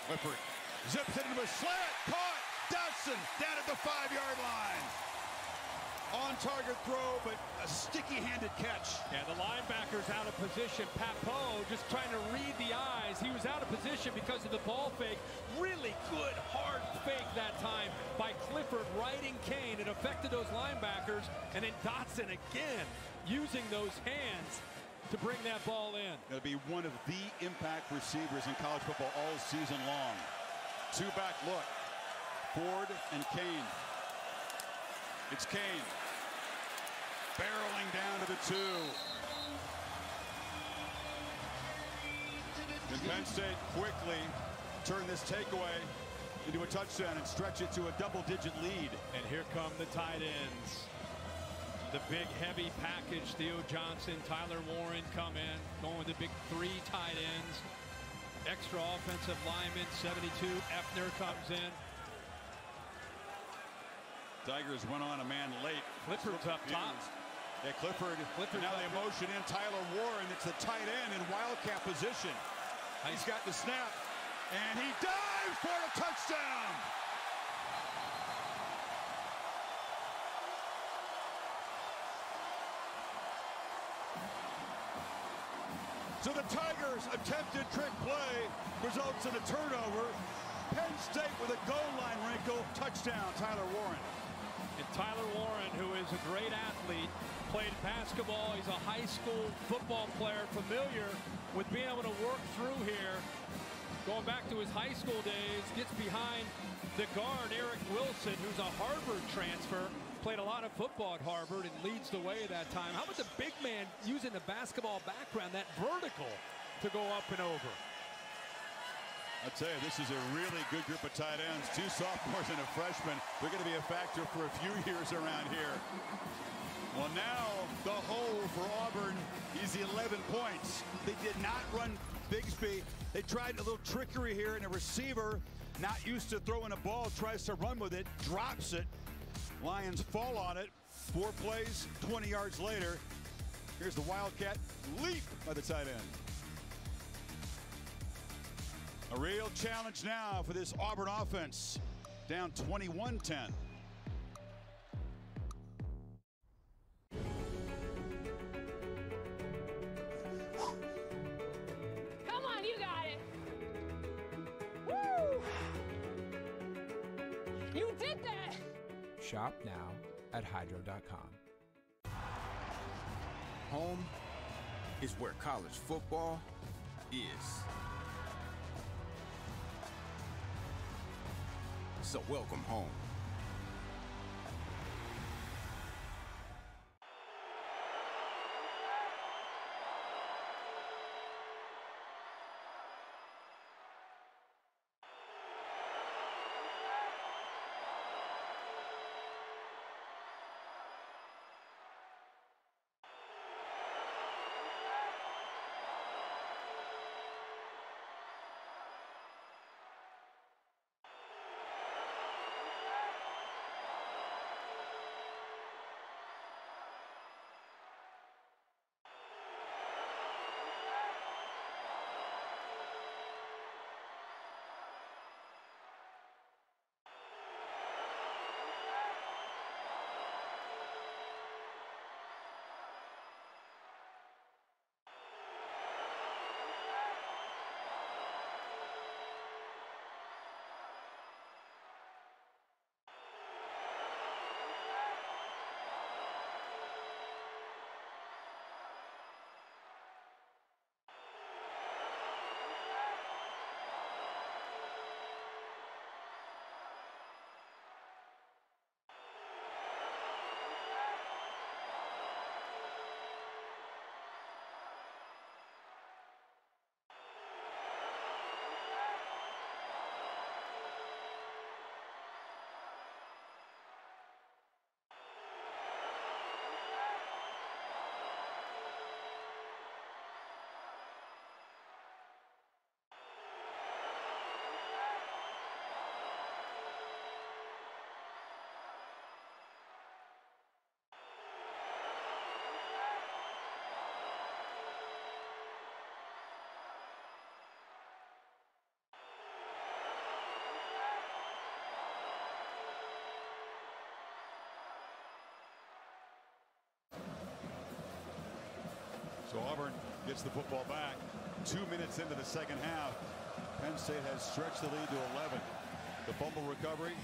Clifford zips into a slant, caught, Dotson down at the five-yard line. On-target throw, but a sticky-handed catch. Yeah, the linebacker's out of position. Papo just trying to read the eyes. He was out of position because of the ball fake. Really good, hard fake that time by Clifford riding Kane. It affected those linebackers. And then Dotson again using those hands to bring that ball in. It'll be one of the impact receivers in college football all season long. Two-back look. Ford and Kane. It's Kane. Barreling down to the two. And Penn State quickly turn this takeaway into a touchdown and stretch it to a double-digit lead. And here come the tight ends. The big, heavy package. Theo Johnson, Tyler Warren come in. Going with the big three tight ends. Extra offensive lineman, seventy-two. Effner comes in. Tigers went on a man late. Clifford's up top. Yeah, Clifford. Clifford now the emotion in Tyler Warren. It's the tight end in wildcat position. He's got the snap. And he dives for a touchdown. So the Tigers' attempted trick play results in a turnover. Penn State with a goal line wrinkle. Touchdown, Tyler Warren. And Tyler Warren, who is a great athlete, played basketball. He's a high school football player, familiar with being able to work through here. Going back to his high school days, gets behind the guard, Eric Wilson, who's a Harvard transfer. Played a lot of football at Harvard and leads the way that time. How about the big man using the basketball background, that vertical, to go up and over? I'll tell you, this is a really good group of tight ends. Two sophomores and a freshman. They're going to be a factor for a few years around here. Well, now the hole for Auburn is eleven points. They did not run Bigsby. They tried a little trickery here, and a receiver not used to throwing a ball tries to run with it, drops it. Lions fall on it. Four plays, twenty yards later. Here's the wildcat leap by the tight end. A real challenge now for this Auburn offense, down twenty-one ten. Come on, you got it. Woo! You did that. Shop now at hydro dot com. Home is where college football is. So welcome home. So Auburn gets the football back. Two minutes into the second half, Penn State has stretched the lead to eleven. The fumble recovery,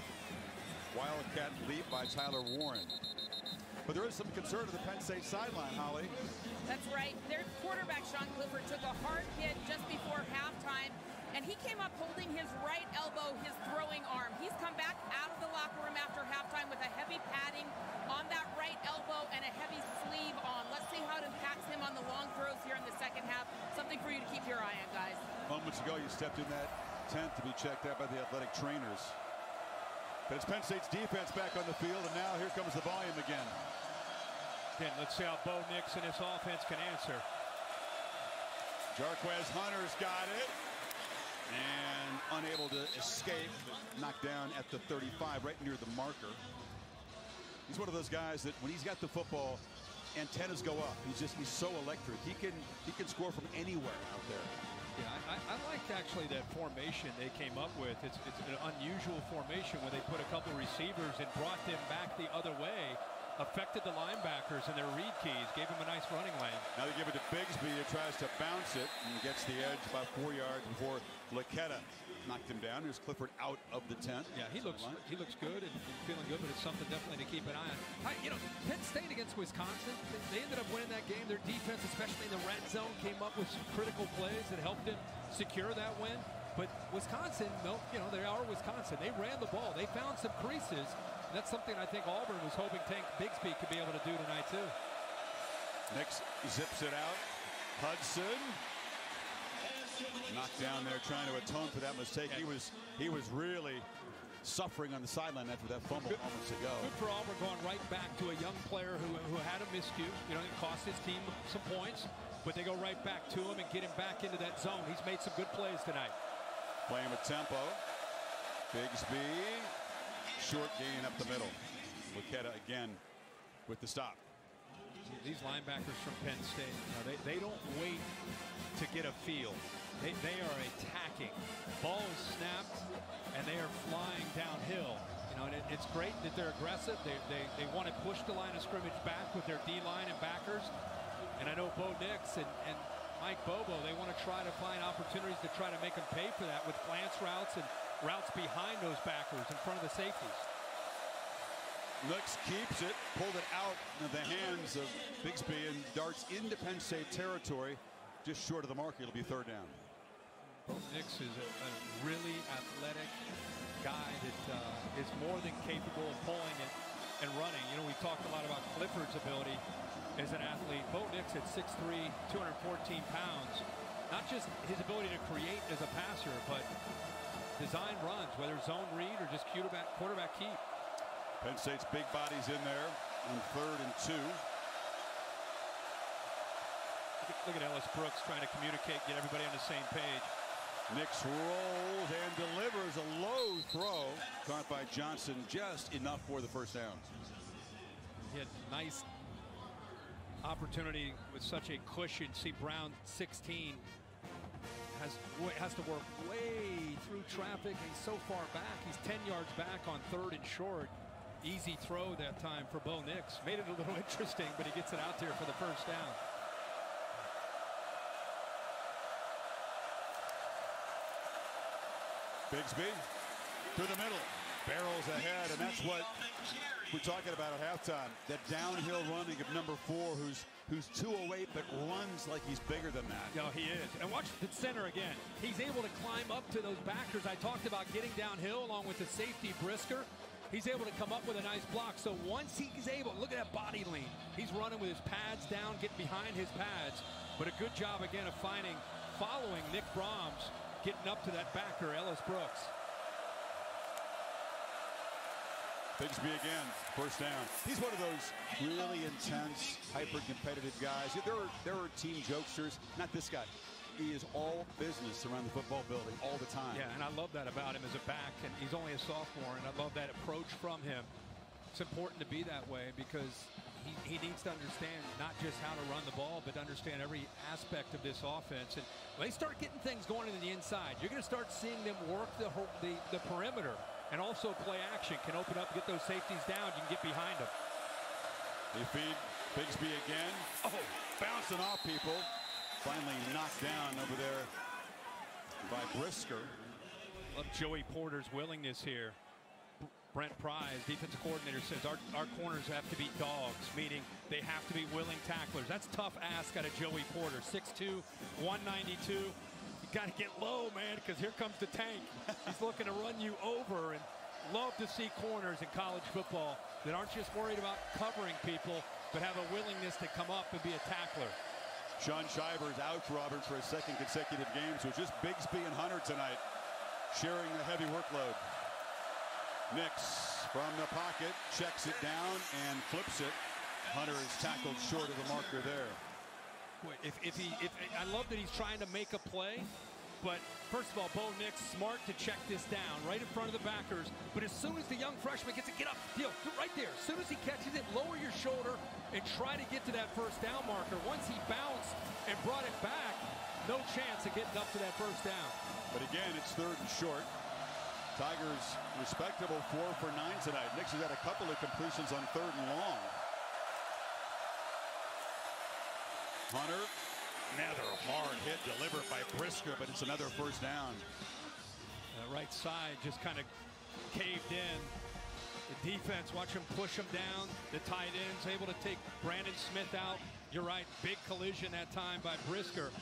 wildcat leap by Tyler Warren. But there is some concern to the Penn State sideline, Holly. That's right. Their quarterback, Sean Clifford, took a hard hit just before halftime, and he came up holding his right elbow, his throwing arm. He's come back out of the locker room after halftime with a heavy padding on that right elbow and a heavy sleeve on. Let's see how it impacts him on the long throws here in the second half. Something for you to keep your eye on, guys. Moments ago, you stepped in that tent to be checked out by the athletic trainers. But it's Penn State's defense back on the field, and now here comes the volume again. Again, let's see how Bo Nix and his offense can answer. Jarquez Hunter's got it. And unable to escape. Knocked down at the thirty-five, right near the marker. He's one of those guys that when he's got the football, antennas go up. He's just, he's so electric. He can, he can score from anywhere out there. Yeah, I, I liked actually that formation they came up with. It's, it's an unusual formation where they put a couple receivers and brought them back the other way, affected the linebackers and their read keys, gave them a nice running lane. Now they give it to Bigsby, who tries to bounce it and gets the edge about four yards before Laketta knocked him down. Here's Clifford out of the tent. Yeah, he looks he looks good and feeling good, but it's something definitely to keep an eye on. I, you know, Penn State against Wisconsin, they ended up winning that game. Their defense, especially in the red zone, came up with some critical plays that helped them secure that win. But Wisconsin, no, you know, they are Wisconsin. They ran the ball. They found some creases. That's something I think Auburn was hoping Tank Bigsby could be able to do tonight, too. Nix zips it out. Hudson. Knocked down there, trying to atone for that mistake. He was he was really suffering on the sideline after that fumble good, moments ago. Good for Auburn going right back to a young player who, who had a miscue. You know, it cost his team some points, but they go right back to him and get him back into that zone. He's made some good plays tonight. Playing with tempo. Bigsby. Short gain up the middle. Laketta again with the stop. These linebackers from Penn State, you know, they, they don't wait to get a feel. They, they are attacking. Ball is snapped, and they are flying downhill. You know, and it, it's great that they're aggressive. They, they, they want to push the line of scrimmage back with their D-line and backers. And I know Bo Nix and, and Mike Bobo, they want to try to find opportunities to try to make them pay for that with glance routes and routes behind those backers in front of the safeties. Nix keeps it, pulled it out of the hands of Bigsby and darts into Penn State territory. Just short of the mark, it'll be third down. Bo Nix is a, a really athletic guy that uh, is more than capable of pulling and, and running. You know, we talked a lot about Clifford's ability as an athlete. Bo Nix at six three, two hundred fourteen pounds. Not just his ability to create as a passer, but design runs, whether zone read or just quarterback, quarterback keep. Penn State's big body's in there on third and two. Look at Ellis Brooks trying to communicate, get everybody on the same page. Nix rolls and delivers a low throw, caught by Johnson, just enough for the first down. He had nice opportunity with such a cushion. See Brown, sixteen, has has to work way through traffic. He's so far back. He's ten yards back on third and short. Easy throw that time for Bo Nix. Made it a little interesting, but he gets it out there for the first down. Bigsby through the middle, barrels ahead, and that's what we're talking about at halftime. That downhill running of number four, who's who's two oh eight, but runs like he's bigger than that. No, he is. And watch the center again. He's able to climb up to those backers. I talked about getting downhill along with the safety Brisker. He's able to come up with a nice block. So once he's able, look at that body lean. He's running with his pads down, getting behind his pads. But a good job again of finding, following Nick Brahms, getting up to that backer, Ellis Brooks. Bigsby again, first down. He's one of those really intense, hyper-competitive guys. There are, there are team jokesters, not this guy. He is all business around the football building all the time. Yeah, and I love that about him as a back, and he's only a sophomore, and I love that approach from him. It's important to be that way because he, he needs to understand not just how to run the ball, but to understand every aspect of this offense. And when they start getting things going into the inside, you're going to start seeing them work the, the, the perimeter, and also play action can open up, get those safeties down. You can get behind them. They feed Bigsby again. Oh, bouncing off people. Finally knocked down over there by Brisker. Love Joey Porter's willingness here. Brent Pry, defensive coordinator, says our, our corners have to be dogs, meaning they have to be willing tacklers. That's tough ask out of Joey Porter. six two, one ninety-two. You got to get low, man, because here comes the tank. He's looking to run you over. And love to see corners in college football that aren't just worried about covering people, but have a willingness to come up and be a tackler. Sean Shivers out, Robert, for his second consecutive game. So just Bigsby and Hunter tonight sharing the heavy workload. Nix from the pocket, checks it down and flips it. Hunter is tackled short of the marker there. If, if he, if, I love that he's trying to make a play, but first of all, Bo Nix smart to check this down right in front of the backers. But as soon as the young freshman gets it, get up, deal, right there. As soon as he catches it, lower your shoulder and try to get to that first down marker. Once he bounced and brought it back, no chance of getting up to that first down. But again, it's third and short. Tigers respectable four for nine tonight. Nix has had a couple of completions on third and long. Hunter, another hard hit delivered by Brisker, but it's another first down. The right side just kind of caved in. The defense, watch him push him down. The tight end's able to take Brandon Smith out. You're right, big collision that time by Brisker.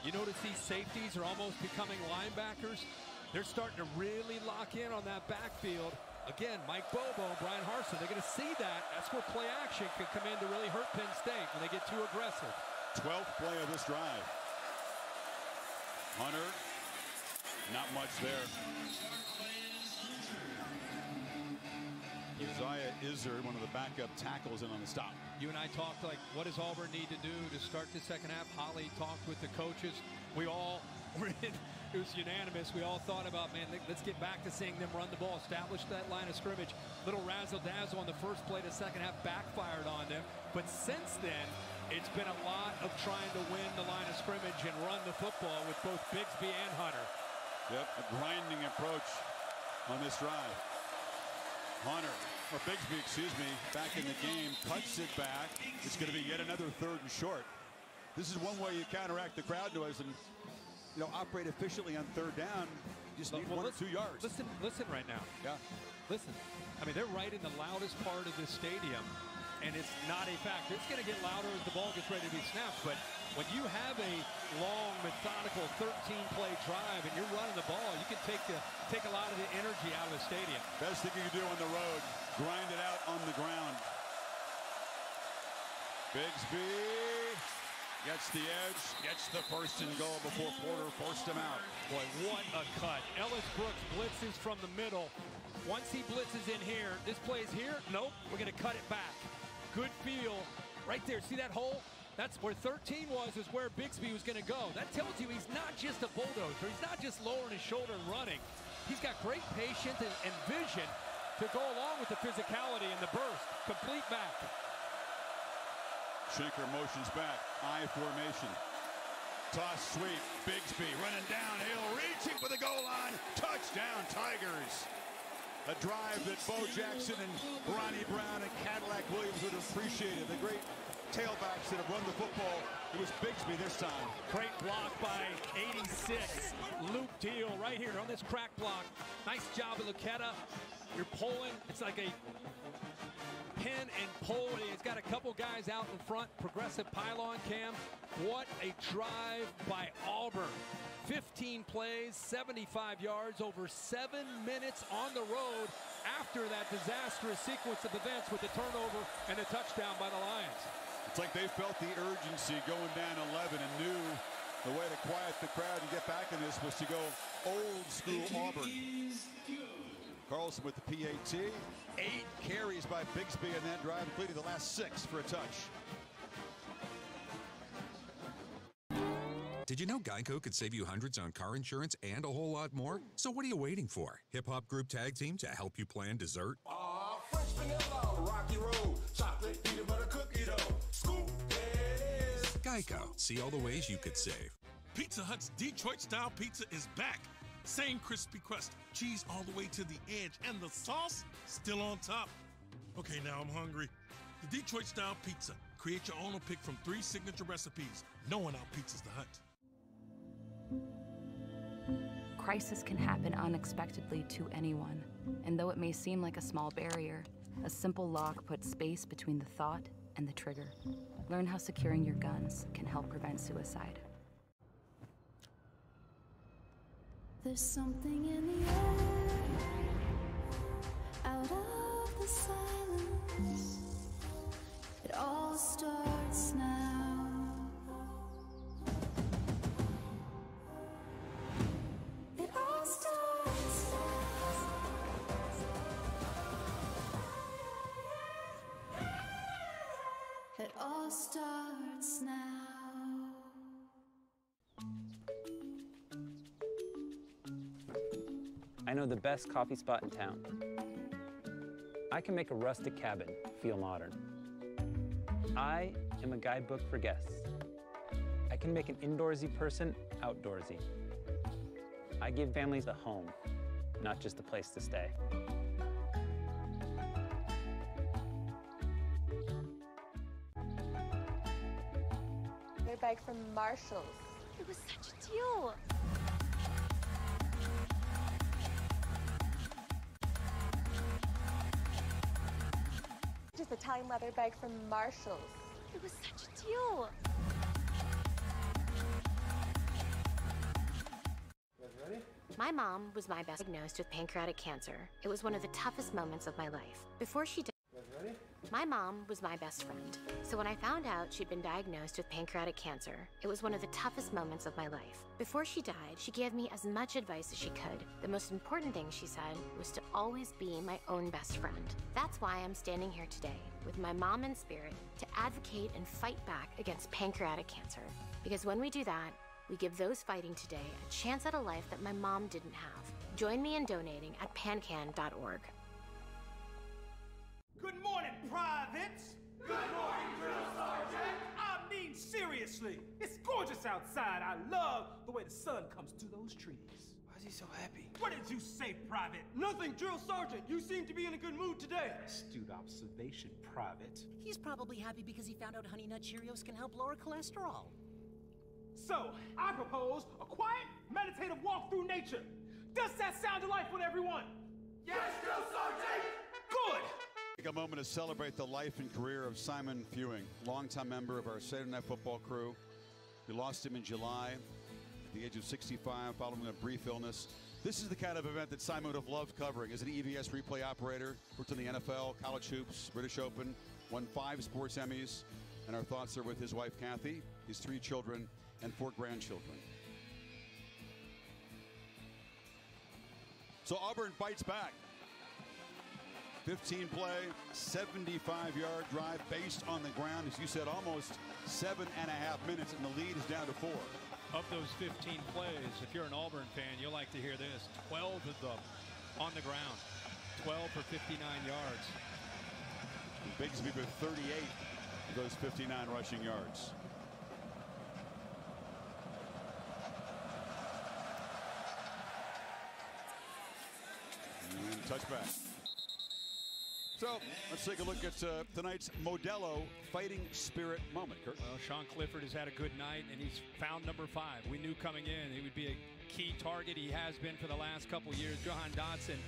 You notice these safeties are almost becoming linebackers. They're starting to really lock in on that backfield. Again, Mike Bobo and Brian Harsin, they're going to see that. That's where play action can come in to really hurt Penn State when they get too aggressive. twelfth play of this drive. Hunter, not much there. Isaiah Izzard, one of the backup tackles, in on the stop. You and I talked, like, what does Auburn need to do to start the second half? Holly talked with the coaches. We all were in. It was unanimous. We all thought about, man, let's get back to seeing them run the ball, establish that line of scrimmage. Little razzle-dazzle on the first play to second half backfired on them. But since then, it's been a lot of trying to win the line of scrimmage and run the football with both Bigsby and Hunter. Yep, a grinding approach on this drive. Hunter, or Bigsby, excuse me, back in the game, cuts it back. It's going to be yet another third and short. This is one way you counteract the crowd noise and, you know, operate efficiently on third down. You just need well, one listen, or two yards. Listen, listen right now. Yeah. Listen. I mean, they're right in the loudest part of this stadium, and it's not a factor. It's going to get louder as the ball gets ready to be snapped. But when you have a long, methodical thirteen play drive and you're running the ball, you can take the take a lot of the energy out of the stadium. Best thing you can do on the road, grind it out on the ground. Bigsby gets the edge, gets the first and goal before Porter forced him out. Boy, what a cut. Ellis Brooks blitzes from the middle. Once he blitzes in here, this play's here. Nope, we're going to cut it back. Good feel right there. See that hole? That's where thirteen was, is where Bigsby was going to go. That tells you he's not just a bulldozer. He's not just lowering his shoulder and running. He's got great patience and, and vision to go along with the physicality and the burst. Complete back. Shinker motions back, I formation. Toss sweep, Bigsby running downhill, reaching for the goal line. Touchdown, Tigers. A drive that Bo Jackson and Ronnie Brown and Cadillac Williams would have appreciated. The great tailbacks that have run the football. It was Bigsby this time. Great block by eighty-six. Luke Deal right here on this crack block. Nice job of Lucetta. You're pulling. It's like a pin and pull. He's got a couple guys out in front. Progressive pylon cam. What a drive by Auburn. fifteen plays, seventy-five yards, over seven minutes on the road after that disastrous sequence of events with the turnover and the touchdown by the Lions. It's like they felt the urgency going down eleven and knew the way to quiet the crowd and get back in this was to go old school Auburn. Carlson with the P A T. Eight carries by Bigsby in that drive, including the last six for a touch. Did you know Geico could save you hundreds on car insurance and a whole lot more? So what are you waiting for? Hip-hop group Tag Team to help you plan dessert? Aw, fresh vanilla, rocky road, chocolate, peanut butter, cookie dough, scoop this. Geico, see all the ways you could save. Pizza Hut's Detroit-style pizza is back. Same crispy crust, cheese all the way to the edge, and the sauce still on top. Okay, now I'm hungry. The Detroit-style pizza, Create your own and pick from three signature recipes. No one outpizza's the hunt. Crisis can happen unexpectedly to anyone, and though it may seem like a small barrier, a simple lock puts space between the thought and the trigger. Learn how securing your guns can help prevent suicide. There's something in the air, out of the silence. It all starts now. It all starts now. It all starts now. I know the best coffee spot in town. I can make a rustic cabin feel modern. I am a guidebook for guests. I can make an indoorsy person outdoorsy. I give families a home, not just a place to stay. We're back from Marshall's. It was such a deal. Italian leather bag from Marshall's. It was such a deal. You guys ready? My mom was my best diagnosed with pancreatic cancer. It was one of the toughest moments of my life. Before she died, you guys ready? My mom was my best friend. So when I found out she'd been diagnosed with pancreatic cancer, it was one of the toughest moments of my life. Before she died, she gave me as much advice as she could. The most important thing she said was to always be my own best friend. That's why I'm standing here today with my mom in spirit to advocate and fight back against pancreatic cancer. Because when we do that, we give those fighting today a chance at a life that my mom didn't have. Join me in donating at pancan dot org. Good morning, privates! Good morning, drill sergeant! I mean, seriously, it's gorgeous outside. I love the way the sun comes through those trees. Why is he so happy? What did you say, private? Nothing, drill sergeant. You seem to be in a good mood today. Astute observation, private. He's probably happy because he found out Honey Nut Cheerios can help lower cholesterol. So, I propose a quiet, meditative walk through nature. Does that sound delightful to everyone? Yes, drill sergeant! Good! Take a moment to celebrate the life and career of Simon Fewing, longtime member of our Saturday Night Football crew. We lost him in July at the age of sixty-five following a brief illness. This is the kind of event that Simon would have loved covering as an E V S replay operator. Worked in the N F L, college hoops, British Open, won five sports Emmys, and our thoughts are with his wife Kathy, his three children, and four grandchildren. So Auburn bites back. fifteen play, seventy-five yard drive based on the ground, as you said, almost seven and a half minutes, and the lead is down to four. Of those fifteen plays, if you're an Auburn fan, you'll like to hear this. twelve of them on the ground, twelve for fifty-nine yards. Bigsby with thirty-eight of those fifty-nine rushing yards. And touchback. So let's take a look at uh, tonight's Modelo fighting spirit moment. Kurt. Well, Sean Clifford has had a good night, and he's found number five. We knew coming in he would be a key target. He has been for the last couple years. Jahan Dotson,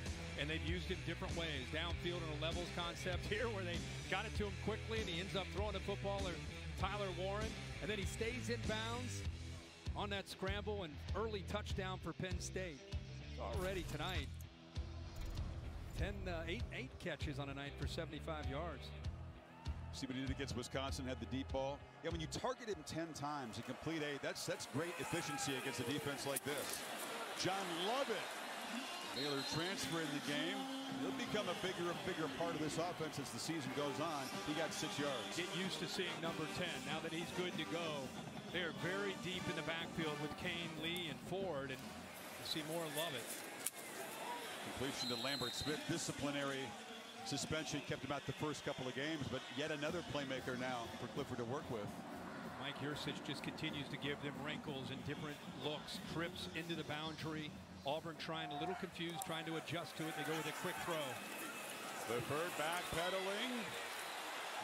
and they've used him different ways. Downfield in a levels concept here where they got it to him quickly, and he ends up throwing the football to Tyler Warren, and then he stays in bounds on that scramble and early touchdown for Penn State. Already tonight, Ten, uh, eight, eight catches on a night for seventy-five yards. See what he did against Wisconsin, had the deep ball. Yeah, when you target him ten times and complete eight, that's that's great efficiency against a defense like this. John Lovett, Baylor transfer in the game. He'll become a bigger and bigger part of this offense as the season goes on. He got six yards. Get used to seeing number ten. Now that he's good to go, they are very deep in the backfield with Kane, Lee, and Ford, and you see more Lovett. Completion to Lambert Smith. Disciplinary suspension kept him out the first couple of games, but yet another playmaker now for Clifford to work with. Mike Yurcich just continues to give them wrinkles and different looks, trips into the boundary. Auburn trying a little confused, trying to adjust to it. They go with a quick throw. Clifford backpedaling.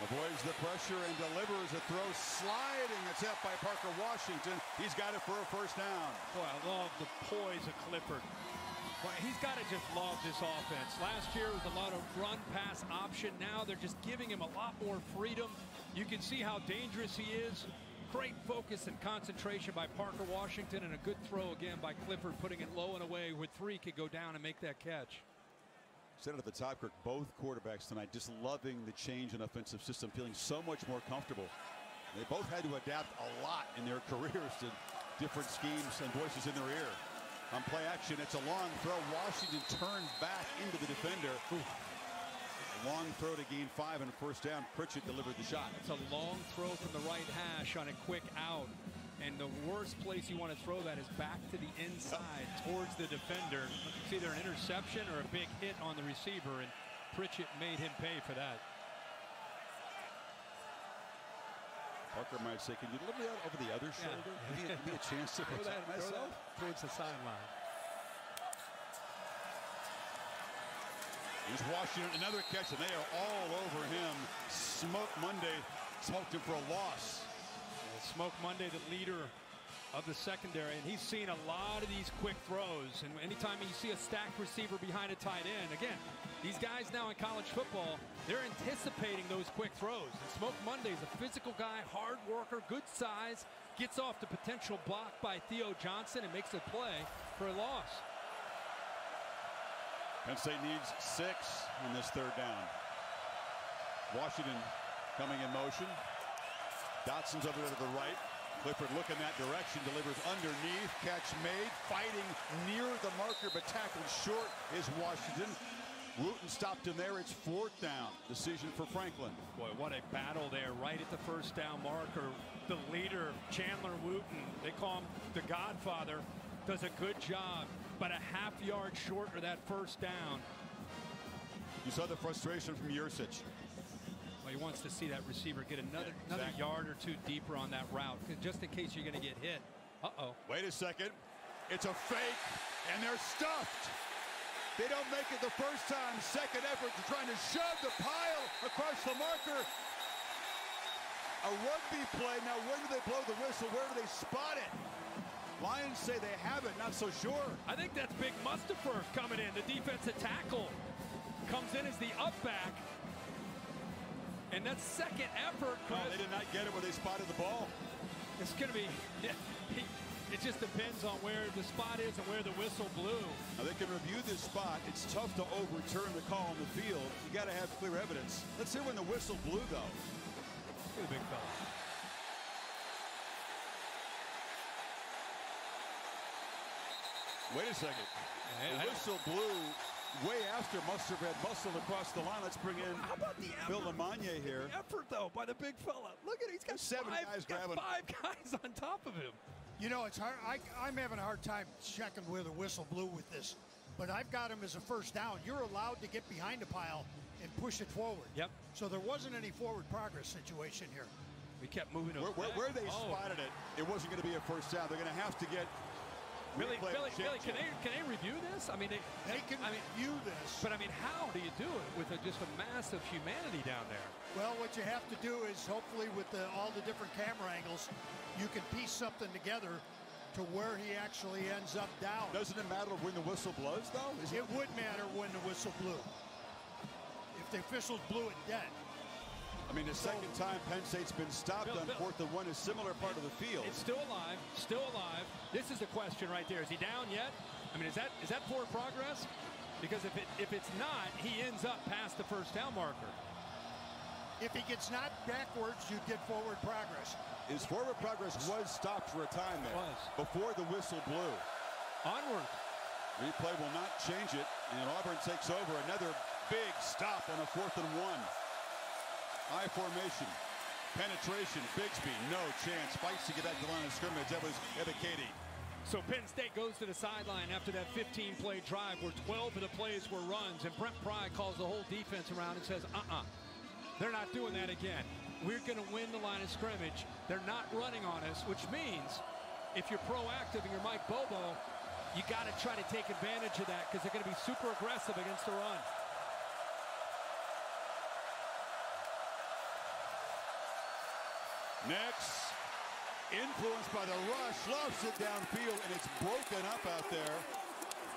Avoids the pressure and delivers a throw sliding. It's up by Parker Washington. He's got it for a first down. Boy, I love the poise of Clifford. Boy, he's got to just love this offense. Last year was a lot of run pass option. Now they're just giving him a lot more freedom. You can see how dangerous he is. Great focus and concentration by Parker Washington, and a good throw again by Clifford, putting it low and away with three. Could go down and make that catch. Said it at the top, Kirk, both quarterbacks tonight just loving the change in offensive system, feeling so much more comfortable. They both had to adapt a lot in their careers to different schemes and voices in their ear. On play action, it's a long throw. Washington turned back into the defender. Ooh. Long throw to gain five and a first down. Pritchett delivered the shot. It's a long throw from the right hash on a quick out. And the worst place you want to throw that is back to the inside towards the defender. It's either an interception or a big hit on the receiver, and Pritchett made him pay for that. Parker might say, can you deliver that over the other shoulder? Yeah. Maybe, a, maybe a chance to throw that myself towards the sideline. He's Washington, another catch, and they are all over him. Smoke Monday smoked him for a loss. Smoke Monday, the leader of the secondary, and he's seen a lot of these quick throws. And anytime you see a stacked receiver behind a tight end, again, these guys now in college football, they're anticipating those quick throws. And Smoke Monday's a physical guy, hard worker, good size, gets off the potential block by Theo Johnson and makes a play for a loss. Penn State needs six on this third down. Washington coming in motion. Dotson's over to the right. Clifford looking that direction, delivers underneath. Catch made, fighting near the marker, but tackled short is Washington. Wooten stopped him there. It's fourth down. Decision for Franklin. Boy, what a battle there right at the first down marker. The leader, Chandler Wooten, they call him the Godfather, does a good job, but a half yard short of that first down. You saw the frustration from Yurcich. Well, he wants to see that receiver get another, yeah, exactly. another yard or two deeper on that route, just in case you're going to get hit. Uh-oh. Wait a second. It's a fake, and they're stuffed. They don't make it the first time. Second effort, they're trying to shove the pile across the marker. A rugby play. Now, when do they blow the whistle? Where do they spot it? Lions say they have it. Not so sure. I think that's Big Mustafer coming in. The defensive tackle comes in as the up back. And that second effort, well, they did not get it when they spotted the ball. It's going to be, it just depends on where the spot is and where the whistle blew. Now they can review this spot. It's tough to overturn the call on the field. You got to have clear evidence. Let's hear when the whistle blew, though. Look at the big fella. Wait a second. The whistle blew way after Mustafer had muscled across the line. Let's bring in How about the effort? Bill Lamagne here. The effort, though, by the big fella. Look at it. He's got seven five, guys grabbing. Five guys on top of him. You know, it's hard. I, I'm having a hard time checking where the whistle blew with this, but I've got him as a first down. You're allowed to get behind the pile and push it forward. Yep. So there wasn't any forward progress situation here. We kept moving. Where, where, where they oh. spotted it, it wasn't going to be a first down. They're going to have to get. Really, Billy, Billy, can they can they review this? I mean, they, they can I mean, review this. But I mean, how do you do it with a, just a mass of humanity down there? Well, what you have to do is hopefully with the, all the different camera angles, you can piece something together to where he actually ends up down. Doesn't it matter when the whistle blows, though? Is it, it would matter when the whistle blew. If the officials blew it dead. I mean, the second so, time Penn State's been stopped Bill, on Bill. fourth and one, a similar part of the field. It's still alive, still alive. This is the question right there. Is he down yet? I mean, is that is that forward progress? Because if it if it's not, he ends up past the first down marker. If he gets not backwards, you get forward progress. His forward progress was stopped for a time there. It was. Before the whistle blew. Onward. Replay will not change it, and Auburn takes over. Another big stop on a fourth and one. I formation, penetration, Bigsby, no chance. Fights to get back to the line of scrimmage. That was Etiketi. So Penn State goes to the sideline after that fifteen play drive where twelve of the plays were runs, and Brent Pry calls the whole defense around and says, uh-uh, they're not doing that again. We're going to win the line of scrimmage. They're not running on us, which means if you're proactive and you're Mike Bobo, you got to try to take advantage of that because they're going to be super aggressive against the run. Nix, influenced by the rush, loves it downfield, and it's broken up out there.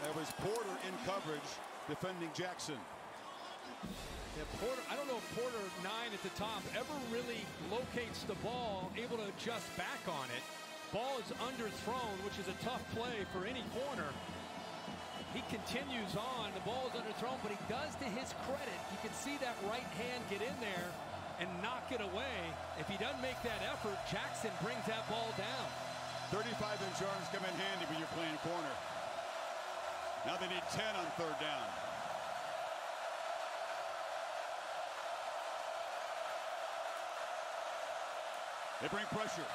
That was Porter in coverage defending Jackson. Yeah, Porter, I don't know if Porter, nine at the top, ever really locates the ball, able to adjust back on it. Ball is underthrown, which is a tough play for any corner. He continues on. The ball is underthrown, but he does, to his credit, you can see that right hand get in there and knock it away. If he doesn't make that effort, Jackson brings that ball down. thirty-five inch arms come in handy when you're playing corner. Now they need ten on third down. They bring pressure.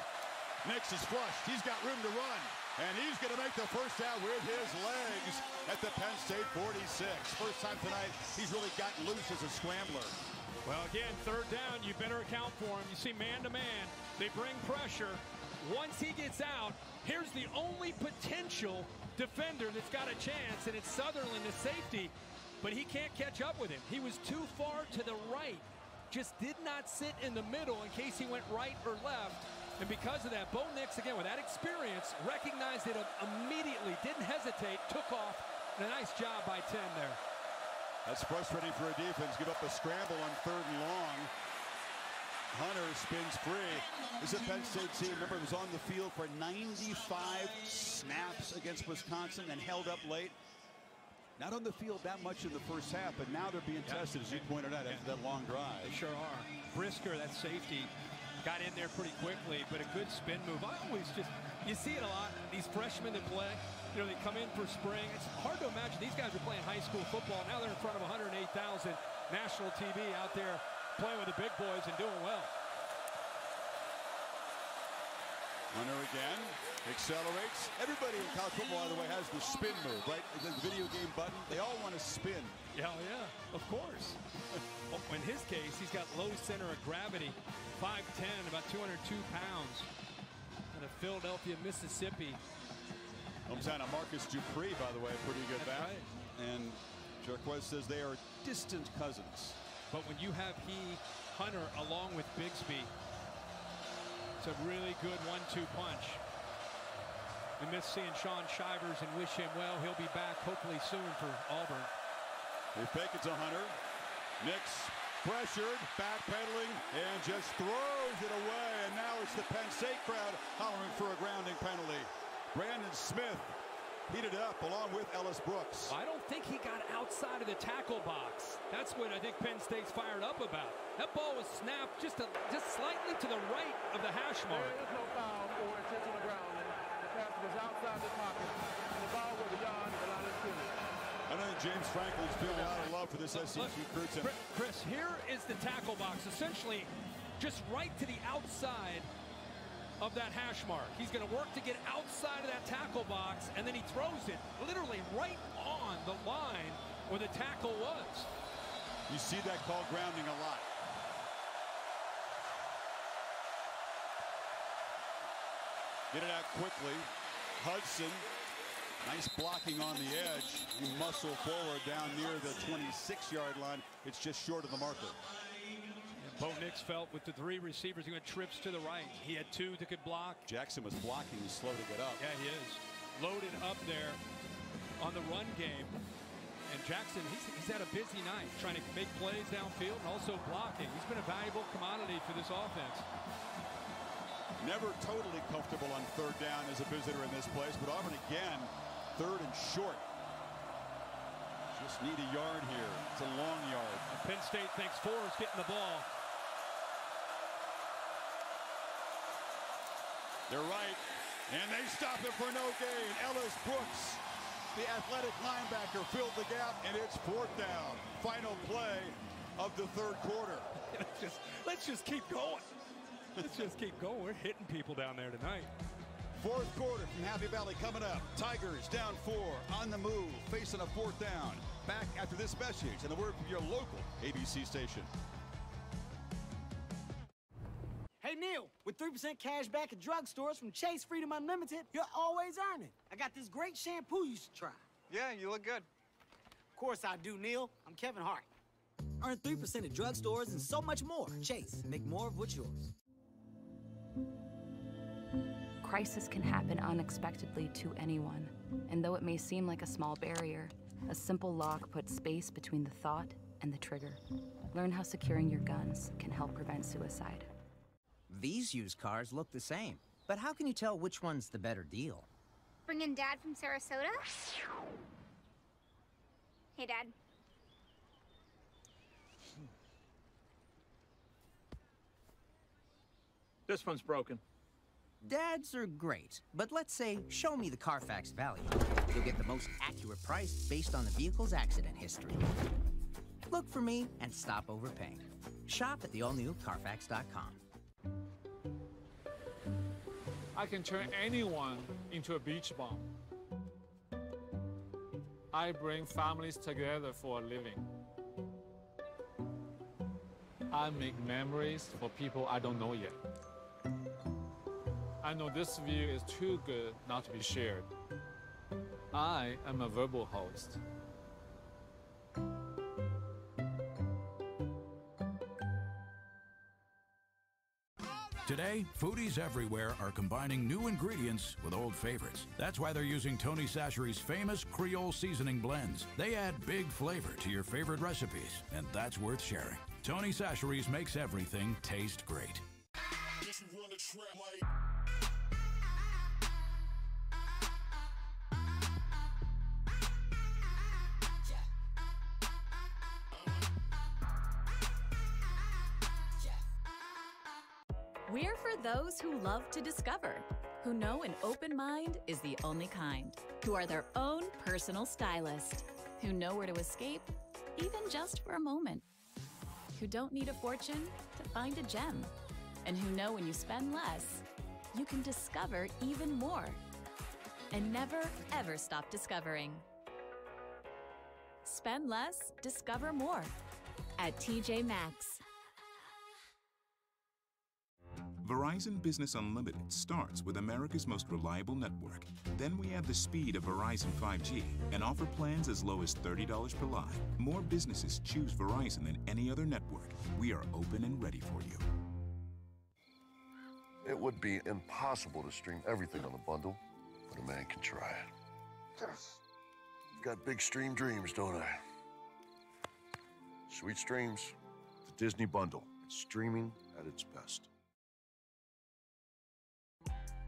Nix is flushed. He's got room to run. And he's going to make the first down with his legs at the Penn State forty-six. First time tonight he's really gotten loose as a scrambler. Well, again, third down, you better account for him. You see man-to-man, they bring pressure. Once he gets out, here's the only potential defender that's got a chance, and it's Sutherland, the safety, but he can't catch up with him. He was too far to the right, just did not sit in the middle in case he went right or left. And because of that, Bo Nix, again, with that experience, recognized it immediately, didn't hesitate, took off, and a nice job by ten there. That's frustrating for a defense. Give up a scramble on third and long. Hunter spins free. This is a Penn State team. Remember, it was on the field for ninety-five snaps against Wisconsin and held up late. Not on the field that much in the first half, but now they're being tested, as you pointed out, after that long drive. They sure are. Brisker, that safety, got in there pretty quickly, but a good spin move. I always just, you see it a lot, these freshmen that play, you know, they come in for spring. It's hard to imagine these guys are playing high school football. Now they're in front of one hundred eight thousand national T V out there playing with the big boys and doing well. Hunter again, accelerates. Everybody in college football, by the way, has the spin move, right? The video game button. They all want to spin. Yeah, yeah, of course. In his case, he's got low center of gravity. five ten, about two hundred two pounds. Out of Philadelphia, Mississippi. Comes out of Marcus Dupree, by the way, pretty good back. Right. And Jarquez says they are distant cousins. But when you have he, Hunter, along with Bigsby, it's a really good one two punch. We miss seeing Sean Shivers and wish him well. He'll be back hopefully soon for Auburn. They fake it to Hunter. Nix pressured, backpedaling, and just throws it away. And now it's the Penn State crowd hollering for a grounding penalty. Brandon Smith heated up along with Ellis Brooks. I don't think he got outside of the tackle box. That's what I think Penn State's fired up about. That ball was snapped just a, just slightly to the right of the hash mark. There is no foul or intentional grounding. The pass was outside the pocket, and the ball was beyond the line of scrimmage. I know James Franklin's feeling out of love for this S E C recruiting. Chris, here is the tackle box, essentially just right to the outside of that hash mark. He's going to work to get outside of that tackle box, and then he throws it literally right on the line where the tackle was. You see that call grounding a lot. Get it out quickly. Hudson. Nice blocking on the edge. You muscle forward down near the twenty-six yard line. It's just short of the marker. And Bo Nix felt with the three receivers, he went trips to the right. He had two that could block. Jackson was blocking. He's slow to get up. Yeah, he is. Loaded up there on the run game. And Jackson, he's, he's had a busy night trying to make plays downfield and also blocking. He's been a valuable commodity for this offense. Never totally comfortable on third down as a visitor in this place, but Auburn again, third and short. Just need a yard here. It's a long yard. And Penn State thinks Forrest getting the ball. They're right, and they stop it for no gain. Ellis Brooks, the athletic linebacker, filled the gap, and it's fourth down. Final play of the third quarter. Let's just, let's just keep going. Let's just keep going. We're hitting people down there tonight. Fourth quarter from Happy Valley coming up. Tigers down four, on the move, facing a fourth down. Back after this message and the word from your local A B C station. Hey, Neil, with three percent cash back at drugstores from Chase Freedom Unlimited, you're always earning. I got this great shampoo you should try. Yeah, you look good. Of course I do, Neil. I'm Kevin Hart. Earn three percent at drugstores and so much more. Chase, make more of what's yours. crisis can happen unexpectedly to anyone, and though it may seem like a small barrier, a simple lock puts space between the thought and the trigger. Learn how securing your guns can help prevent suicide. These used cars look the same, but how can you tell which one's the better deal? Bring in Dad from Sarasota? Hey, Dad. This one's broken. Dads are great, but let's say, show me the Carfax value. You'll get the most accurate price based on the vehicle's accident history. Look for me and stop overpaying. Shop at the all-new Carfax dot com. I can turn anyone into a beach bum. I bring families together for a living. I make memories for people I don't know yet. I know this view is too good not to be shared. I am a verbal host. Today, foodies everywhere are combining new ingredients with old favorites. That's why they're using Tony Sachery's famous Creole seasoning blends. They add big flavor to your favorite recipes, and that's worth sharing. Tony Sachery's makes everything taste great. We're for those who love to discover, who know an open mind is the only kind, who are their own personal stylist, who know where to escape, even just for a moment, who don't need a fortune to find a gem, and who know when you spend less, you can discover even more, and never, ever stop discovering. Spend less, discover more at T J Maxx. Verizon Business Unlimited starts with America's most reliable network. Then we add the speed of Verizon five G and offer plans as low as thirty dollars per line. More businesses choose Verizon than any other network. We are open and ready for you. It would be impossible to stream everything on the bundle, but a man can try it. Yes. Got big stream dreams, don't I? Sweet streams. The Disney bundle. It's streaming at its best.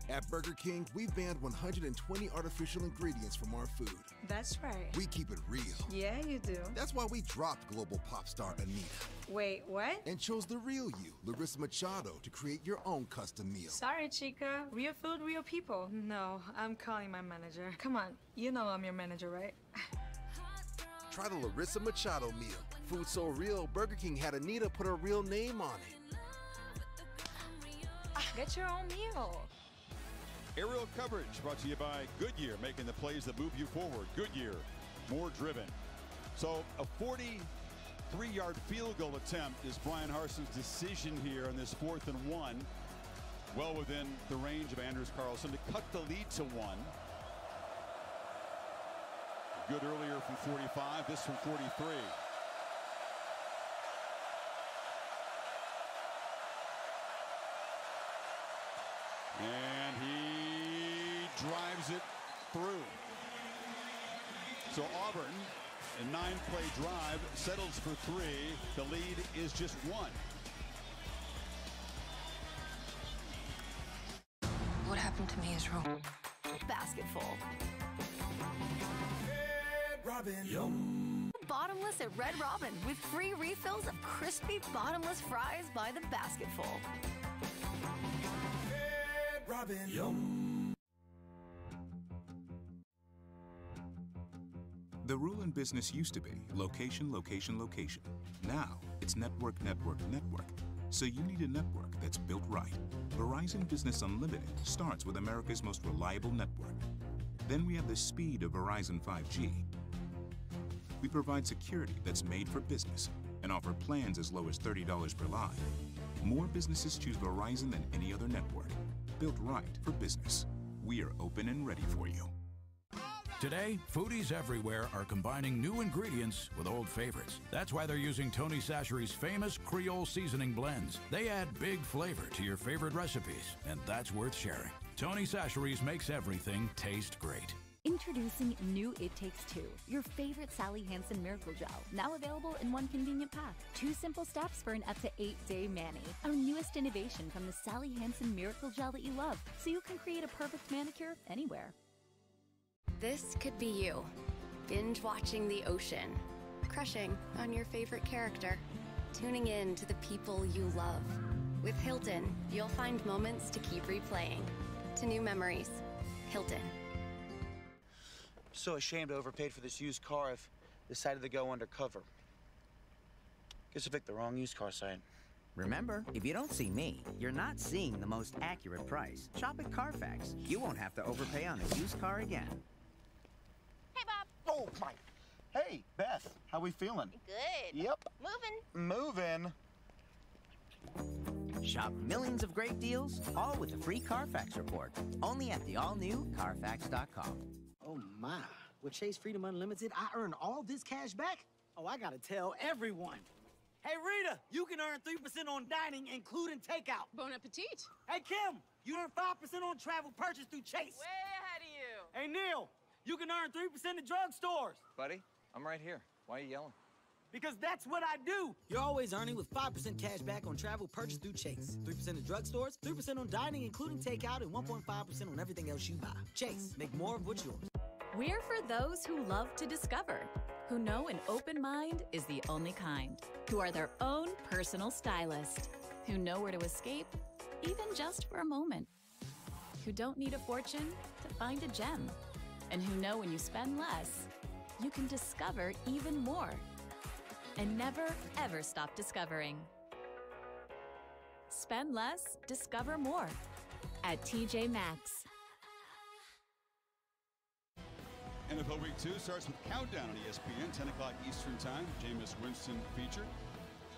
At Burger King, we've banned one hundred twenty artificial ingredients from our food. That's right. We keep it real. Yeah, you do. That's why we dropped global pop star Anita. Wait, what? And chose the real you, Larissa Machado, to create your own custom meal. Sorry, Chica. Real food, real people. No, I'm calling my manager. Come on, you know I'm your manager, right? Try the Larissa Machado meal. Food so real, Burger King had Anita put her real name on it. Get your own meal. Aerial coverage brought to you by Goodyear, making the plays that move you forward. Goodyear, more driven. So a forty-three yard field goal attempt is Brian Harsin's decision here on this fourth and one. Well within the range of Anders Carlson to cut the lead to one. Good earlier from forty-five, this from forty-three. And he drives it through. So Auburn, a nine play drive, settles for three. The lead is just one. What happened to me is wrong. Basketful. Red Robin. Yum. Bottomless at Red Robin with free refills of crispy bottomless fries by the basketful. Red Robin. Yum. The rule in business used to be location, location, location. Now, it's network, network, network. So you need a network that's built right. Verizon Business Unlimited starts with America's most reliable network. Then we have the speed of Verizon five G. We provide security that's made for business and offer plans as low as thirty dollars per line. More businesses choose Verizon than any other network. Built right for business. We are open and ready for you. Today, foodies everywhere are combining new ingredients with old favorites. That's why they're using Tony Sachery's famous Creole seasoning blends. They add big flavor to your favorite recipes, and that's worth sharing. Tony Sacheries makes everything taste great. Introducing new It Takes Two, your favorite Sally Hansen Miracle Gel, now available in one convenient pack. Two simple steps for an up to eight-day mani. Our newest innovation from the Sally Hansen Miracle Gel that you love, so you can create a perfect manicure anywhere. This could be you, binge watching the ocean, crushing on your favorite character, tuning in to the people you love. With Hilton, you'll find moments to keep replaying, to new memories. Hilton. So ashamed I overpaid for this used car, I've decided to go undercover. Guess I picked the wrong used car site. Remember, if you don't see me, you're not seeing the most accurate price. Shop at Carfax. You won't have to overpay on a used car again. Hey, Bob. Oh, my. Hey, Beth. How we feeling? Good. Yep. Moving. Moving. Shop millions of great deals, all with a free Carfax report. Only at the all-new Carfax dot com. Oh, my. With Chase Freedom Unlimited, I earn all this cash back? Oh, I gotta tell everyone. Hey, Rita, you can earn three percent on dining, including takeout. Bon appetit. Hey, Kim, you earn five percent on travel purchase through Chase. Way ahead of you. Hey, Neil, you can earn three percent at drugstores. Buddy, I'm right here. Why are you yelling? Because that's what I do. You're always earning with five percent cash back on travel purchase through Chase. three percent at drugstores, three percent on dining, including takeout, and one point five percent on everything else you buy. Chase, make more of what's yours. We're for those who love to discover, who know an open mind is the only kind, who are their own personal stylist, who know where to escape, even just for a moment, who don't need a fortune to find a gem, and who know when you spend less, you can discover even more, and never, ever stop discovering. Spend less, discover more at T J Maxx. N F L Week two starts with Countdown on E S P N, ten o'clock Eastern Time, Jameis Winston feature.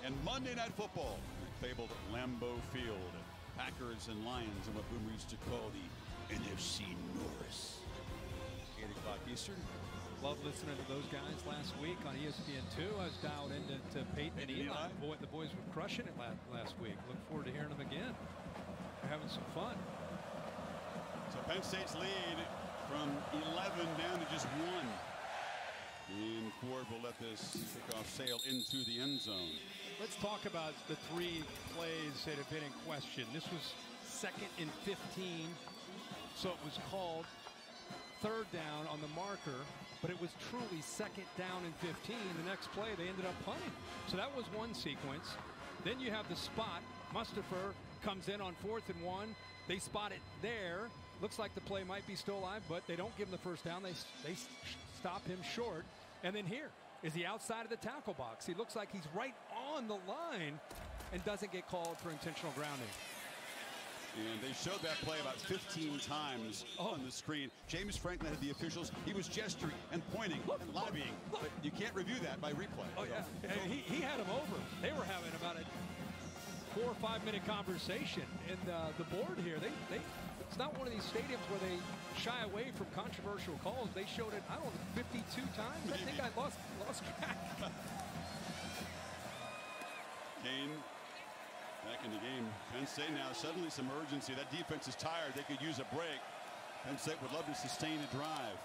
And Monday Night Football, the fabled Lambeau Field, Packers and Lions, and what Boomer used to call the N F C Norris. eight o'clock Eastern. Love listening to those guys last week on E S P N two. I was dialed into to Peyton and Eli. Boy, the boys were crushing it last, last week. Look forward to hearing them again. They're having some fun. So Penn State's lead from eleven down to just one. And Ford will let this kickoff sail into the end zone. Let's talk about the three plays that have been in question. This was second and fifteen, so it was called third down on the marker, but it was truly second down and fifteen. The next play, they ended up punting. So that was one sequence. Then you have the spot. Mustapher comes in on fourth and one. They spot it there. Looks like the play might be still alive, but they don't give him the first down. They, they stop him short. And then here is the outside of the tackle box. He looks like he's right on the line and doesn't get called for intentional grounding. And they showed that play about fifteen times oh. on the screen. James Franklin had the officials. He was gesturing and pointing look, and lobbying. Look, look. But you can't review that by replay. Oh, so. yeah. And he, he had him over. They were having about a four or five minute conversation. And uh, the board here, they, they it's not one of these stadiums where they shy away from controversial calls. They showed it, I don't know, fifty-two times. Maybe. I think I lost, lost track. Kane back in the game. Penn State now suddenly some urgency. That defense is tired. They could use a break. Penn State would love to sustain a drive.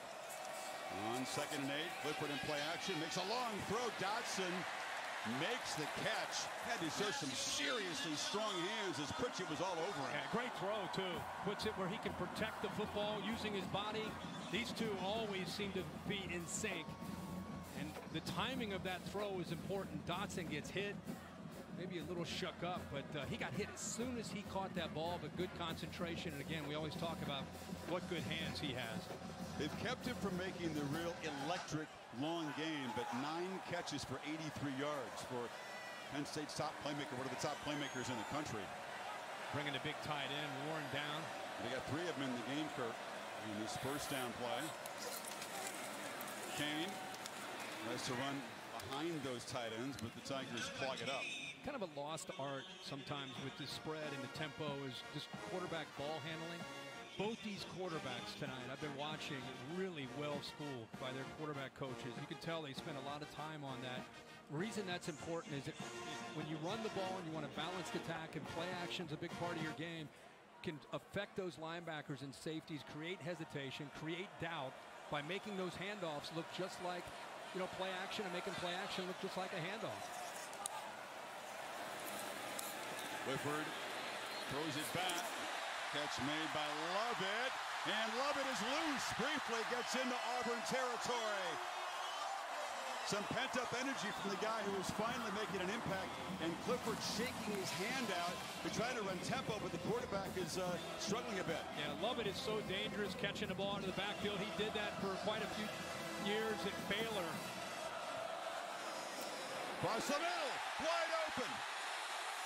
On second and eight, Clifford in play action. Makes a long throw. Dotson makes the catch. Had to show some seriously strong hands as Pritchett was all over him. Yeah, great throw, too. Puts it where he can protect the football using his body. These two always seem to be in sync. And the timing of that throw is important. Dotson gets hit. Maybe a little shook up, but uh, he got hit as soon as he caught that ball, but good concentration. And again, we always talk about what good hands he has. They've kept him from making the real electric long game, but nine catches for eighty-three yards for Penn State's top playmaker, one of the top playmakers in the country. Bringing the big tight end, Warren down. They got three of them in the game, Kirk, in this first down play. Kane tries to run behind those tight ends, but the Tigers clog it up. Kind of a lost art sometimes with the spread and the tempo is just quarterback ball handling. Both these quarterbacks tonight, I've been watching, really well schooled by their quarterback coaches. You can tell they spent a lot of time on that. The reason that's important is that when you run the ball and you want to balance the attack and play action is a big part of your game, can affect those linebackers and safeties, create hesitation, create doubt by making those handoffs look just like, you know, play action, and making play action look just like a handoff. Clifford throws it back. Catch made by Lovett. And Lovett is loose. Briefly gets into Auburn territory. Some pent-up energy from the guy who is finally making an impact. And Clifford shaking his hand out to try to run tempo, but the quarterback is uh, struggling a bit. Yeah, Lovett is so dangerous catching the ball into the backfield. He did that for quite a few years at Baylor. Barcelona wide open.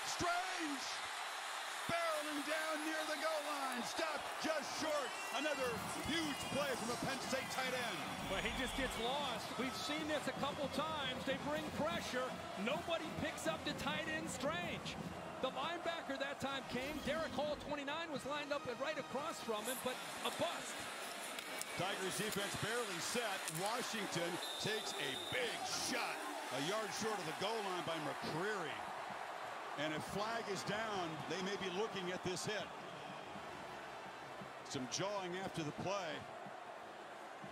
Strange barreling down near the goal line, stopped just short. Another huge play from a Penn State tight end. But he just gets lost. We've seen this a couple times. They bring pressure. Nobody picks up the tight end Strange. The linebacker that time came. Derek Hall, twenty-nine, was lined up right across from him, but a bust. Tigers defense barely set. Washington takes a big shot, a yard short of the goal line by McCreary. And if flag is down, they may be looking at this hit. Some jawing after the play.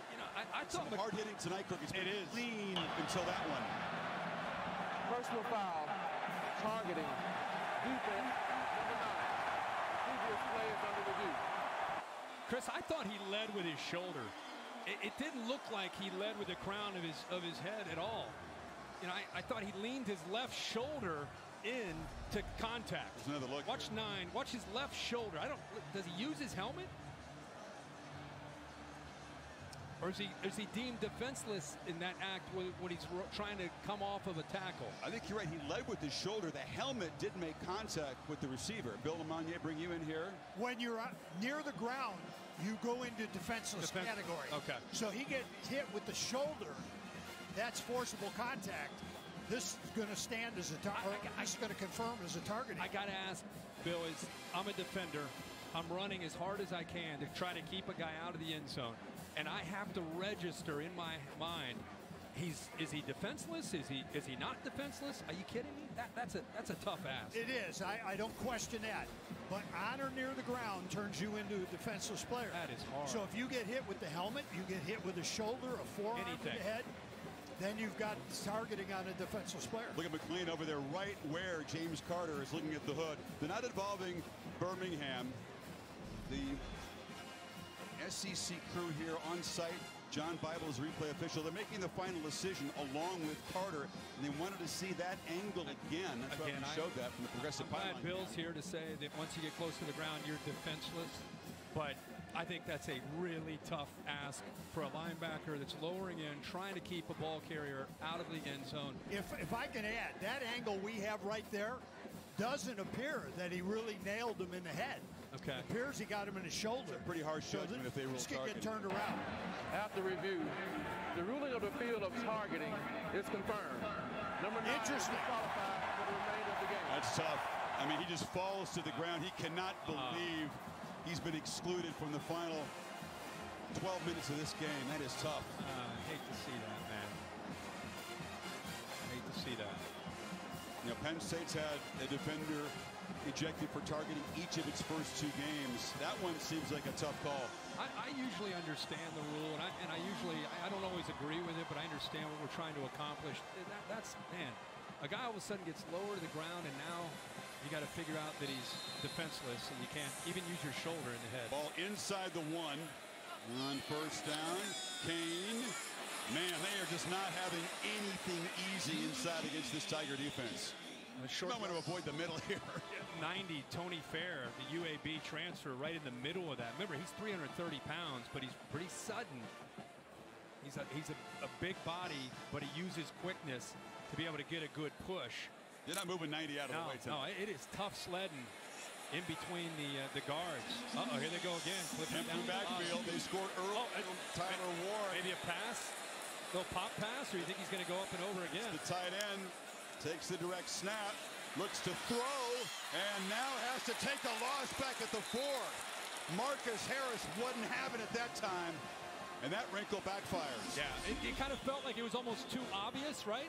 You know, I, I thought hard hitting tonight, Cook. It's been it is lean until that one. Personal foul, targeting defense number nine. Previous play is under review. Chris, I thought he led with his shoulder. It, it didn't look like he led with the crown of his of his head at all. You know, I, I thought he leaned his left shoulder in to contact. There's another look. Watch here. Nine. Watch his left shoulder. I don't. Does he use his helmet? Or is he is he deemed defenseless in that act when he's trying to come off of a tackle? I think you're right. He led with his shoulder. The helmet did make contact with the receiver. Bill Lamagna, bring you in here. When you're near the ground, you go into defenseless Defen category. Okay. So he gets hit with the shoulder. That's forcible contact. This is going to stand as a target. I'm going to confirm as a target. I got to ask, Bill, is I'm a defender. I'm running as hard as I can to try to keep a guy out of the end zone, and I have to register in my mind: he's is he defenseless? Is he is he not defenseless? Are you kidding me? That that's a that's a tough ask. It is. I, I don't question that. But on or near the ground turns you into a defenseless player. That is hard. So if you get hit with the helmet, you get hit with a shoulder, a forearm, anything. To the head. Then you've got targeting on a defenseless player. Look at McLean over there, right where James Carter is looking at the hood. They're not involving Birmingham. The S E C crew here on site. John Bible is replay official. They're making the final decision along with Carter, and they wanted to see that angle again. That's again, why we showed I, that from the progressive pylon. I'm glad Bill's here to say that once you get close to the ground, you're defenseless. But I think that's a really tough ask for a linebacker that's lowering in, trying to keep a ball carrier out of the end zone. If, if I can add, that angle we have right there doesn't appear that he really nailed him in the head. Okay. It appears he got him in the shoulder. Pretty harsh judgment so if they rule targeting. This could get turned around. After review, the ruling of the field of targeting is confirmed. Number nine is qualified for the remainder of the game. That's tough. I mean, he just falls to the ground. He cannot believe. Uh-huh. He's been excluded from the final twelve minutes of this game. That is tough. Uh, I hate to see that, man. I hate to see that. You know, Penn State's had a defender ejected for targeting each of its first two games. That one seems like a tough call. I, I usually understand the rule, and I, and I usually, I, I don't always agree with it, but I understand what we're trying to accomplish. That, that's, man, a guy all of a sudden gets lower to the ground, and now you got to figure out that he's defenseless, and you can't even use your shoulder in the head. Ball inside the one on first down. Kane, man, they are just not having anything easy inside against this Tiger defense. You might want to avoid the middle here. ninety, Tony Fair, the U A B transfer, right in the middle of that. Remember, he's three hundred thirty pounds, but he's pretty sudden. He's a, he's a, a big body, but he uses quickness to be able to get a good push. They're not moving ninety out of no, the way tonight. No, it is tough sledding in between the uh, the guards. Uh-oh, here they go again. Flipping down backfield. The they scored early. Oh, uh, Tyler Warren. Maybe a pass. Little pop pass, or you think he's going to go up and over again? It's the tight end takes the direct snap, looks to throw, and now has to take a loss back at the four. Marcus Harris wasn't having it that time, and that wrinkle backfires. Yeah, it, it kind of felt like it was almost too obvious, right?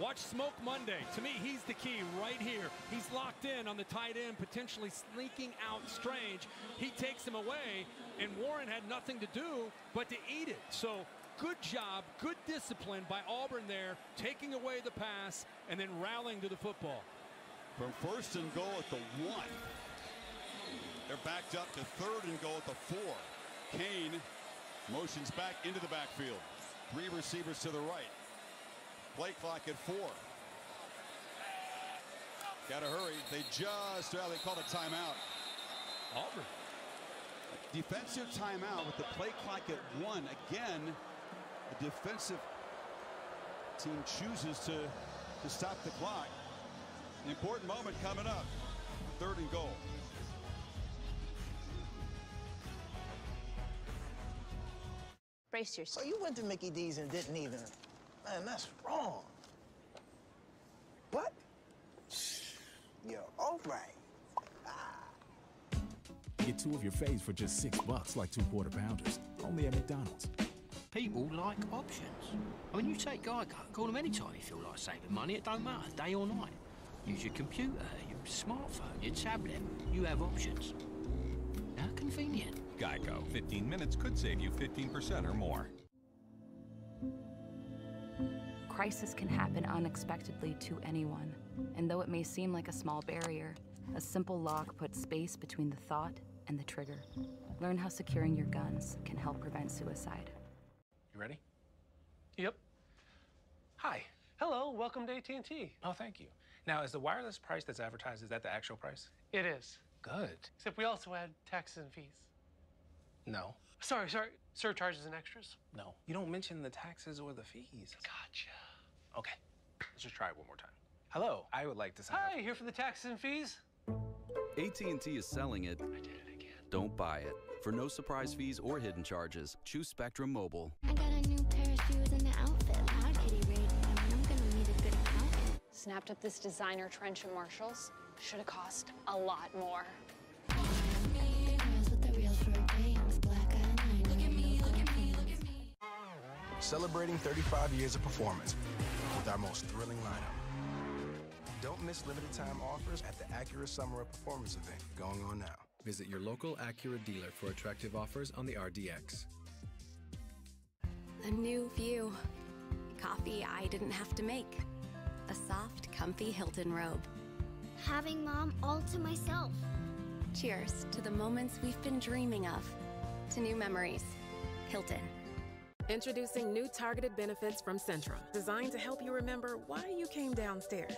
Watch Smoke Monday. To me, he's the key right here. He's locked in on the tight end, potentially sneaking out Strange. He takes him away, and Warren had nothing to do but to eat it. So good job, good discipline by Auburn there, taking away the pass and then rallying to the football. From first and goal at the one. They're backed up to third and goal at the four. Kane motions back into the backfield. Three receivers to the right. Play clock at four. Got to hurry. They just, well, they called a timeout. Auburn. Defensive timeout with the play clock at one. Again, the defensive team chooses to, to stop the clock. An important moment coming up. Third and goal. Brace yourself. Oh, you went to Mickey D's and didn't either. Man, that's wrong. What? You're all right. Ah. Get two of your faves for just six bucks, like two quarter pounders, only at McDonald's. People like options. I mean, you take Geico, call them anytime you feel like saving money. It don't matter, day or night. Use your computer, your smartphone, your tablet. You have options. How convenient. Geico. fifteen minutes could save you fifteen percent or more. Crisis can happen unexpectedly to anyone, and though it may seem like a small barrier, a simple lock puts space between the thought and the trigger. Learn how securing your guns can help prevent suicide. You ready? Yep. Hi. Hello, welcome to A T and T. Oh, thank you. Now, is the wireless price that's advertised, is that the actual price? It is. Good. Except we also add taxes and fees. No. Sorry, sorry. Surcharges and extras? No. You don't mention the taxes or the fees. Gotcha. Okay. Let's just try it one more time. Hello. I would like to sign Hi, up. Here for the taxes and fees. A T and T is selling it. I did it again. Don't buy it. For no surprise fees or hidden charges, choose Spectrum Mobile. I got a new pair of shoes and an outfit. Loud Kitty raid. I mean, I'm gonna need a good accountant. Snapped up this designer trench in Marshalls. Should have cost a lot more. Celebrating thirty-five years of performance with our most thrilling lineup. Don't miss limited time offers at the Acura Summer of Performance event going on now. Visit your local Acura dealer for attractive offers on the R D X. A new view. Coffee I didn't have to make. A soft, comfy Hilton robe. Having mom all to myself. Cheers to the moments we've been dreaming of. To new memories. Hilton. Introducing new targeted benefits from Centrum, designed to help you remember why you came downstairs,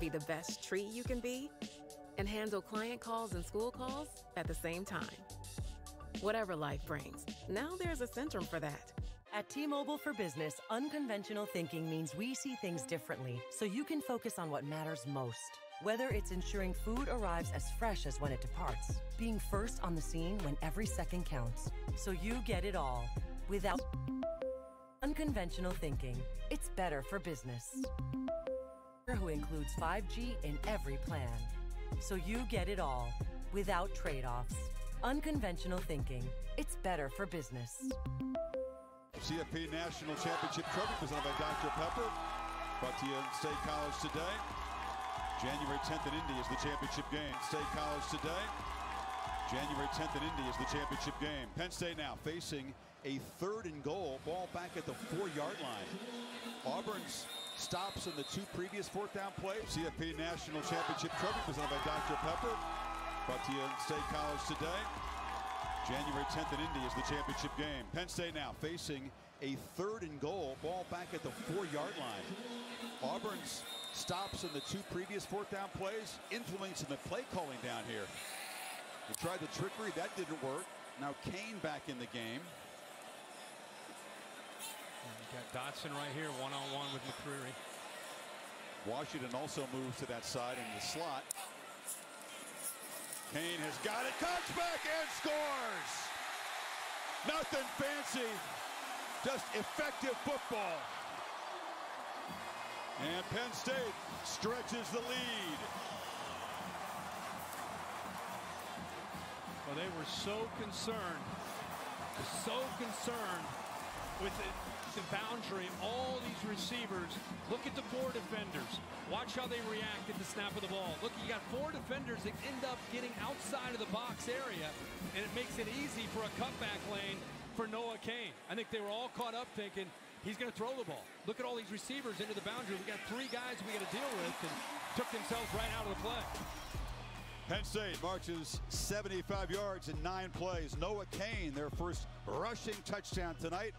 be the best tree you can be, and handle client calls and school calls at the same time. Whatever life brings, now there's a Centrum for that. At T-Mobile for Business, unconventional thinking means we see things differently, so you can focus on what matters most. Whether it's ensuring food arrives as fresh as when it departs, being first on the scene when every second counts, so you get it all without unconventional thinking. It's better for business. Who includes five G in every plan. So you get it all without trade-offs. Unconventional thinking. It's better for business. C F P National Championship Trophy presented by Doctor Pepper. Brought to you in State College today. January tenth in Indy is the championship game. State College today. January tenth in Indy is the championship game. Penn State now facing a third and goal, ball back at the four-yard line. Auburn's stops in the two previous fourth down plays. C F P National Championship Trophy presented by Doctor Pepper. Brought to you in State College today. January tenth in Indy is the championship game. Penn State now facing a third and goal, ball back at the four-yard line. Auburn's stops in the two previous fourth down plays. Influence in the play calling down here. They tried the trickery, that didn't work. Now Kane back in the game. You got Dotson right here, one-on-one with McCreary. Washington also moves to that side in the slot. Kane has got it, cuts back and scores! Nothing fancy, just effective football. And Penn State stretches the lead. Well, they were so concerned, so concerned with the boundary, all these receivers. Look at the four defenders. Watch how they react at the snap of the ball. Look, you got four defenders that end up getting outside of the box area, and it makes it easy for a cutback lane for Noah Kane. I think they were all caught up thinking he's going to throw the ball. Look at all these receivers into the boundary. We got three guys we got to deal with, and took themselves right out of the play. Penn State marches seventy-five yards in nine plays. Noah Kane, their first rushing touchdown tonight.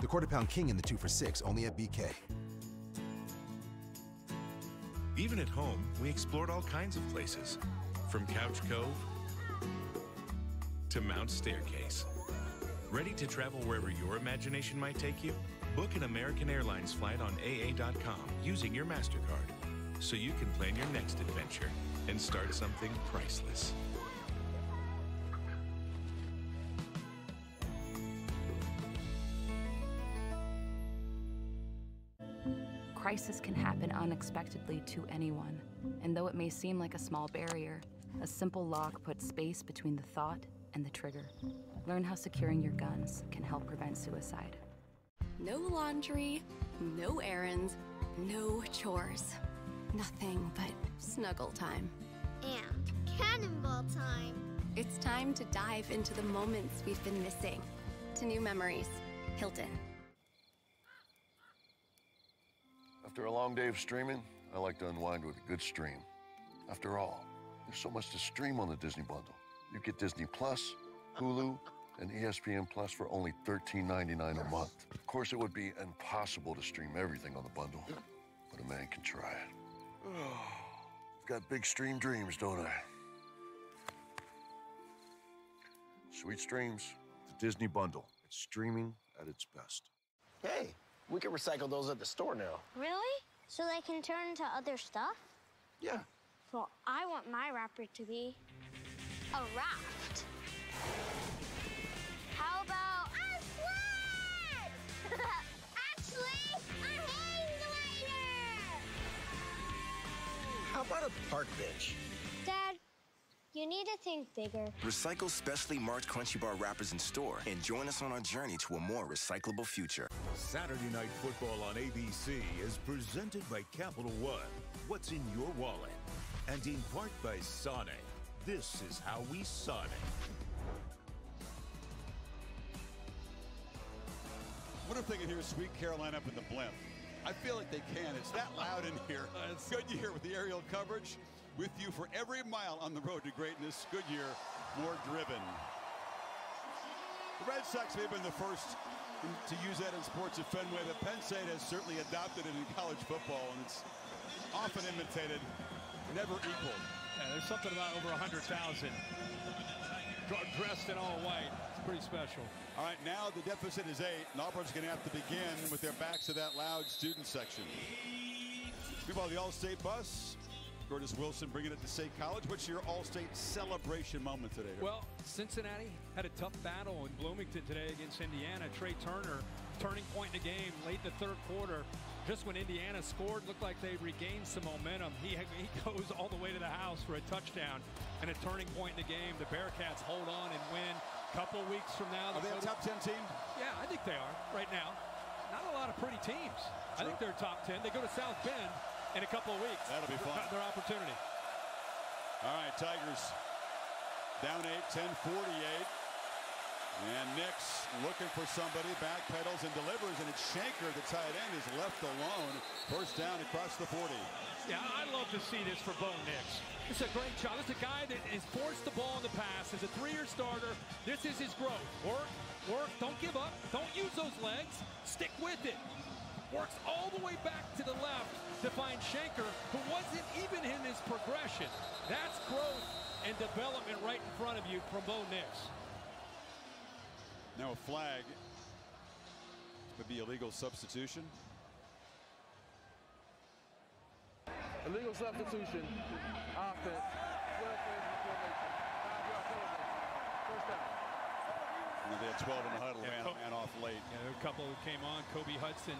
The quarter pound king in the two for six, only at B K. Even at home, we explored all kinds of places, from Couch Cove to Mount Staircase. Ready to travel wherever your imagination might take you? Book an American Airlines flight on A A dot com using your MasterCard so you can plan your next adventure and start something priceless. Crisis can happen unexpectedly to anyone, and though it may seem like a small barrier, a simple lock puts space between the thought and the trigger. Learn how securing your guns can help prevent suicide. No laundry, no errands, no chores. Nothing but snuggle time. And cannonball time. It's time to dive into the moments we've been missing, to new memories. Hilton. After a long day of streaming, I like to unwind with a good stream. After all, there's so much to stream on the Disney bundle. You get Disney Plus, Hulu, and E S P N Plus for only thirteen ninety-nine a month. Of course, it would be impossible to stream everything on the bundle, but a man can try it. I've got big stream dreams, don't I? Sweet streams, the Disney bundle. It's streaming at its best. Hey. We can recycle those at the store now. Really? So they can turn into other stuff? Yeah. Well, I want my wrapper to be a raft. How about a sled? Actually, a hang glider! How about a park bench? Dad, you need to think bigger. Recycle specially marked Crunchy Bar wrappers in store and join us on our journey to a more recyclable future. Saturday Night Football on A B C is presented by Capital One. What's in your wallet? And in part by Sonic. This is how we Sonic. I wonder if they can hear Sweet Caroline up in the blimp. I feel like they can. It's that loud in here. It's Goodyear with the aerial coverage with you for every mile on the road to greatness. Goodyear, more driven. The Red Sox may have been the first to use that in sports at Fenway, but Penn State has certainly adopted it in college football, and it's often imitated, never equaled. Yeah, there's something about over one hundred thousand dressed in all white. It's pretty special. All right, now the deficit is eight, and Auburn's going to have to begin with their backs to that loud student section. Meanwhile, the All-State bus. Curtis Wilson bringing it to State College. What's your All-State celebration moment today? Well, Cincinnati had a tough battle in Bloomington today against Indiana. Trey Turner, turning point in the game late in the third quarter. Just when Indiana scored, looked like they regained some momentum. He, he goes all the way to the house for a touchdown and a turning point in the game. The Bearcats hold on and win. Couple weeks from now. Are they a top ten team? Yeah, I think they are right now. Not a lot of pretty teams. True. I think they're top ten. They go to South Bend in a couple of weeks. That'll be fun. Their opportunity. All right, Tigers down eight, ten forty-eight. And Nix looking for somebody, backpedals and delivers, and it's Shanker, the tight end, is left alone. First down across the forty. Yeah, I love to see this for Bo Nix. It's a great job. It's a guy that has forced the ball in the pass. As a three-year starter, this is his growth. Work, work, don't give up. Don't use those legs. Stick with it. Works all the way back to the left to find Shanker, who wasn't even in his progression. That's growth and development right in front of you from Bo Nix. Now a flag. Could be illegal substitution. Illegal substitution. Offense. First down. at twelve in the huddle, yeah, ran, ran off late. Yeah, there were a couple who came on. Kobe Hudson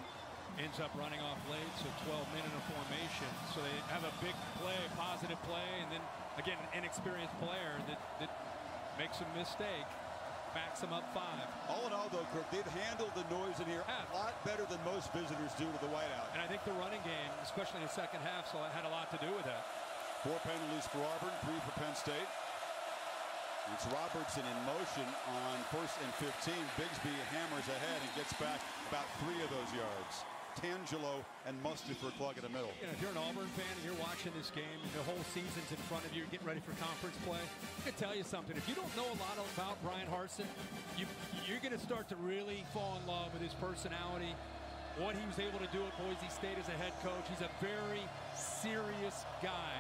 ends up running off late, so twelve-minute formation. So they have a big play, positive play, and then, again, an inexperienced player that, that makes a mistake, backs them up five. All in all, though, Kirk, they've handled the noise in here yeah. a lot better than most visitors do to the whiteout. And I think the running game, especially in the second half, so it had a lot to do with that. Four penalties for Auburn, three for Penn State. It's Robertson in motion on first and fifteen. Bigsby hammers ahead and gets back about three of those yards. Tangelo and Mustafer plug in the middle. You know, if you're an Auburn fan and you're watching this game, the whole season's in front of you, getting ready for conference play, I can tell you something. If you don't know a lot about Brian Harsin, you, you're going to start to really fall in love with his personality, what he was able to do at Boise State as a head coach. He's a very serious guy,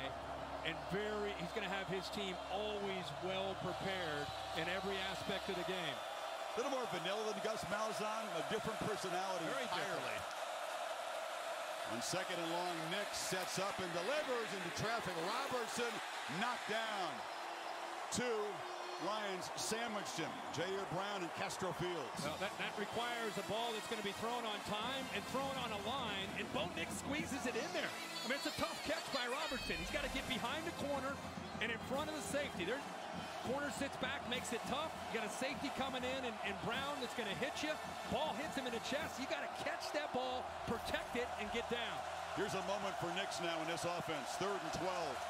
and very he's going to have his team always well prepared in every aspect of the game. A little more vanilla than Gus Malzahn, a different personality very entirely. On second and long, Nix sets up and delivers into traffic. Robertson knocked down. Two Lions sandwiched him. Jair Brown and Castro Fields. Well, that, that requires a ball that's going to be thrown on time and thrown on a line, and Bo Nix squeezes it in there. I mean, it's a tough catch by Robertson. He's got to get behind the corner and in front of the safety. There's corner sits back, makes it tough. You got a safety coming in, and, and Brown that's going to hit you. Ball hits him in the chest. You got to catch that ball, protect it, and get down. Here's a moment for Nix now in this offense. Third and twelve.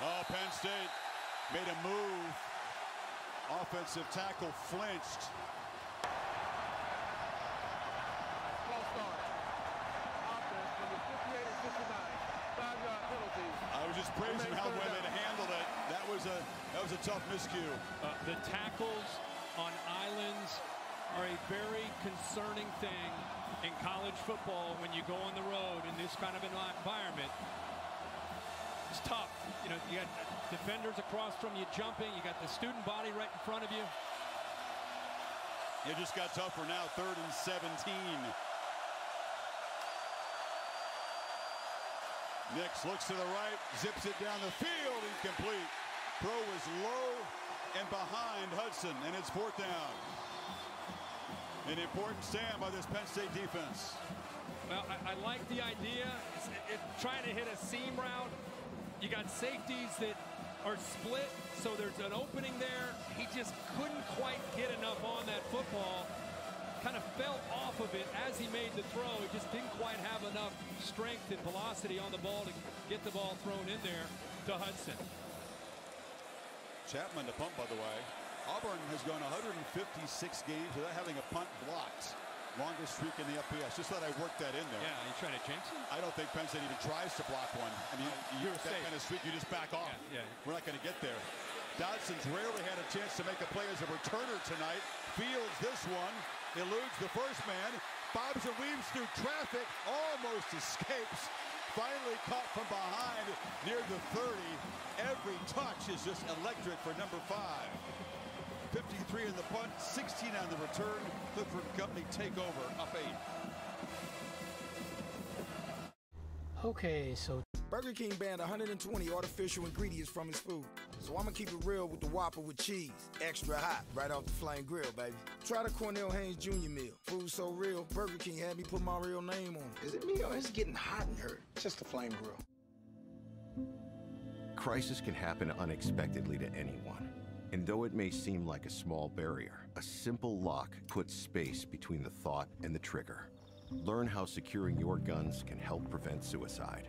Oh, Penn State made a move. Offensive tackle flinched. I was just praising how well they handled it. That was a that was a tough miscue. Uh, the tackles on islands are a very concerning thing in college football when you go on the road in this kind of an environment. It's tough. You know, you got defenders across from you jumping. You got the student body right in front of you. It just got tougher now. Third and seventeen. Nix looks to the right, zips it down the field, incomplete. Throw is low and behind Hudson, and it's fourth down. An important stand by this Penn State defense. Well, I, I like the idea. It's, it, trying to hit a seam route. You got safeties that are split, so there's an opening there. He just couldn't quite get enough on that football. Kind of fell off of it as he made the throw. He just didn't quite have enough strength and velocity on the ball to get the ball thrown in there to Hudson. Chapman to punt, by the way. Auburn has gone one hundred fifty-six games without having a punt blocked. Longest streak in the F B S. Just thought I worked that in there. Yeah, you trying to change it? I don't think Penn State even tries to block one. I mean, you're that safe. Kind of streak, you just back off. Yeah, yeah. We're not going to get there. Dotson's rarely had a chance to make a play as a returner tonight. Fields this one, eludes the first man, bobs and weaves through traffic, almost escapes. Finally caught from behind near the thirty. Every touch is just electric for number five. fifty-three in the punt, sixteen on the return. Clifford and company take over, up eight. Okay, so Burger King banned one hundred twenty artificial ingredients from his food. So I'm gonna keep it real with the Whopper with cheese. Extra hot, right off the flame grill, baby. Try the Cornell Haynes Junior meal. Food so real, Burger King had me put my real name on it. Is it me or is it getting hot in here? It's just the flame grill. Crisis can happen unexpectedly to anyone. And though it may seem like a small barrier, a simple lock puts space between the thought and the trigger. Learn how securing your guns can help prevent suicide.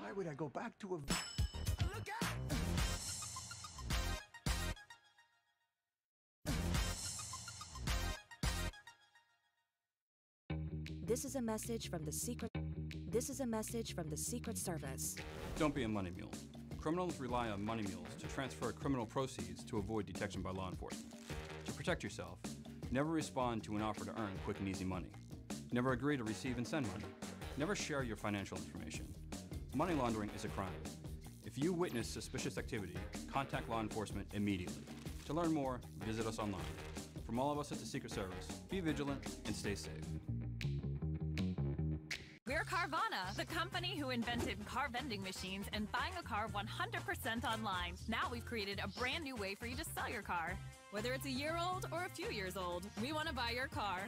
Why would I go back to a... Look out! This is a message from the Secret... This is a message from the Secret Service. Don't be a money mule. Criminals rely on money mules to transfer criminal proceeds to avoid detection by law enforcement. To protect yourself, never respond to an offer to earn quick and easy money. Never agree to receive and send money. Never share your financial information. Money laundering is a crime. If you witness suspicious activity, contact law enforcement immediately. To learn more, visit us online. From all of us at the Secret Service, be vigilant and stay safe. We're Carvana, the company who invented car vending machines and buying a car one hundred percent online. Now we've created a brand new way for you to sell your car. Whether it's a year old or a few years old, we want to buy your car.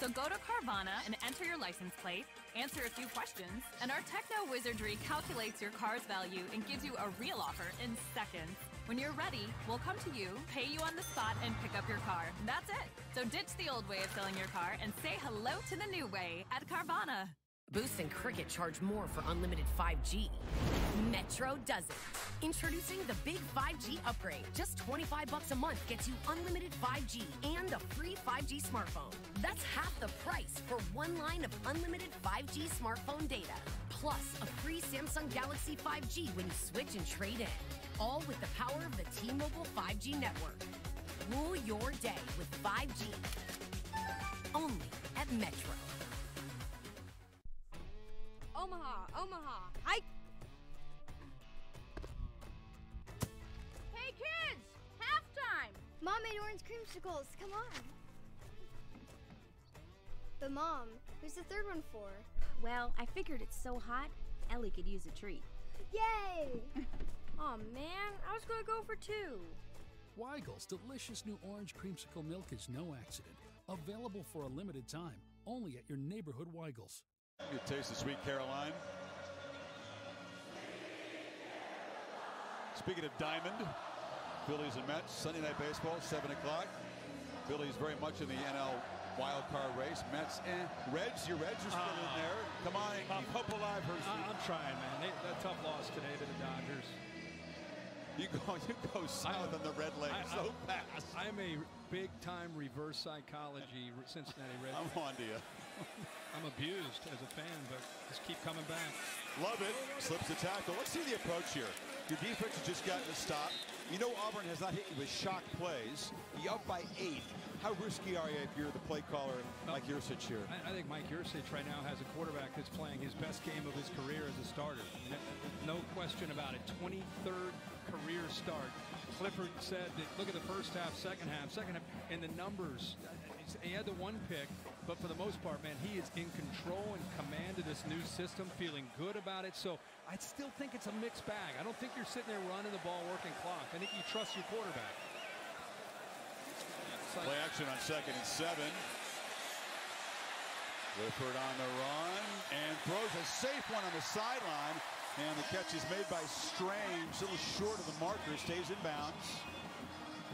So go to Carvana and enter your license plate, answer a few questions, and our techno wizardry calculates your car's value and gives you a real offer in seconds. When you're ready, we'll come to you, pay you on the spot, and pick up your car. That's it. So ditch the old way of selling your car and say hello to the new way at Carvana. Boost and Cricket charge more for unlimited five G. Metro doesn't. Introducing the big five G upgrade. Just twenty-five bucks a month gets you unlimited five G and a free five G smartphone. That's half the price for one line of unlimited five G smartphone data. Plus a free Samsung Galaxy five G when you switch and trade in. All with the power of the T-Mobile five G network. Rule your day with five G. Only at Metro. Omaha, Omaha, hike! Hey kids, halftime! Mom made orange creamsicles, come on. But Mom, who's the third one for? Well, I figured it's so hot, Ellie could use a treat. Yay! Aw, oh, man, I was gonna go for two. Weigel's delicious new orange creamsicle milk is no accident. Available for a limited time, only at your neighborhood Weigel's. Good taste of Sweet Caroline. Speaking of Diamond, Phillies and Mets, Sunday Night Baseball, seven o'clock. Phillies very much in the N L wild card race. Mets and Reds, your Reds are still uh, in there. Come on, uh, keep hope alive, Hershey. I'm trying, man. They, that tough loss today to the Dodgers. You go, you go south on the Red Lake I, so I, fast. I'm a big-time reverse psychology Cincinnati Reds. I'm on to you. I'm abused as a fan, but just keep coming back. Lovett slips the tackle. Let's see the approach here. Your defense has just gotten a stop. You know Auburn has not hit you with shock plays. You're up by eight. How risky are you if you're the play caller, Mike Yurcich here? I, I think Mike Yurcich right now has a quarterback that's playing his best game of his career as a starter. No, no question about it. twenty-third career start. Clifford said that look at the first half, second half, second half, and the numbers. He had the one pick, but for the most part, man, he is in control and command of this new system, feeling good about it. So I still think it's a mixed bag. I don't think you're sitting there running the ball, working clock. I think you trust your quarterback. Play action on second and seven. Clifford on the run and throws a safe one on the sideline. And the catch is made by Strange. A little short of the marker, stays in bounds.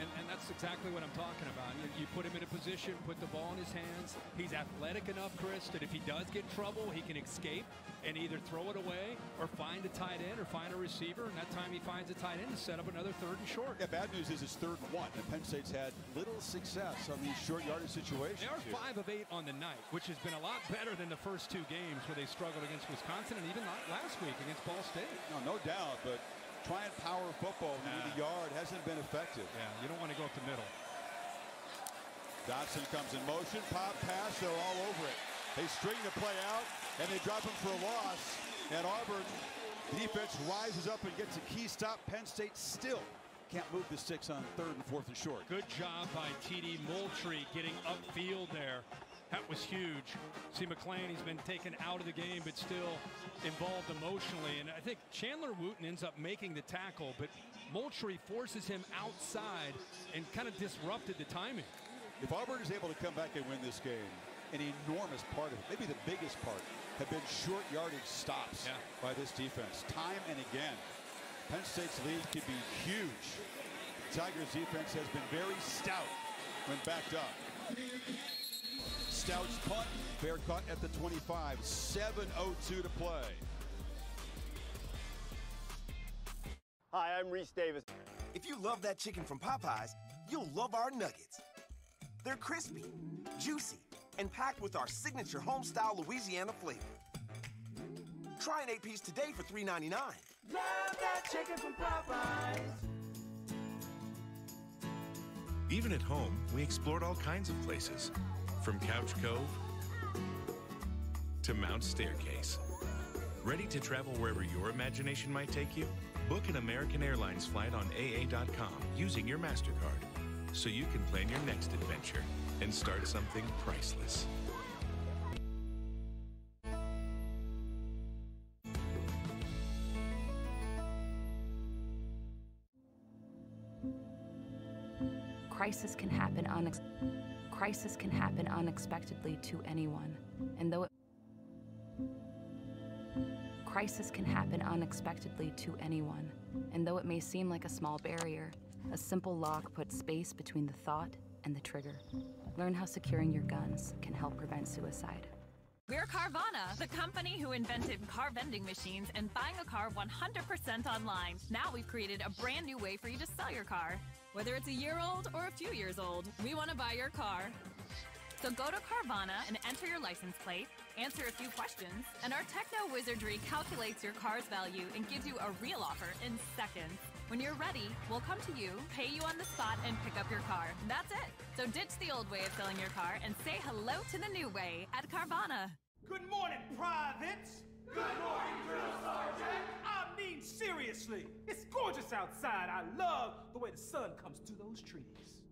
And, and that's exactly what I'm talking about. You, you put him in a position, put the ball in his hands. He's athletic enough, Chris, that if he does get trouble, he can escape and either throw it away or find a tight end or find a receiver. And that time he finds a tight end to set up another third and short. Yeah, bad news is it's third and one. And Penn State's had little success on these short yardage situations. They are here. Five of eight on the night, which has been a lot better than the first two games where they struggled against Wisconsin and even last week against Ball State. No, no doubt, but trying power football yeah. The yard hasn't been effective. Yeah, you don't want to go up the middle. Dotson comes in motion, pop pass, they're all over it. They string the play out and they drop him for a loss. And Auburn defense rises up and gets a key stop. Penn State still can't move the sticks on third and fourth and short. Good job by T D Moultrie getting upfield there. That was huge. See, McClain, he's been taken out of the game, but still involved emotionally. And I think Chandler Wooten ends up making the tackle, but Moultrie forces him outside and kind of disrupted the timing. If Auburn is able to come back and win this game, an enormous part of it, maybe the biggest part, have been short yardage stops yeah. by this defense. Time and again, Penn State's lead could be huge. The Tigers' defense has been very stout when backed up. Stout's punt, fair cut at the twenty-five, seven oh two to play. Hi, I'm Reese Davis. If you love that chicken from Popeyes, you'll love our nuggets. They're crispy, juicy, and packed with our signature homestyle Louisiana flavor. Try an eight-piece today for three ninety-nine. Love that chicken from Popeyes. Even at home, we explored all kinds of places. From Couch Cove to Mount Staircase. Ready to travel wherever your imagination might take you? Book an American Airlines flight on A A dot com using your MasterCard so you can plan your next adventure and start something priceless. Crisis can happen unex crisis can happen unexpectedly to anyone, and though it crisis can happen unexpectedly to anyone, and though it may seem like a small barrier, a simple lock puts space between the thought and the trigger. Learn how securing your guns can help prevent suicide. We're Carvana, the company who invented car vending machines and buying a car one hundred percent online. Now we've created a brand new way for you to sell your car. Whether it's a year old or a few years old, we want to buy your car. So go to Carvana and enter your license plate, answer a few questions, and our techno wizardry calculates your car's value and gives you a real offer in seconds. When you're ready, we'll come to you, pay you on the spot, and pick up your car. That's it. So ditch the old way of selling your car and say hello to the new way at Carvana. Good morning, privates. Good morning, drill sergeant. I mean, seriously, it's gorgeous outside. I love the way the sun comes through those trees.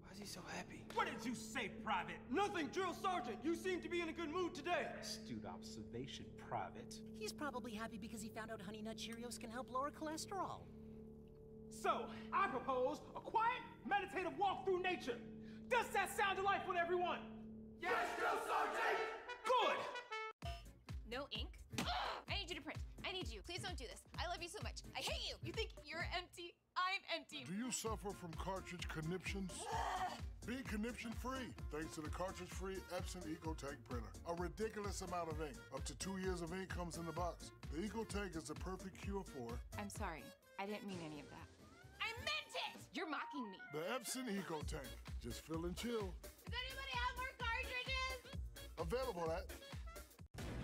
Why is he so happy? What did you say, Private? Nothing, Drill Sergeant. You seem to be in a good mood today. Astute observation, Private. He's probably happy because he found out Honey Nut Cheerios can help lower cholesterol. So, I propose a quiet, meditative walk through nature. Does that sound delightful to everyone? Yes, Drill Sergeant! Good! No ink? I need you to print. I need you. Please don't do this. I love you so much. I hate you. You think you're empty? I'm empty. Do you suffer from cartridge conniptions? Be conniption-free thanks to the cartridge-free Epson EcoTank printer. A ridiculous amount of ink. Up to two years of ink comes in the box. The EcoTank is the perfect cure for... I'm sorry. I didn't mean any of that. I meant it! You're mocking me. The Epson EcoTank. Just feel and chill. Does anybody have more cartridges? Available at...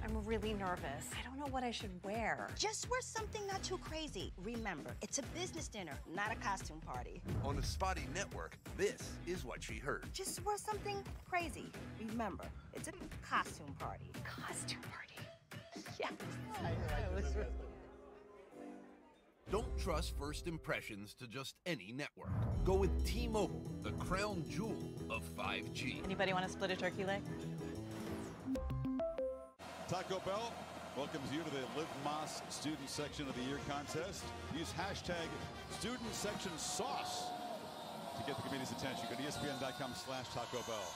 I'm really nervous. I don't know what I should wear. Just wear something not too crazy. Remember, it's a business dinner, not a costume party. On the Spotty Network, this is what she heard. Just wear something crazy. Remember, it's a costume party. Costume party? Yes. I was really... Don't trust first impressions to just any network. Go with T-Mobile, the crown jewel of five G. Anybody want to split a turkey leg? Taco Bell welcomes you to the Live Moss Student Section of the Year contest. Use hashtag Student Section Sauce to get the committee's attention. Go to E S P N dot com slash Taco Bell.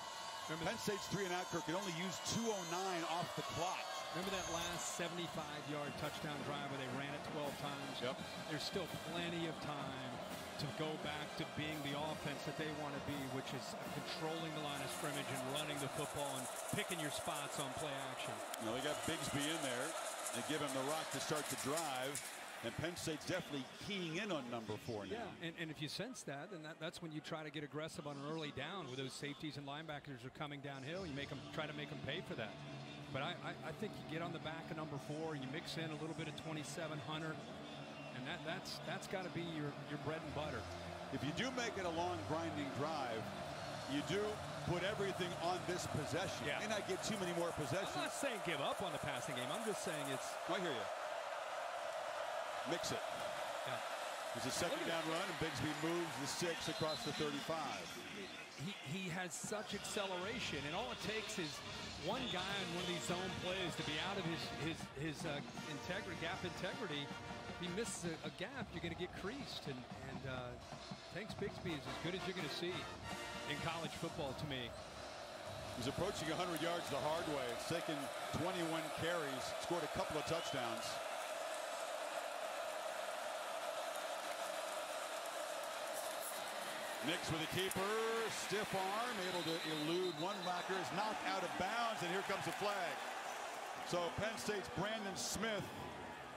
Remember Penn State's three and out Kirk can only use two oh nine off the clock. Remember that last seventy-five yard touchdown drive where they ran it twelve times? Yep. There's still plenty of time to go back to being the offense that they want to be, which is controlling the line of scrimmage and running the football and picking your spots on play action. Now they got Bigsby in there. They give him the rock to start the drive. And Penn State's definitely keying in on number four now. Yeah, and, and if you sense that, then that, that's when you try to get aggressive on an early down where those safeties and linebackers are coming downhill. You make them, try to make them pay for that. But I, I, I think you get on the back of number four and you mix in a little bit of twenty-seven Hunter. And that, that's that's got to be your, your bread and butter. If you do make it a long grinding drive, you do put everything on this possession. Yeah. And I get too many more possessions. I'm not saying give up on the passing game. I'm just saying it's... I hear you. Mix it. Yeah. There's a second down run, and Bigsby moves the six across the thirty-five. He, he has such acceleration, and all it takes is one guy in one of these zone plays to be out of his, his, his uh, integrity, gap integrity. If he misses a, a gap, you're going to get creased, and, and uh, Tank Bigsby is as good as you're going to see in college football to me. He's approaching one hundred yards the hard way. It's taken twenty-one carries, scored a couple of touchdowns. Nix with a keeper, stiff arm, able to elude one blocker, is knocked out of bounds, and here comes the flag. So Penn State's Brandon Smith,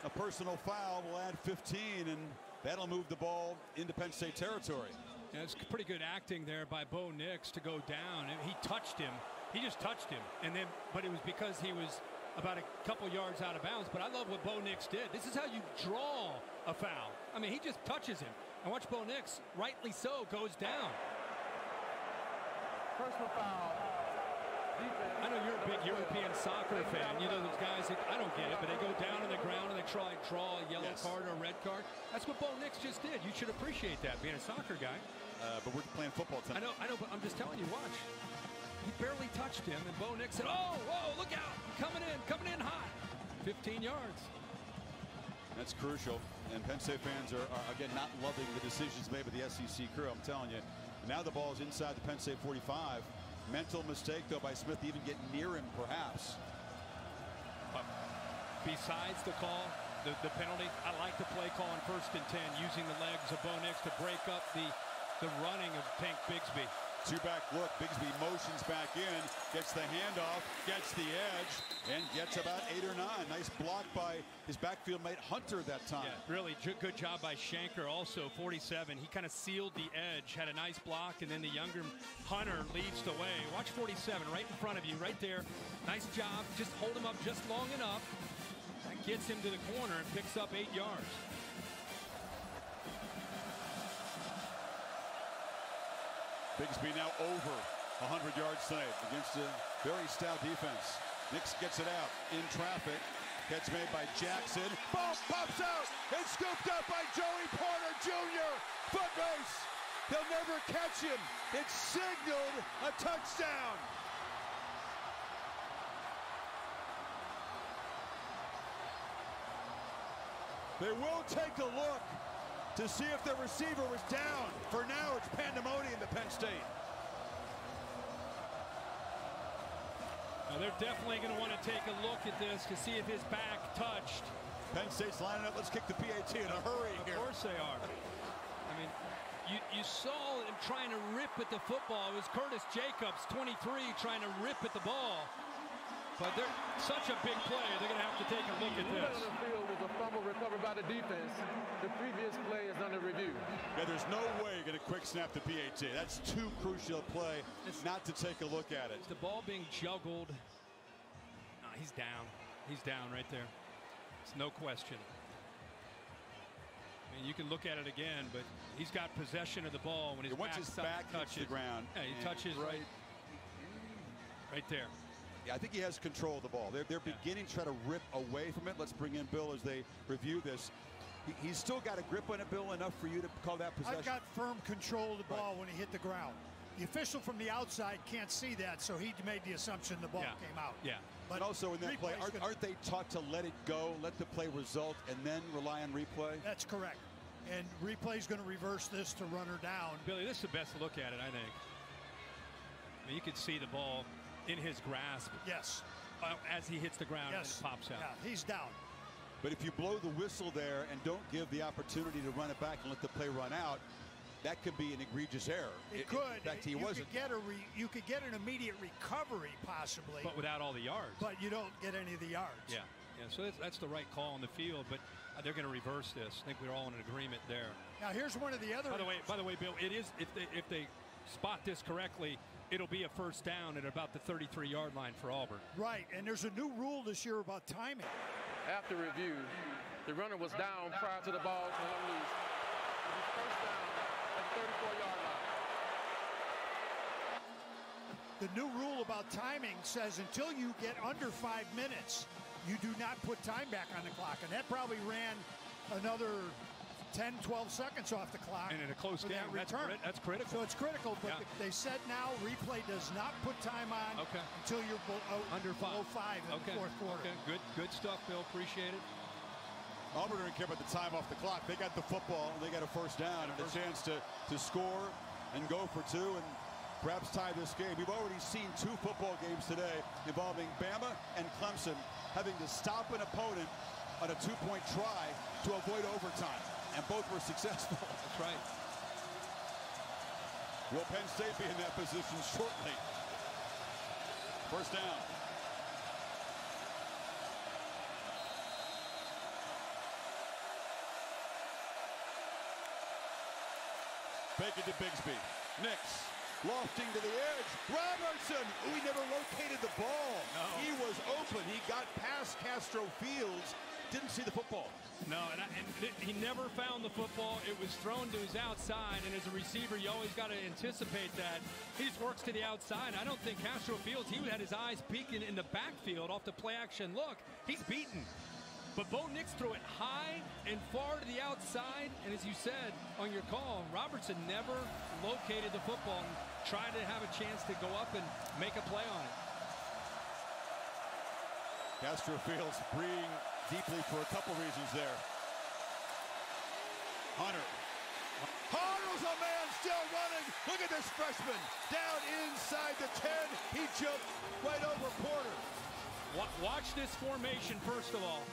a personal foul, will add fifteen, and that'll move the ball into Penn State territory. Yeah, it's pretty good acting there by Bo Nix to go down. He touched him. He just touched him, and then, but it was because he was about a couple yards out of bounds. But I love what Bo Nix did. This is how you draw a foul. I mean, he just touches him. And watch Bo Nix, rightly so, goes down. Personal foul. I know you're a big European soccer fan. You know those guys that, I don't get it, but they go down on the ground and they try to draw a yellow yes. card or a red card. That's what Bo Nix just did. You should appreciate that, being a soccer guy. Uh, but we're playing football tonight. I know, I know, but I'm just telling you, watch. He barely touched him, and Bo Nix said, oh, whoa, look out. Coming in, coming in hot. fifteen yards. That's crucial. And Penn State fans are, are, again, not loving the decisions made by the S E C crew, I'm telling you. Now the ball is inside the Penn State forty-five. Mental mistake, though, by Smith to even get near him, perhaps. Besides the call, the, the penalty, I like the play call on first and ten, using the legs of Bo Nix to break up the, the running of Tank Bigsby. Two-back look. Bigsby motions back in, gets the handoff, gets the edge, and gets about eight or nine. Nice block by his backfield mate Hunter that time. Yeah, really good job by Shanker, also forty-seven. He kind of sealed the edge, had a nice block, and then the younger Hunter leads the way. Watch forty-seven right in front of you, right there. Nice job. Just hold him up just long enough. That gets him to the corner and picks up eight yards. Bigsby now over one hundred yards tonight against a very stout defense. Nix gets it out in traffic. Catch made by Jackson. Ball pops out. It's scooped up by Joey Porter Junior Foot race. They'll never catch him. It's signaled a touchdown. They will take a look to see if the receiver was down. For now, it's pandemonium to Penn State. Now they're definitely going to want to take a look at this to see if his back touched. Penn State's lining up. Let's kick the P A T in a hurry here. Of course they are. I mean, you, you saw him trying to rip at the football. It was Curtis Jacobs, twenty-three, trying to rip at the ball. But they're such a big play, they're going to have to take a look at this. The field is a fumble recovered by the defense. The previous play is under review. Yeah, there's no way you're going to quick snap the P A T. That's too crucial a play it's, not to take a look at it. The ball being juggled. No, he's down. He's down right there. It's no question. I mean, you can look at it again, but he's got possession of the ball when his back, his back touches the ground. Yeah, he touches right, right there. Yeah, I think he has control of the ball. They're, they're yeah. beginning to try to rip away from it. Let's bring in Bill as they review this. He, he's still got a grip on it, Bill, enough for you to call that possession. I've got firm control of the ball right. when he hit the ground. The official from the outside can't see that, so he made the assumption the ball yeah. came out. Yeah. But and also in that play, aren't, aren't they taught to let it go, let the play result, and then rely on replay? That's correct. And replay's going to reverse this to run her down. Billy, this is the best look at it, I think. I mean, you can see the ball in his grasp. Yes. Uh, as he hits the ground, yes. and it pops out. Yeah, he's down. But if you blow the whistle there and don't give the opportunity to run it back and let the play run out, that could be an egregious error. It, it could. In fact, he you wasn't. Could get a re, you could get an immediate recovery, possibly. But without all the yards. But you don't get any of the yards. Yeah. Yeah. So that's, that's the right call on the field, but they're going to reverse this. I think we're all in agreement there. Now here's one of the other. By the way, by the way, Bill, it is if they if they spot this correctly, it'll be a first down at about the thirty-three yard line for Auburn. Right, and there's a new rule this year about timing. After review, the runner was down prior to the ball going loose. It was first down at thirty-four yard line. The new rule about timing says until you get under five minutes, you do not put time back on the clock, and that probably ran another ten, twelve seconds off the clock. And in a close game, that's, cri that's critical. So it's critical, but yeah. they said now replay does not put time on okay. until you're below, Under five. below five in okay. the fourth quarter. Okay. Good, good stuff, Bill. Appreciate it. Auburn didn't care about the time off the clock. They got the football. They got a first down and a chance to, to score and go for two and perhaps tie this game. We've already seen two football games today involving Bama and Clemson having to stop an opponent on a two-point try to avoid overtime. And both were successful. That's right. Will Penn State be in that position shortly? First down. Fake it to Bigsby. Nix lofting to the edge. Robertson. We never located the ball. No. He was open. He got past Castro Fields. didn't see the football. No, and, I, and it, he never found the football. It was thrown to his outside, and as a receiver, you always got to anticipate that. He just works to the outside. I don't think Castro Fields, he had his eyes peeking in the backfield off the play-action look. He's beaten. But Bo Nix threw it high and far to the outside, and as you said on your call, Robertson never located the football and tried to have a chance to go up and make a play on it. Castro Fields breathing deeply for a couple reasons there. Hunter. Hunter's a man still running. Look at this freshman down inside the ten. He jumped right over Porter. Watch this formation, first of all.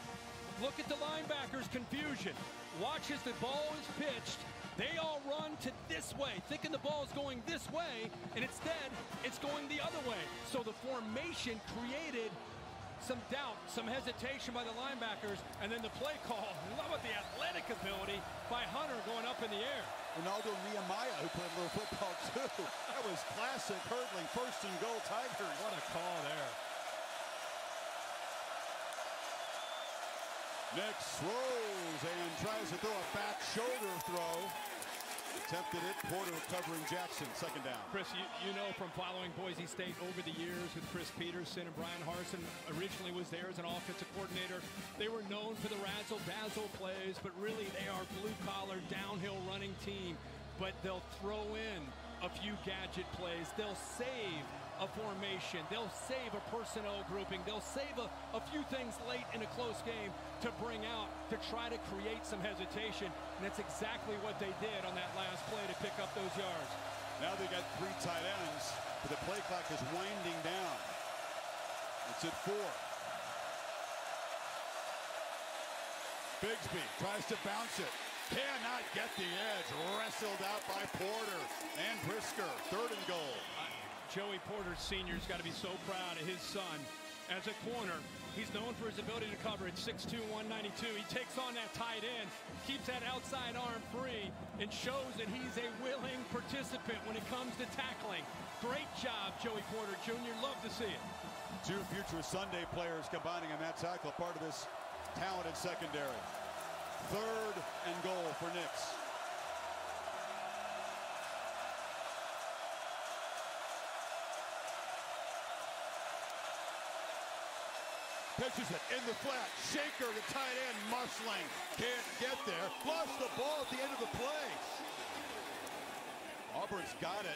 Look at the linebackers' confusion. Watch as the ball is pitched. They all run to this way, thinking the ball is going this way, and instead, it's going the other way. So the formation created some doubt, some hesitation by the linebackers, and then the play call. Love with the athletic ability by Hunter going up in the air. Ronaldo Nehemiah, who played a little football, too. That was classic hurdling, first and goal Tigers. What a call there. Nix rolls and tries to throw a back shoulder throw. Attempted it. Porter covering Jackson. Second down. Chris, you, you know from following Boise State over the years with Chris Peterson and Brian Harsin, originally was there as an offensive coordinator. They were known for the razzle-dazzle plays, but really they are blue-collar, downhill running team. But they'll throw in a few gadget plays. They'll save a formation. They'll save a personnel grouping. They'll save a, a few things late in a close game to bring out, to try to create some hesitation. And that's exactly what they did on that last play to pick up those yards. Now they got three tight ends, but the play clock is winding down. It's at four. Bigsby tries to bounce it. Cannot get the edge. Wrestled out by Porter and Brisker. Third and goal. Uh, Joey Porter Senior's got to be so proud of his son. As a corner, he's known for his ability to cover at six two, one ninety-two. He takes on that tight end, keeps that outside arm free, and shows that he's a willing participant when it comes to tackling. Great job, Joey Porter Junior Love to see it. Two future Sunday players combining on that tackle, part of this talented secondary. Third and goal for Nix. Pitches it in the flat. Shaker, the tight end, Musling. Can't get there. Lost the ball at the end of the play. Auburn's got it.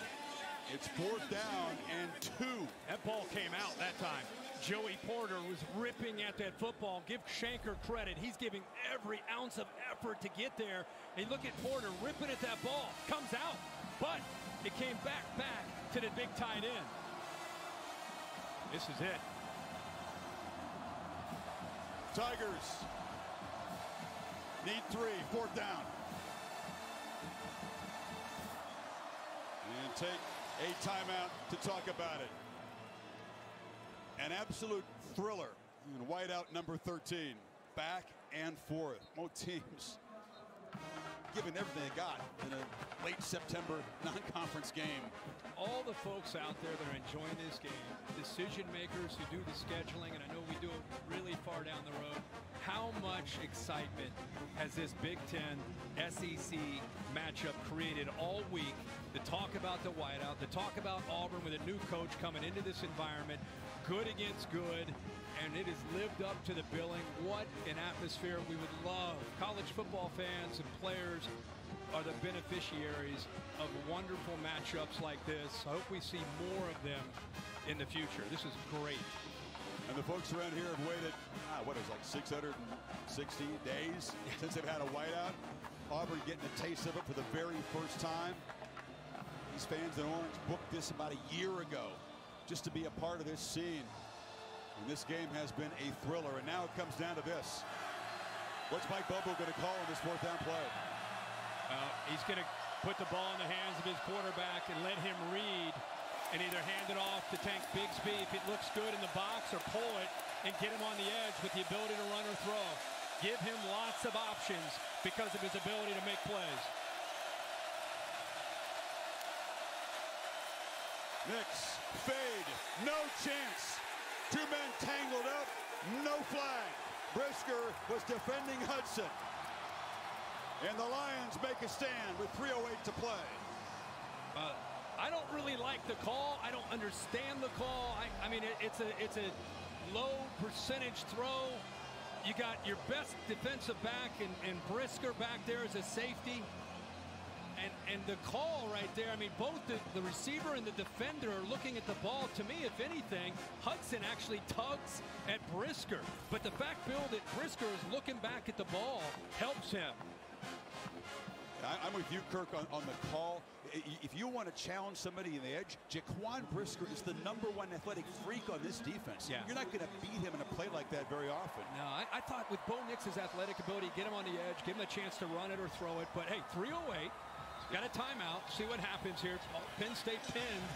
It's fourth down and two. That ball came out that time. Joey Porter was ripping at that football. Give Shanker credit. He's giving every ounce of effort to get there. And look at Porter ripping at that ball. Comes out, but it came back, back to the big tight end. This is it. Tigers need three, fourth down. And take a timeout to talk about it. An absolute thriller in whiteout number thirteen. Back and forth. Both teams giving everything they got in a late September non-conference game. All the folks out there that are enjoying this game, decision makers who do the scheduling, and I know we do it really far down the road, how much excitement has this Big Ten S E C matchup created all week? The talk about the whiteout, the talk about Auburn with a new coach coming into this environment, good against good, and it has lived up to the billing. What an atmosphere. We would love, college football fans and players are the beneficiaries of wonderful matchups like this. I hope we see more of them in the future. This is great. And the folks around here have waited, ah, what is it, like six hundred sixty days since they've had a whiteout. Auburn getting a taste of it for the very first time. These fans in Orange booked this about a year ago just to be a part of this scene. And this game has been a thriller. And now it comes down to this. What's Mike Bobo going to call on this fourth down play? Uh, he's going to put the ball in the hands of his quarterback and let him read and either hand it off to Tank Bigsby if it looks good in the box, or pull it and get him on the edge with the ability to run or throw. Give him lots of options because of his ability to make plays. Nix, fade, no chance. Two men tangled up, no flag. Brisker was defending Hudson. And the Lions make a stand with three oh eight to play. Uh, I don't really like the call. I don't understand the call. I, I mean, it, it's a it's a low percentage throw. You got your best defensive back and, and Brisker back there as a safety. And, and the call right there, I mean, both the, the receiver and the defender are looking at the ball. To me, if anything, Hudson actually tugs at Brisker. But the fact, Bill, that Brisker is looking back at the ball helps him. I'm with you, Kirk, on, on the call. If you want to challenge somebody in the edge, Jaquan Brisker is the number one athletic freak on this defense. Yeah. You're not going to beat him in a play like that very often. No, I, I thought with Bo Nix's athletic ability, get him on the edge, give him a chance to run it or throw it. But, hey, three oh eight. Got a timeout. See what happens here. Penn State pinned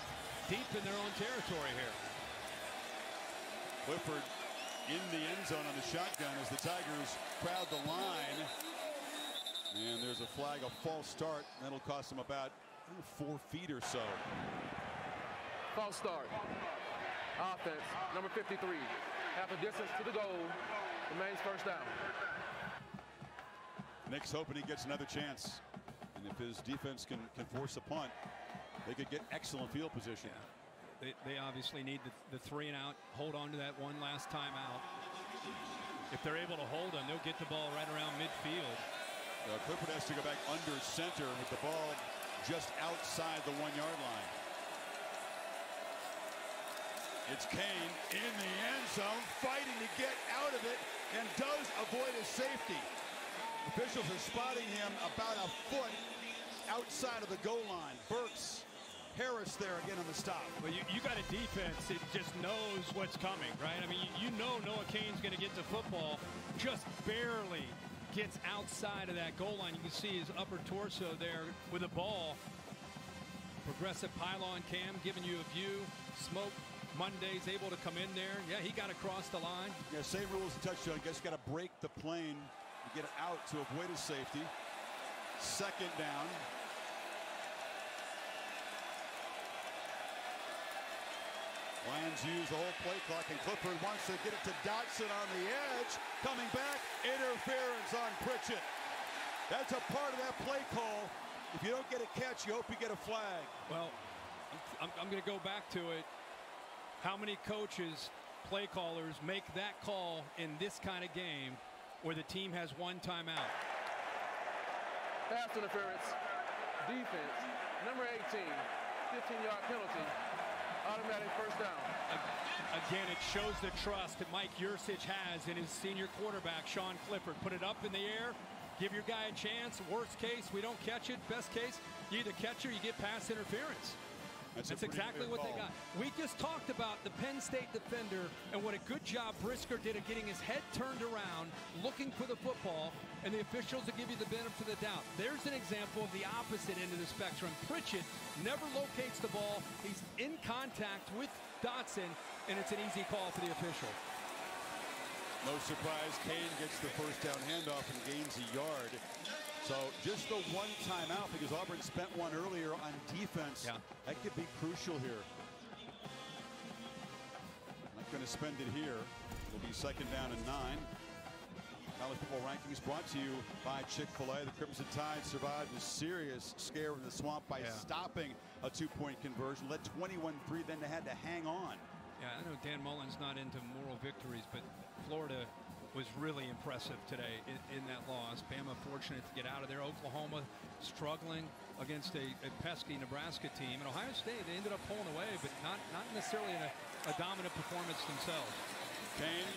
deep in their own territory here. Clifford in the end zone on the shotgun as the Tigers crowd the line. And there's a flag, a false start. That'll cost them about ooh, four feet or so. False start. Offense, number fifty-three. Half a distance to the goal. Remains first down. Nick's hoping he gets another chance. And if his defense can, can force a punt, they could get excellent field position. Yeah. They, they obviously need the, the three and out, hold on to that one last time out. If they're able to hold them, they'll get the ball right around midfield. Uh, Clifford has to go back under center with the ball just outside the one-yard line. It's Kane in the end zone, fighting to get out of it, and does avoid a safety. Officials are spotting him about a foot outside of the goal line. Burks, Harris there again on the stop. Well, you, you got a defense that just knows what's coming, right? I mean, you, you know Noah Kane's going to get the football, just barely gets outside of that goal line. You can see his upper torso there with a ball. Progressive pylon cam giving you a view. Smoke Monday's able to come in there. Yeah, he got across the line. Yeah, same rules and touchdown. Guess got to break the plane. Get it out to avoid a safety. Second down. Lions use the whole play clock, and Clifford wants to get it to Dotson on the edge. Coming back, interference on Pritchett. That's a part of that play call. If you don't get a catch, you hope you get a flag. Well, I'm, I'm going to go back to it. How many coaches, play callers, make that call in this kind of game? Where the team has one timeout. Pass interference, defense, number eighteen, fifteen-yard penalty, automatic first down. Again, it shows the trust that Mike Yurcich has in his senior quarterback, Sean Clifford. Put it up in the air, give your guy a chance. Worst case, we don't catch it. Best case, you either catch it or you get pass interference. That's, That's exactly what ball. They got. We just talked about the Penn State defender and what a good job Brisker did of getting his head turned around, looking for the football, and the officials will give you the benefit of the doubt. There's an example of the opposite end of the spectrum. Pritchett never locates the ball. He's in contact with Dotson, and it's an easy call for the official. No surprise, Kane gets the first down handoff and gains a yard. So just the one timeout, because Auburn spent one earlier on defense. Yeah. That could be crucial here. Not going to spend it here. It'll be second down and nine. College football rankings brought to you by Chick-fil-A. The Crimson Tide survived a serious scare in the swamp by yeah. stopping a two-point conversion. Led twenty-one three, then they had to hang on. Yeah, I know Dan Mullen's not into moral victories, but Florida was really impressive today in, in that loss. Bama fortunate to get out of there. Oklahoma struggling against a, a pesky Nebraska team. And Ohio State, they ended up pulling away, but not, not necessarily in a, a dominant performance themselves. Kane,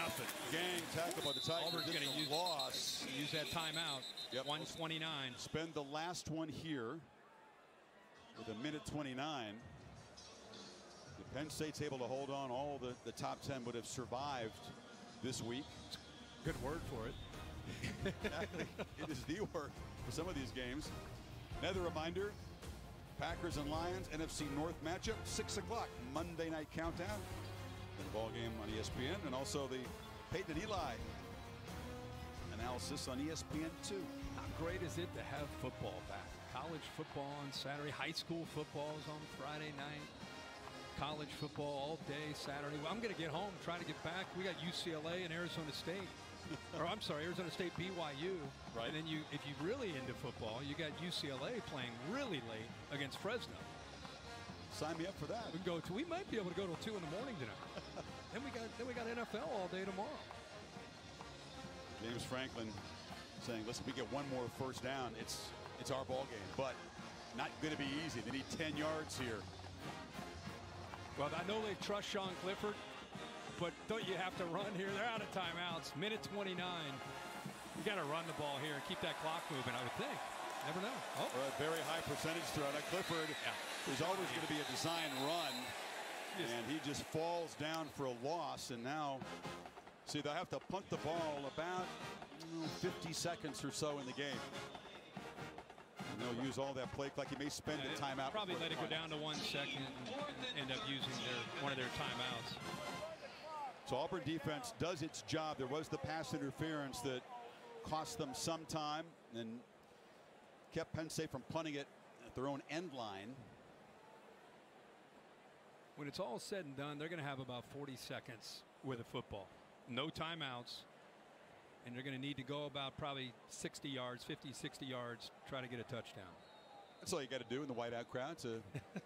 nothing. Gang tackle by the Tigers. Auburn's going to loss. Use that timeout. Yep. one twenty-nine. Spend the last one here with a minute twenty-nine. If Penn State's able to hold on, all the, the top ten would have survived this week. Good word for it. It is the word for some of these games. Another reminder, Packers and Lions N F C North matchup, six o'clock Monday night countdown. The ball game on E S P N, and also the Peyton and Eli analysis on E S P N two. How great is it to have football back? College football on Saturday, high school football is on Friday night. college football all day Saturday. Well, I'm going to get home, try to get back. We got U C L A and Arizona State. or I'm sorry, Arizona State, B Y U. Right. And then you, if you're really into football, you got U C L A playing really late against Fresno. Sign me up for that. We can go to, we might be able to go till two in the morning tonight. then we got then we got N F L all day tomorrow. James Franklin saying, listen, we get one more first down, it's it's our ball game, but not going to be easy. They need ten yards here. Well, I know they trust Sean Clifford, but don't you have to run here? They're out of timeouts. Minute twenty-nine. You got to run the ball here and keep that clock moving, I would think. Never know. Oh. Or a very high percentage throw. Now Clifford yeah. is always yeah. going to be a design run, yes. and he just falls down for a loss. And now, see, they'll have to punt the ball about fifty seconds or so in the game. And they'll use all that play clock. He may spend yeah, the timeout. Probably let it go down to one second and end up using their one of their timeouts. So Auburn defense does its job. There was the pass interference that cost them some time and kept Penn State from punting it at their own end line. When it's all said and done, they're going to have about forty seconds with a football. No timeouts. And they're going to need to go about probably sixty yards, fifty, sixty yards, try to get a touchdown. That's all you got to do in the whiteout crowd to,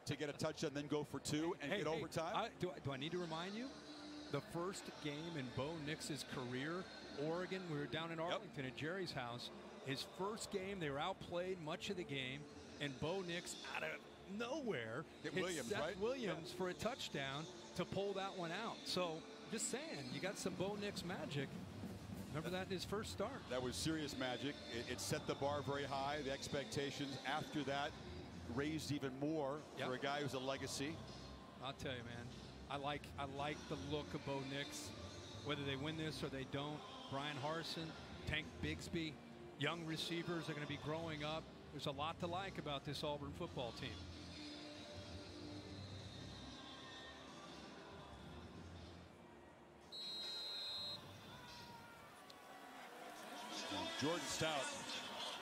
to get a touchdown, then go for two and hey, get hey, overtime. I, do, I, do I need to remind you? The first game in Bo Nix's career, Oregon, we were down in Arlington yep. at Jerry's house. His first game, they were outplayed much of the game, and Bo Nix out of nowhere hit Williams, Seth right? Williams yeah. for a touchdown to pull that one out. So just saying, you got some Bo Nix magic. Remember that, that his first start. That was serious magic. It, it set the bar very high. The expectations after that raised even more yep. for a guy who's a legacy. I'll tell you, man. I like I like the look of Bo Nix. Whether they win this or they don't, Brian Harsin, Tank Bigsby. Young receivers are going to be growing up. There's a lot to like about this Auburn football team. Jordan Stout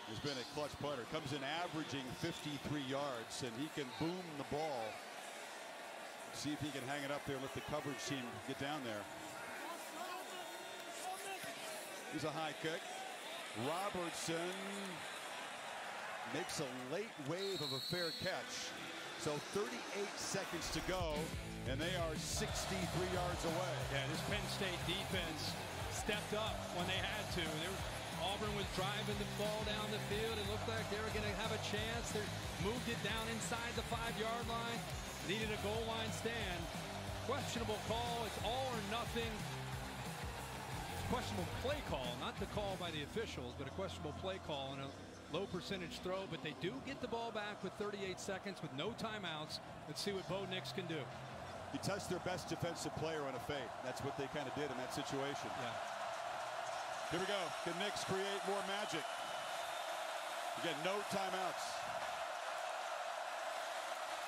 has been a clutch punter. Comes in averaging fifty-three yards, and he can boom the ball. See if he can hang it up there, let the coverage team get down there. Here's a high kick. Robertson makes a late wave of a fair catch. So thirty-eight seconds to go, and they are sixty-three yards away. Yeah, this Penn State defense stepped up when they had to. They were, Auburn was driving the ball down the field. It looked like they were going to have a chance. They moved it down inside the five-yard line. Needed a goal line stand. Questionable call. It's all or nothing. Questionable play call, not the call by the officials, but a questionable play call and a low percentage throw. But they do get the ball back with thirty-eight seconds with no timeouts. Let's see what Bo Nix can do. You touch their best defensive player on a fade. That's what they kind of did in that situation. Yeah. Here we go. Can Nix create more magic? Again, no timeouts.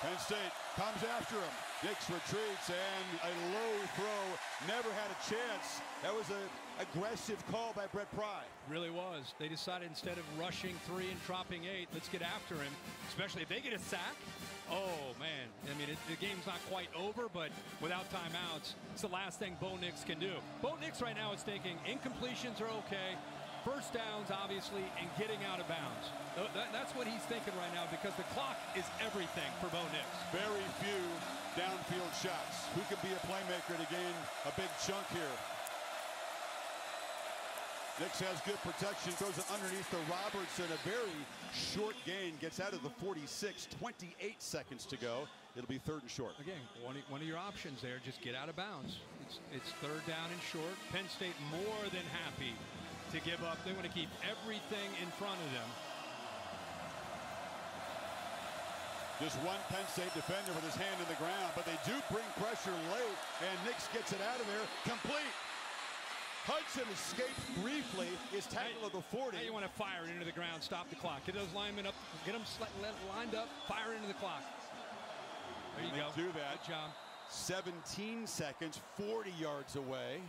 Penn State comes after him. Nix retreats and a low throw. Never had a chance. That was an aggressive call by Brent Pry. Really was. They decided instead of rushing three and dropping eight, let's get after him. Especially if they get a sack. Oh, man. I mean, it, the game's not quite over, but without timeouts, it's the last thing Bo Nix can do. Bo Nix right now is thinking incompletions are okay. First downs, obviously, and getting out of bounds. That's what he's thinking right now because the clock is everything for Bo Nix. Very few downfield shots. Who could be a playmaker to gain a big chunk here? Nix has good protection, throws it underneath to Robertson. A very short gain, gets out of the forty-six, twenty-eight seconds to go. It'll be third and short. Again, one of, one of your options there, just get out of bounds. It's, it's third down and short. Penn State more than happy to give up. They want to keep everything in front of them. Just one Penn State defender with his hand in the ground, but they do bring pressure late, and Nix gets it out of there. Complete. Hudson escaped briefly. His tackle hey, of the forty. Now you want to fire it into the ground. Stop the clock. Get those linemen up. Get them lined up. Fire into the clock. There and you go. Do that. Good job. seventeen seconds. forty yards away.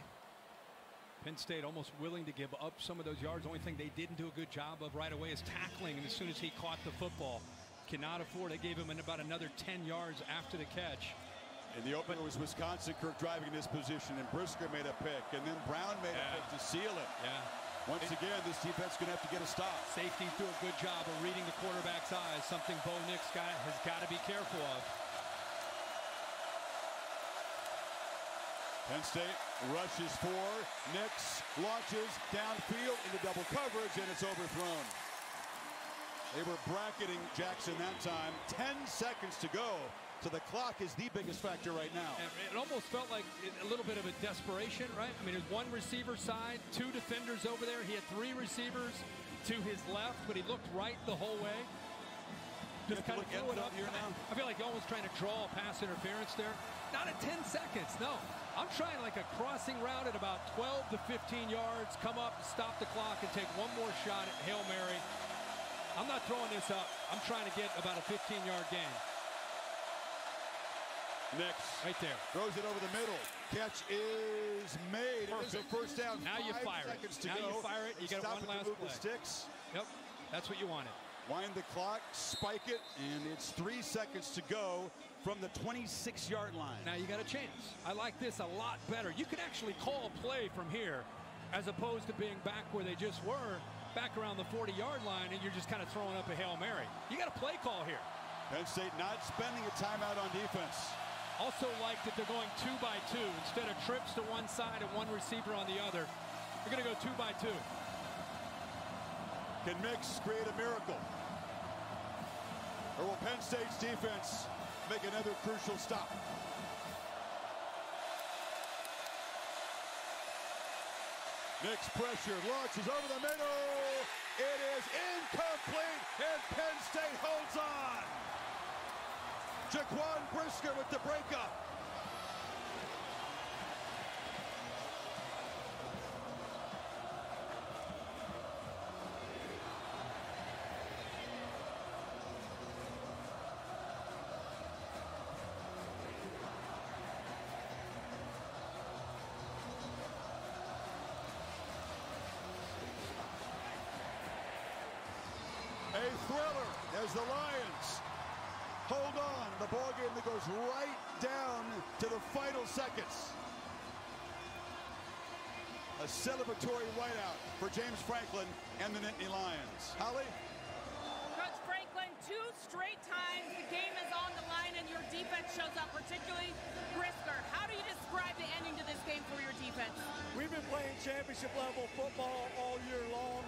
Penn State almost willing to give up some of those yards. The only thing they didn't do a good job of right away is tackling. And as soon as he caught the football, cannot afford. They gave him about another ten yards after the catch. And the opener was Wisconsin. Kirk driving in this position, and Brisker made a pick, and then Brown made yeah. a pick to seal it. Yeah. Once it, again, this defense going to have to get a stop. Safeties do a good job of reading the quarterback's eyes, something Bo Nix got, has got to be careful of. Penn State rushes for Nix, launches downfield into double coverage, and it's overthrown. They were bracketing Jackson that time. Ten seconds to go. So the clock is the biggest factor right now. And it almost felt like a little bit of a desperation, right? I mean, there's one receiver side, two defenders over there. He had three receivers to his left, but he looked right the whole way. Just kind of threw it up here now. I feel like almost trying to draw a pass interference there. Not at ten seconds, no. I'm trying like a crossing route at about twelve to fifteen yards. Come up, stop the clock, and take one more shot at Hail Mary. I'm not throwing this up. I'm trying to get about a fifteen yard gain. Nix right there throws it over the middle. Catch is made. Perfect. It is a first down. Now you fire it. Now go. you fire it. You got one last play. Sticks. Yep, that's what you wanted. Wind the clock, spike it, and it's three seconds to go from the twenty-six yard line. Now you got a chance. I like this a lot better. You can actually call a play from here, as opposed to being back where they just were, back around the forty yard line, and you're just kind of throwing up a Hail Mary. You got a play call here. Penn State not spending a timeout on defense. Also like that they're going two by two instead of trips to one side and one receiver on the other. They're going to go two by two. Can Nix create a miracle? Or will Penn State's defense make another crucial stop? Nix pressure, launches over the middle. It is incomplete, and Penn State holds on. Jaquan Brisker with the breakup. A thriller as the Lions hold on, the ball game that goes right down to the final seconds. A celebratory whiteout for James Franklin and the Nittany Lions. Holly? Coach Franklin, two straight times the game is on the line and your defense shows up, particularly Brisker. How do you describe the ending to this game for your defense? We've been playing championship level football all year long.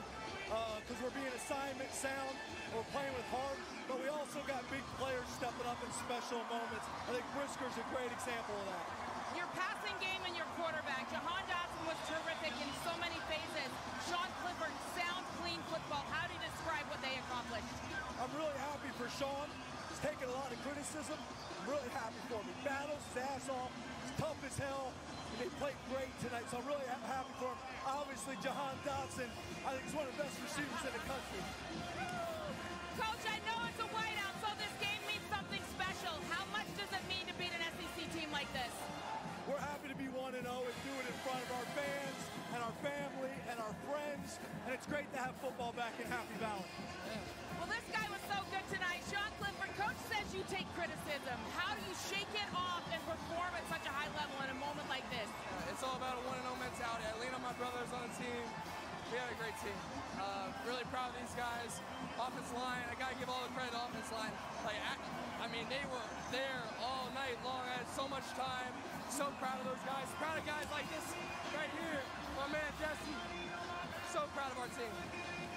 Because uh, we're being assignment sound, we're playing with heart, but we also got big players stepping up in special moments. I think Brisker's a great example of that. Your passing game and your quarterback, Jahan Dotson was terrific in so many phases. Sean Clifford, sound, clean football. How do you describe what they accomplished? I'm really happy for Sean. He's taking a lot of criticism. I'm really happy for him. He battles his ass off. He's tough as hell. And they played great tonight, so I'm really happy for him. Obviously, Jahan Dotson, I think he's one of the best receivers in the country. Coach, I know it's a whiteout, so this game means something special. How much does it mean to beat an S E C team like this? We're happy to be one and oh and do it in front of our fans and our family and our friends, and it's great to have football back in Happy Valley. Well, this guy was so good tonight. Sean Clifford, coach says you take criticism. How do you shake it off and perform at such a high level in a moment like this? It's all about a one and oh mentality. I lean on my brothers on the team. We have a great team. Uh, really proud of these guys. Offense line, I got to give all the credit to offense line. Like, I, I mean, they were there all night long. I had so much time. So proud of those guys. Proud of guys like this right here. My man, Jesse. So proud of our team.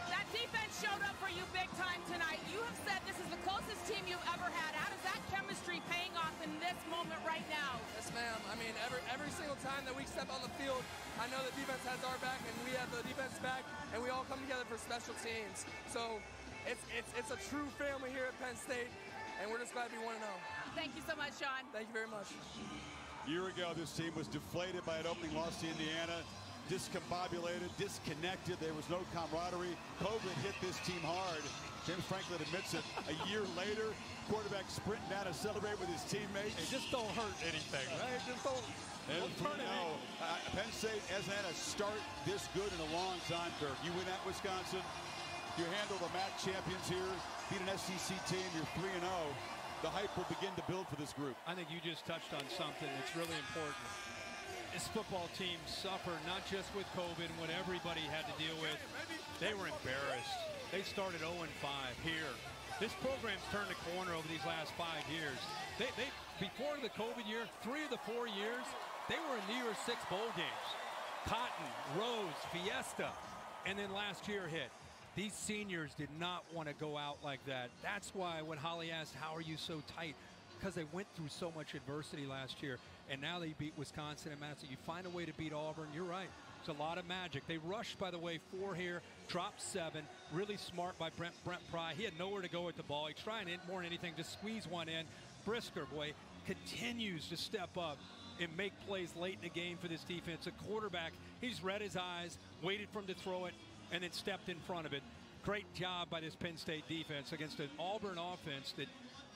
That defense showed up for you big time tonight. You have said this is the closest team you've ever had. How does that chemistry paying off in this moment right now? Yes, ma'am. I mean, every every single time that we step on the field, I know the defense has our back and we have the defense back, and we all come together for special teams. So it's it's it's a true family here at Penn State, and we're just glad to be one and oh. Thank you so much, Sean. Thank you very much. A year ago, this team was deflated by an opening loss to Indiana. Discombobulated, disconnected. There was no camaraderie. COVID hit this team hard. James Franklin admits it. A year later, quarterback sprinting down to celebrate with his teammates. It just don't hurt anything, right? Just don't. don't turn it no. uh, Penn State hasn't had a start this good in a long time. Kirk, you win at Wisconsin. You handle the M A C champions here. Beat an S E C team. You're three and oh. the hype will begin to build for this group. I think you just touched on something that's really important. This football team suffered not just with COVID and what everybody had to deal with. They were embarrassed. They started oh and five here. This program's turned a corner over these last five years. They, they before the COVID year, three of the four years, they were in New Year's Six bowl games. Cotton, Rose, Fiesta, and then last year hit. These seniors did not want to go out like that. That's why when Holly asked, how are you so tight? Because they went through so much adversity last year, and now they beat Wisconsin and Madison. You find a way to beat Auburn, you're right. It's a lot of magic. They rushed, by the way, four here, dropped seven. Really smart by Brent, Brent Pry. He had nowhere to go with the ball. He tried it more than anything, just squeeze one in. Brisker, boy, continues to step up and make plays late in the game for this defense. A quarterback, he's read his eyes, waited for him to throw it, and then stepped in front of it. Great job by this Penn State defense against an Auburn offense that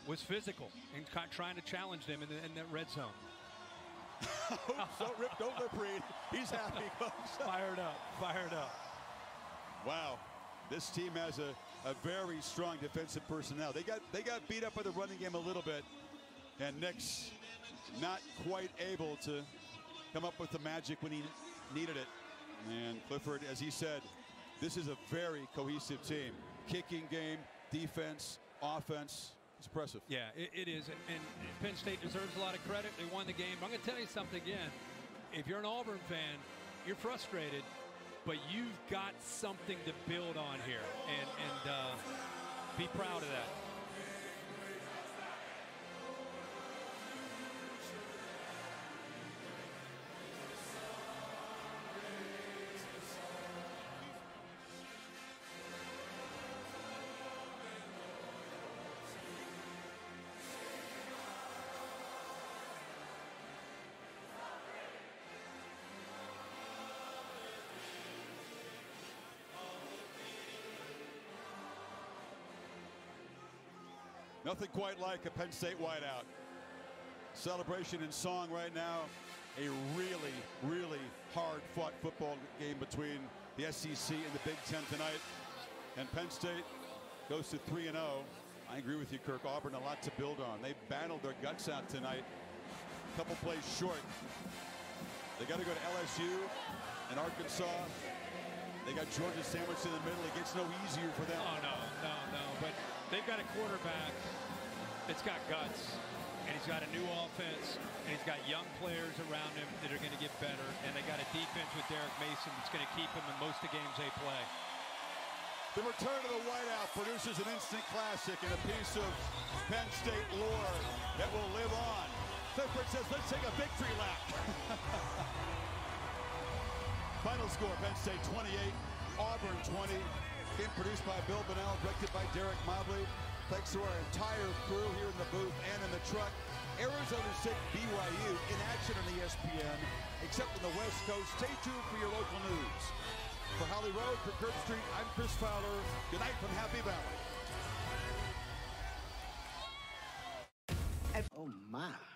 was physical and trying to challenge them in the, in the red zone. So Rip, don't reprieve. He's happy, folks. Fired up, fired up. Wow, this team has a, a very strong defensive personnel. They got they got beat up by the running game a little bit, and Nix not quite able to come up with the magic when he needed it. And Clifford, as he said, this is a very cohesive team. Kicking game, defense, offense. It's impressive. Yeah, it, it is. And, and Penn State deserves a lot of credit. They won the game. But I'm going to tell you something again. If you're an Auburn fan, you're frustrated, but you've got something to build on here. And, and uh, be proud of that. Nothing quite like a Penn State whiteout. Celebration and song right now. A really, really hard-fought football game between the S E C and the Big Ten tonight. And Penn State goes to three and oh. I agree with you, Kirk. Auburn, a lot to build on. They battled their guts out tonight. A couple plays short. They got to go to L S U and Arkansas. They got Georgia sandwiched in the middle. It gets no easier for them. Oh, no, no, no. But they've got a quarterback that's got guts, and he's got a new offense, and he's got young players around him that are going to get better, and they got a defense with Derek Mason that's going to keep him in most of the games they play. The return of the whiteout produces an instant classic and a piece of Penn State lore that will live on. Clifford says, let's take a victory lap. Final score, Penn State twenty-eight, Auburn twenty. Game produced by Bill Bunnell, directed by Derek Mobley. Thanks to our entire crew here in the booth and in the truck. Arizona State B Y U in action on E S P N, except on the West Coast. Stay tuned for your local news. For Holly Road, for Kirk Street, I'm Chris Fowler. Good night from Happy Valley. Oh, my.